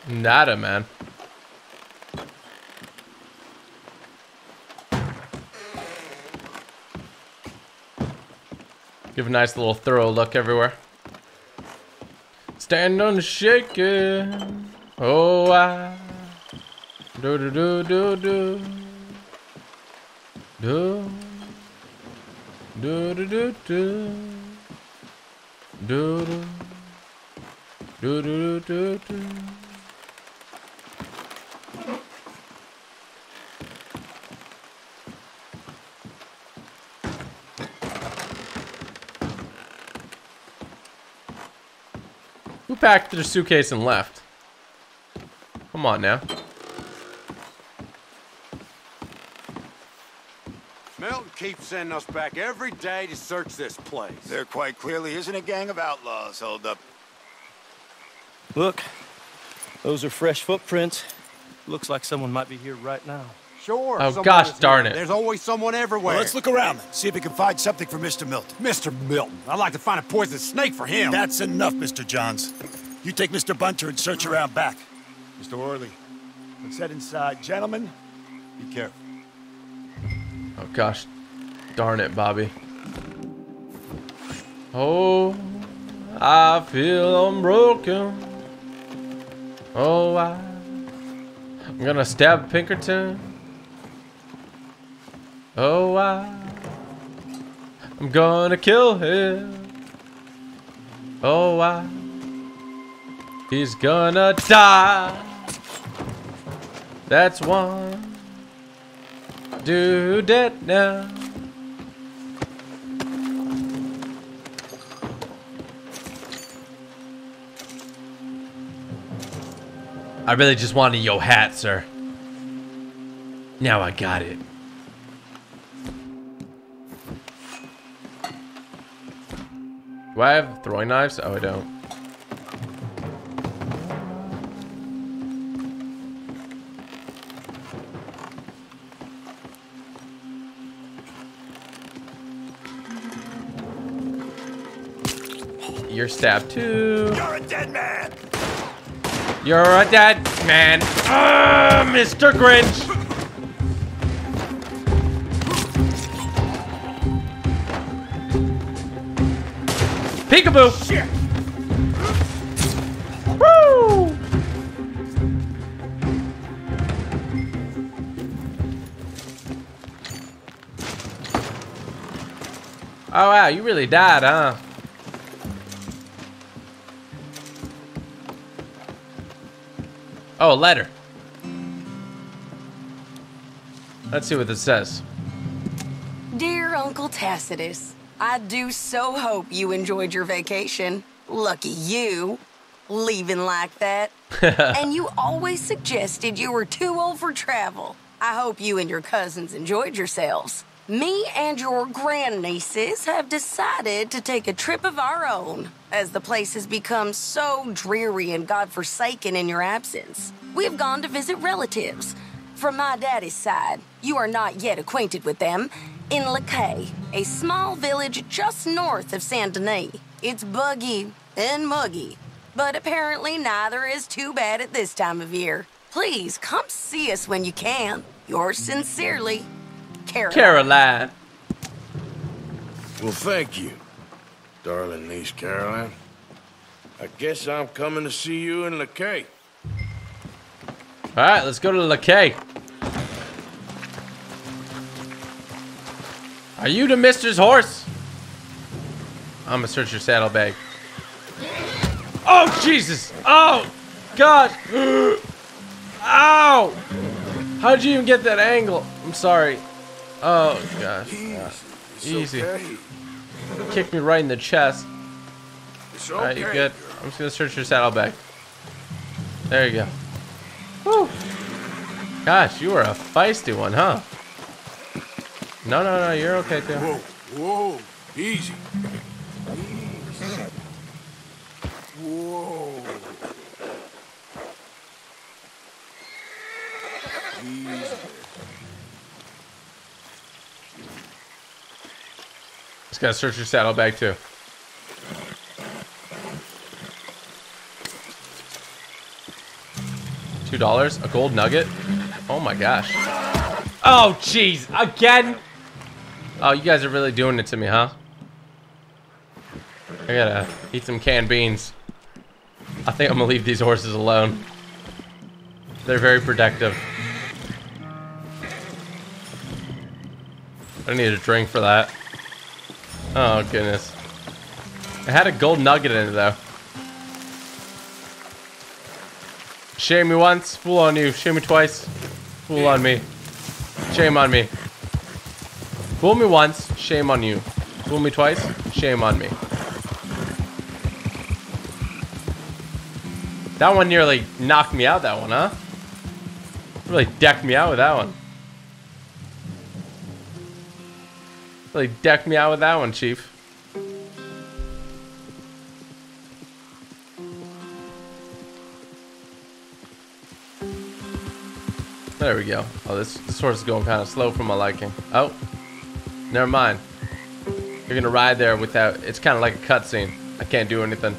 Nada, man. Give a nice little thorough look everywhere. Stand unshaken. Oh, I do do do do do do do do do do do do do do do. Who packed their suitcase and left? Come on now. Milton keeps sending us back every day to search this place. There quite clearly isn't a gang of outlaws holed up. Look, those are fresh footprints. Looks like someone might be here right now. Sure. Oh, gosh darn it. There's always someone everywhere. Well, let's look around and see if we can find something for Mister Milton. Mister Milton? I'd like to find a poisonous snake for him. That's enough, Mister Johns. You take Mister Bunter and search around back. Mister Orley, let's head inside. Gentlemen, be careful. Oh, gosh. Darn it, Bobby. Oh, I feel I'm broken. Oh, I... I'm gonna stab Pinkerton. Oh, I... I'm gonna kill him. Oh, I... He's gonna die. That's one. Do that now. I really just wanted your hat, sir. Now I got it. Do I have throwing knives? Oh, I don't. You're stabbed too. You're a dead man. You're a dead man. Ah, Mister Grinch. Peekaboo. Shit. Woo. Oh wow, you really died, huh? Oh, a letter. Let's see what it says. Dear Uncle Tacitus, I do so hope you enjoyed your vacation. Lucky you. leaving like that. And you always suggested you were too old for travel. I hope you and your cousins enjoyed yourselves. Me and your grandnieces have decided to take a trip of our own, as the place has become so dreary and godforsaken in your absence. We've gone to visit relatives. From my daddy's side, you are not yet acquainted with them, in Lacay, a small village just north of Saint-Denis. It's buggy and muggy, but apparently neither is too bad at this time of year. Please, come see us when you can. Yours sincerely, Caroline. Caroline. Well, thank you, darling niece Caroline. I guess I'm coming to see you in Lacay. All right, let's go to Lacay. Are you the mistress horse? I'm gonna search your saddlebag. Oh, Jesus. Oh, God. Ow. How'd you even get that angle? I'm sorry. Oh, gosh. Uh, easy. Okay. Kicked me right in the chest. It's okay. All right, you're good. I'm just going to search your saddlebag. There you go. Woo. Gosh, you were a feisty one, huh? No, no, no. You're okay, too. Whoa. Whoa. Easy. Easy. Whoa. Easy. Just gotta search your saddlebag too. Two dollars, a gold nugget. Oh my gosh. Oh jeez, again. Oh, you guys are really doing it to me, huh? I gotta eat some canned beans. I think I'm gonna leave these horses alone. They're very protective. I need a drink for that. Oh, goodness. It had a gold nugget in it, though. Shame me once, fool on you. Shame me twice, fool on me. Shame on me. Fool me once, shame on you. Fool me twice, shame on me. That one nearly knocked me out, that one, huh? Really decked me out with that one. Really decked me out with that one, Chief. There we go. Oh, this, this horse is going kind of slow for my liking. Oh, never mind. You're gonna ride there without. It's kind of like a cutscene. I can't do anything.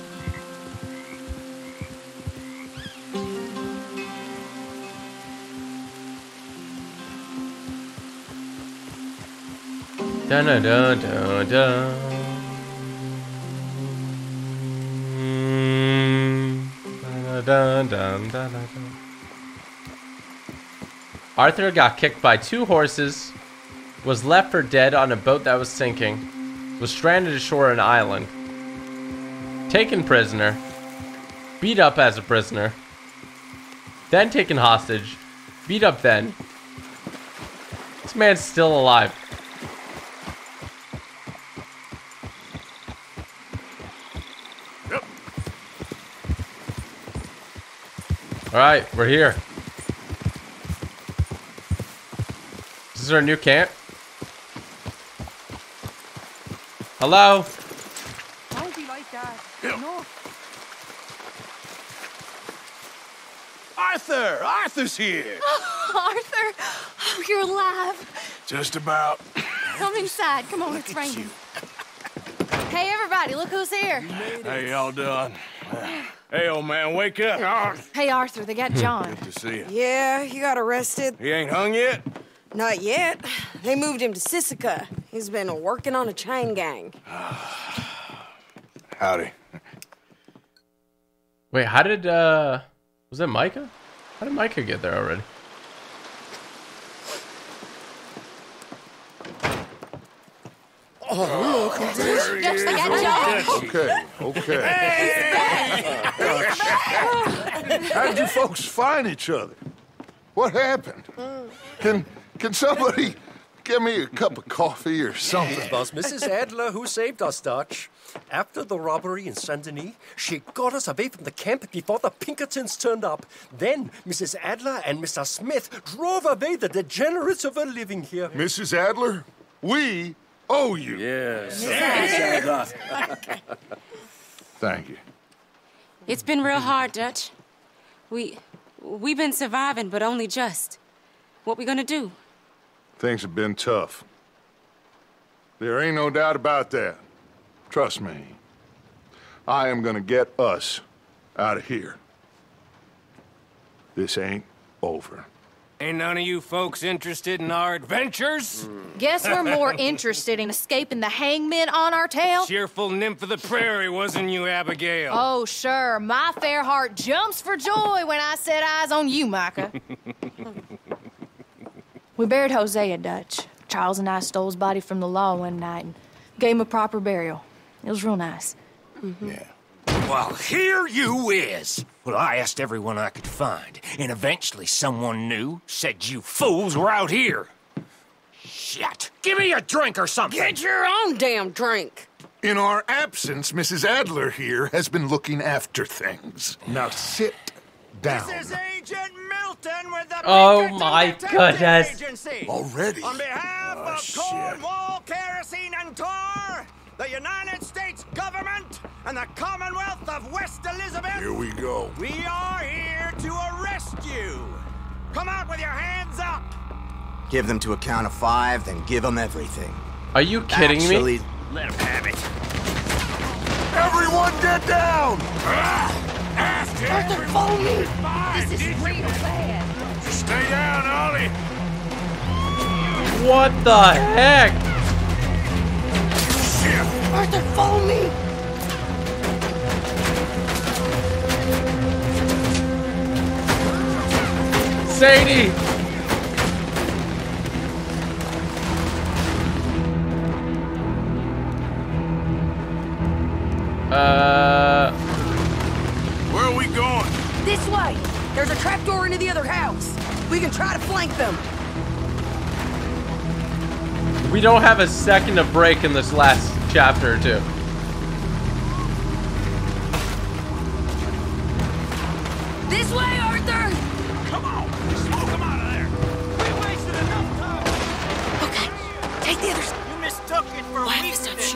Dun, dun, dun, dun, dun. Mm, dun, dun, dun, dun, dun. Arthur got kicked by two horses, was left for dead on a boat that was sinking, was stranded ashore on an island, taken prisoner, beat up as a prisoner, then taken hostage, beat up then. This man's still alive. All right, we're here. This is our new camp. Hello. Why do you like that? No. Arthur, Arthur's here. Oh, Arthur, oh, you're alive. Just about. Come inside. Come on, it's raining. Hey, everybody, look who's here. How y'all doing? Hey, old man, wake up. Hey, Arthur, they got John. Good to see you. Yeah, he got arrested. He ain't hung yet? Not yet. They moved him to Sissica. He's been working on a chain gang. Howdy. Wait, how did, uh... was that Micah? How did Micah get there already? Oh, look at this. Okay, okay. Hey. How did you folks find each other? What happened? Can can somebody Get me a cup of coffee or something. It was Missus Adler who saved us, Dutch. After the robbery in Saint-Denis, she got us away from the camp before the Pinkertons turned up. Then Missus Adler and Mister Smith drove away the degenerates who were living here. Missus Adler, we owe you. Yes. yes. yes. Thank you. It's been real hard, Dutch. We, we've been surviving, but only just. What we gonna do? Things have been tough. There ain't no doubt about that. Trust me. I am gonna get us out of here. This ain't over. Ain't none of you folks interested in our adventures? Mm. Guess we're more interested in escaping the hangmen on our tail? Cheerful nymph of the prairie, wasn't you, Abigail? Oh, sure. My fair heart jumps for joy when I set eyes on you, Micah. We buried Hosea, Dutch. Charles and I stole his body from the law one night and gave him a proper burial. It was real nice. Mm-hmm. Yeah. Well, here you is. Well, I asked everyone I could find, and eventually someone knew, said you fools were out here. Shit. Give me a drink or something. Get your own damn drink. In our absence, Missus Adler here has been looking after things. Now sit down. This is Agent Milton with the oh my goodness. Agency. Already? On behalf oh, of shit. Cornwall, Kerosene, and Tar, the United States government and the Commonwealth of West Elizabeth. Here we go. We are here to arrest you. Come out with your hands up. Give them to a count of five, then give them everything. Are you kidding Actually, me? Let them have it. Everyone get down! Ask Arthur, follow me. This is real bad. Stay down, Ollie. What the heck? Arthur, follow me! Sadie! Uh... Where are we going? This way! There's a trapdoor into the other house. We can try to flank them. We don't have a second to break in this last chapter or two. This way, Arthur! Come on! Smoke him out of there! We wasted enough time! Okay, take the others. You mistook it for Why weakness.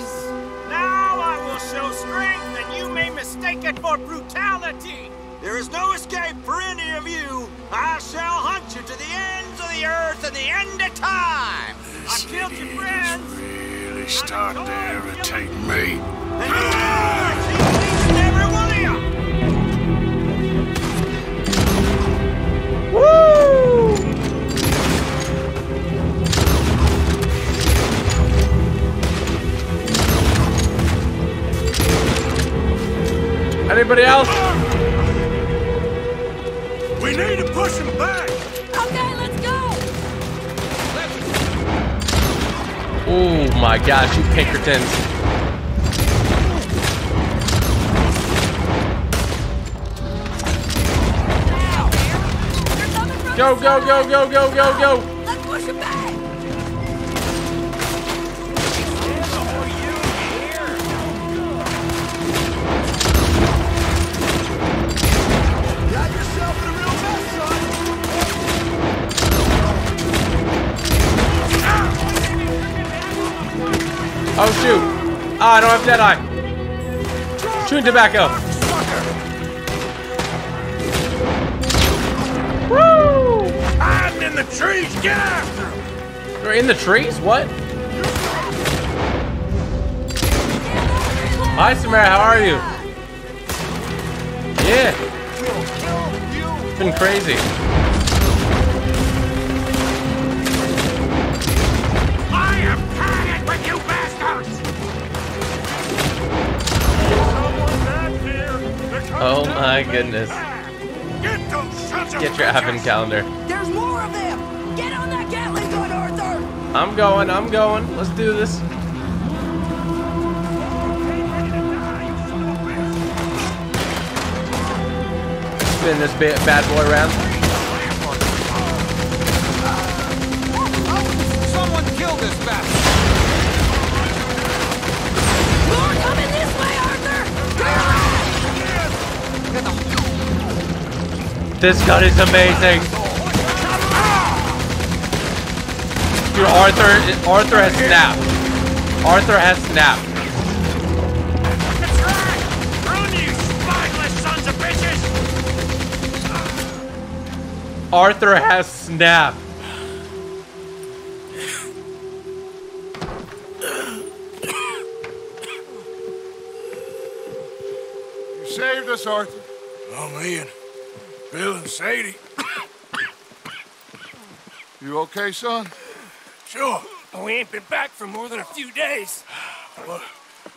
Now I will show strength and you may mistake it for brutality. There is no escape for any of you. I shall hunt you to the ends of the earth and the end of time. This I killed your friends. Really starting to irritate me. Woo! Anybody else? We need to push him back. Okay, let's go. Oh my gosh, you Pinkertons. Go, go, go, go, go, go, go. Let's push him back. Got yourself in a real mess, son. Ah! Oh shoot! Ah, I don't have dead eye. Chewing tobacco. Woo! Hiding in the trees, get after him! They're in the trees? What? Hi, Samara, how are you? Yeah. It's been crazy. Oh my goodness. Get your advent calendar. There's more of them! Get on that Gatling gun, Arthur! I'm going, I'm going. Let's do this. Spin this bad boy around. Someone kill kill this bastard! More coming this way, Arthur! This gun is amazing. Dude, Arthur, Arthur has snapped. Arthur has snapped. Arthur has snapped. You saved us, Arthur. Oh, me and Bill and Sadie. You okay, son? Sure. We ain't been back for more than a few days. What,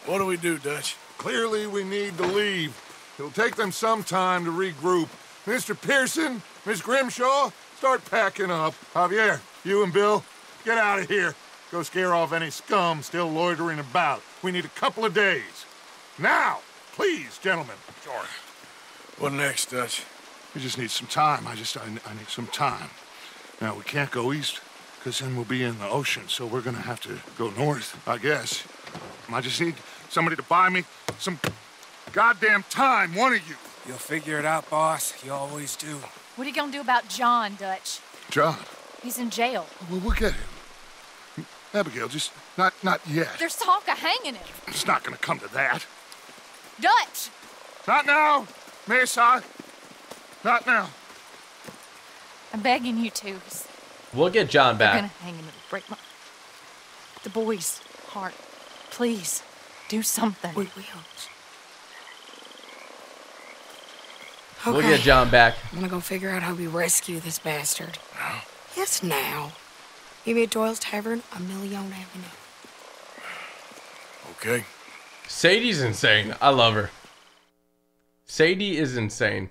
what do we do, Dutch? Clearly, we need to leave. It'll take them some time to regroup. Mister Pearson, Miss Grimshaw, start packing up. Javier, you and Bill, get out of here. Go scare off any scum still loitering about. We need a couple of days. Now, please, gentlemen. Sure. What next, Dutch? We just need some time. I just, I, I need some time. Now, we can't go east, because then we'll be in the ocean, so we're gonna have to go north, I guess. I just need somebody to buy me some goddamn time, one of you. You'll figure it out, boss. You always do. What are you gonna do about John, Dutch? John? He's in jail. Well, we'll get him. Abigail, just not not yet. There's talk of hanging him. It's not gonna come to that. Dutch! Not now, Mesa. Not now. I'm begging you to. We'll get John back. We're gonna hang him. It'll break my... the boy's heart. Please, do something. We will. Okay. We'll get John back. I'm gonna go figure out how we rescue this bastard. Now? Yes, now. Meet me at Doyle's Tavern on Million Avenue. Okay. Sadie's insane. I love her. Sadie is insane.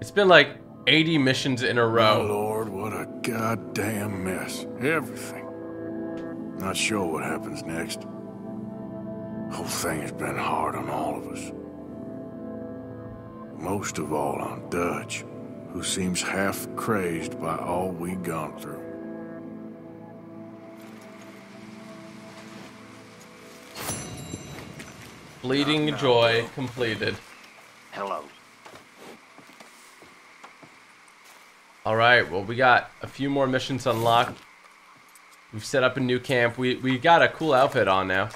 It's been like eighty missions in a row. Oh, Lord, what a goddamn mess. Everything. Not sure what happens next. Whole thing has been hard on all of us. Most of all on Dutch, who seems half crazed by all we've gone through. Bleeding Joy completed. Hello. All right, well, we got a few more missions unlocked. We've set up a new camp. We, we got a cool outfit on now.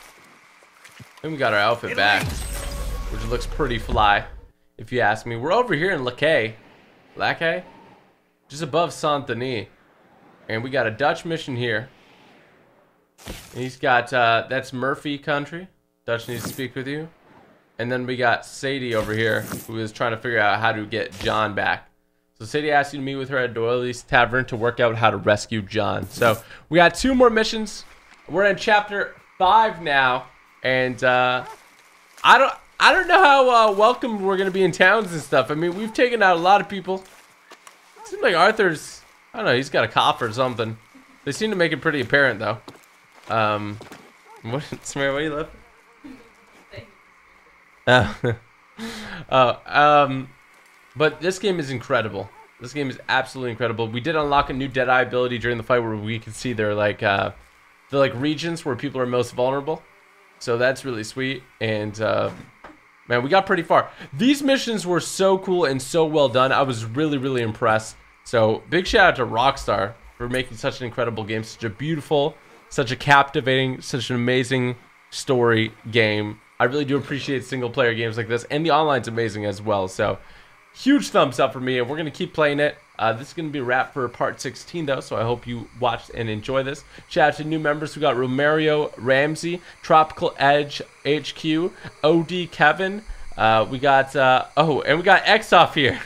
And we got our outfit back, which looks pretty fly, if you ask me. We're over here in Lacay, Lacay, just above Saint-Denis, and we got a Dutch mission here. And he's got uh, that's Murphy country. Dutch needs to speak with you. And then we got Sadie over here, who is trying to figure out how to get John back. So Sadie asked you to meet with her at Doyle's Tavern to work out how to rescue John. So we got two more missions. We're in chapter five now. And uh, I don't, I don't know how uh, welcome we're gonna be in towns and stuff. I mean, we've taken out a lot of people. It seems like Arthur's, I don't know, he's got a cough or something. They seem to make it pretty apparent though. Um, what, Samara, what are you laughing? Oh, uh, um, but this game is incredible. This game is absolutely incredible. We did unlock a new Deadeye ability during the fight where we could see their like, uh, the like regions where people are most vulnerable. So that's really sweet, and uh, man, we got pretty far. These missions were so cool and so well done. I was really, really impressed. So big shout out to Rockstar for making such an incredible game, such a beautiful, such a captivating, such an amazing story game. I really do appreciate single-player games like this, and the online's amazing as well. So huge thumbs up for me, and we're gonna keep playing it. Uh, this is going to be a wrap for part sixteen, though, so I hope you watched and enjoy this. Shout out to new members. We got Romario Ramsey, Tropical Edge H Q, O D Kevin. Uh, we got, uh, oh, and we got Xoff here.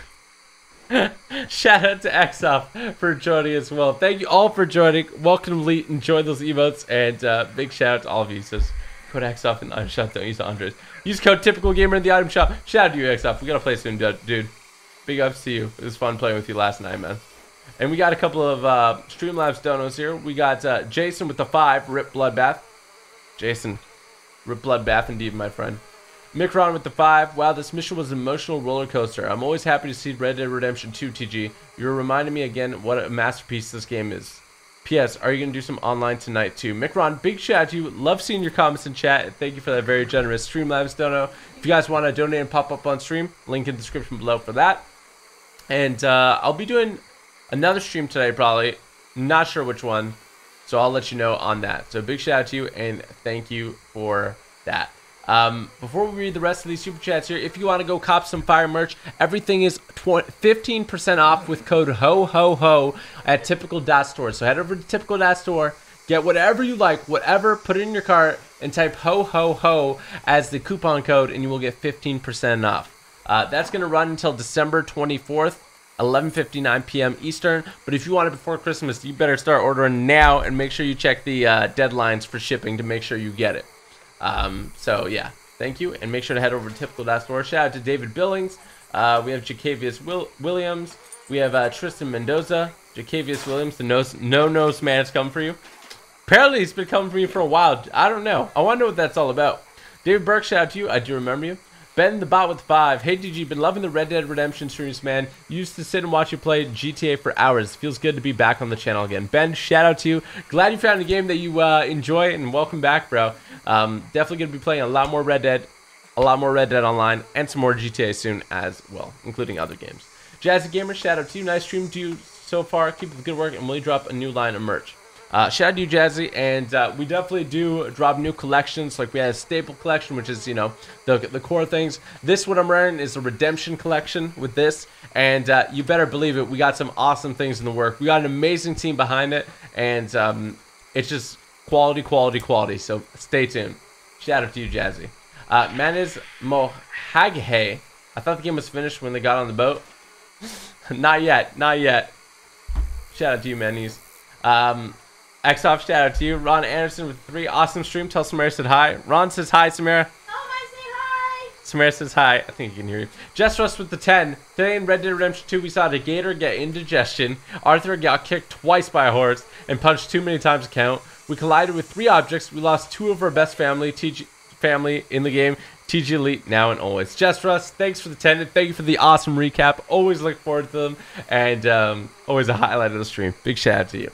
Shout out to Xoff for joining as well. Thank you all for joining. Welcome, Lee. Enjoy those emotes, and uh, big shout out to all of you. So code Xoff in the item shop. Don't use the Andres. Use code Typical Gamer in the item shop. Shout out to you, Xoff. We got to play soon, dude. Big ups to you. It was fun playing with you last night, man. And we got a couple of uh, Streamlabs donos here. We got uh, Jason with the five, Rip Bloodbath. Jason, Rip Bloodbath indeed, my friend. Mick Ron with the five. Wow, this mission was an emotional roller coaster. I'm always happy to see Red Dead Redemption two, T G. You're reminding me again what a masterpiece this game is. P S. Are you going to do some online tonight too? Mick Ron, big shout out to you. Love seeing your comments in chat. Thank you for that very generous Streamlabs dono. If you guys want to donate and pop up on stream, link in the description below for that. And uh, I'll be doing another stream today probably. Not sure which one. So I'll let you know on that. So big shout out to you and thank you for that. Um, before we read the rest of these super chats here, if you want to go cop some fire merch, everything is fifteen percent off with code HOHOHO at typical dot store. So head over to typical dot store, get whatever you like, whatever, put it in your cart, and type HOHOHO as the coupon code, and you will get fifteen percent off. Uh, that's going to run until December twenty-fourth, eleven fifty-nine p m Eastern. But if you want it before Christmas, you better start ordering now and make sure you check the uh, deadlines for shipping to make sure you get it. Um, so yeah, thank you, and make sure to head over to typical dot store. Shout out to David Billings. Uh, we have Jacavius Will Williams. We have uh, Tristan Mendoza. Jacavius Williams, the nose, no nose man, has come for you. Apparently, he's been coming for you for a while. I don't know. I want to know what that's all about. David Burke, shout out to you. I do remember you. Ben the Bot with five. Hey, D G, been loving the Red Dead Redemption streams, man. Used to sit and watch you play G T A for hours. Feels good to be back on the channel again. Ben, shout out to you. Glad you found a game that you uh, enjoy, and welcome back, bro. Um, definitely going to be playing a lot more Red Dead, a lot more Red Dead Online, and some more G T A soon as well, including other games. Jazzy Gamer, shout out to you. Nice stream to you so far. Keep up the good work, and we'll drop a new line of merch. Uh, shout out to you, Jazzy, and uh, we definitely do drop new collections. Like we had a staple collection, which is, you know, the, the core things. This, what I'm wearing, is a redemption collection with this, and uh, you better believe it. We got some awesome things in the work. We got an amazing team behind it, and um, it's just quality, quality, quality. So stay tuned. Shout out to you, Jazzy. Uh, Maniz Mohaghe, I thought the game was finished when they got on the boat. Not yet, not yet. Shout out to you, Maniz. Um... Xoff, shout out to you. Ron Anderson with three. Awesome stream. Tell Samara said hi. Ron says hi, Samara. Oh, I say hi. Samara says hi. I think you can hear you. Jess Russ with the ten. Today in Red Dead Redemption two, we saw the gator get indigestion. Arthur got kicked twice by a horse and punched too many times to count. We collided with three objects. We lost two of our best family, T G, family in the game. T G Elite now and always. Jess Russ, thanks for the ten. And thank you for the awesome recap. Always look forward to them. And um, always a highlight of the stream. Big shout out to you.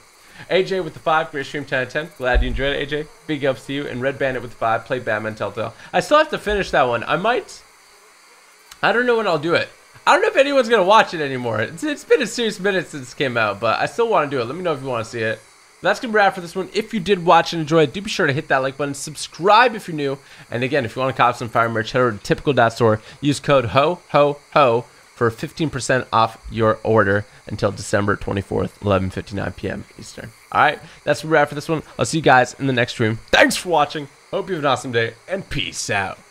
A J with the five, great stream, ten out of ten. Glad you enjoyed it, A J. Big ups to you. And Red Bandit with the five, play Batman Telltale. I still have to finish that one. I might. I don't know when I'll do it. I don't know if anyone's going to watch it anymore. It's, it's been a serious minute since it came out, but I still want to do it. Let me know if you want to see it. But that's going to be wrap for this one. If you did watch and enjoy it, do be sure to hit that like button. Subscribe if you're new. And again, if you want to cop some fire merch, head over to typical dot store. Use code HOHOHO for fifteen percent off your order until December twenty-fourth, eleven fifty-nine p m Eastern. All right, that's what we're at for this one. I'll see you guys in the next stream. Thanks for watching. Hope you have an awesome day, and peace out.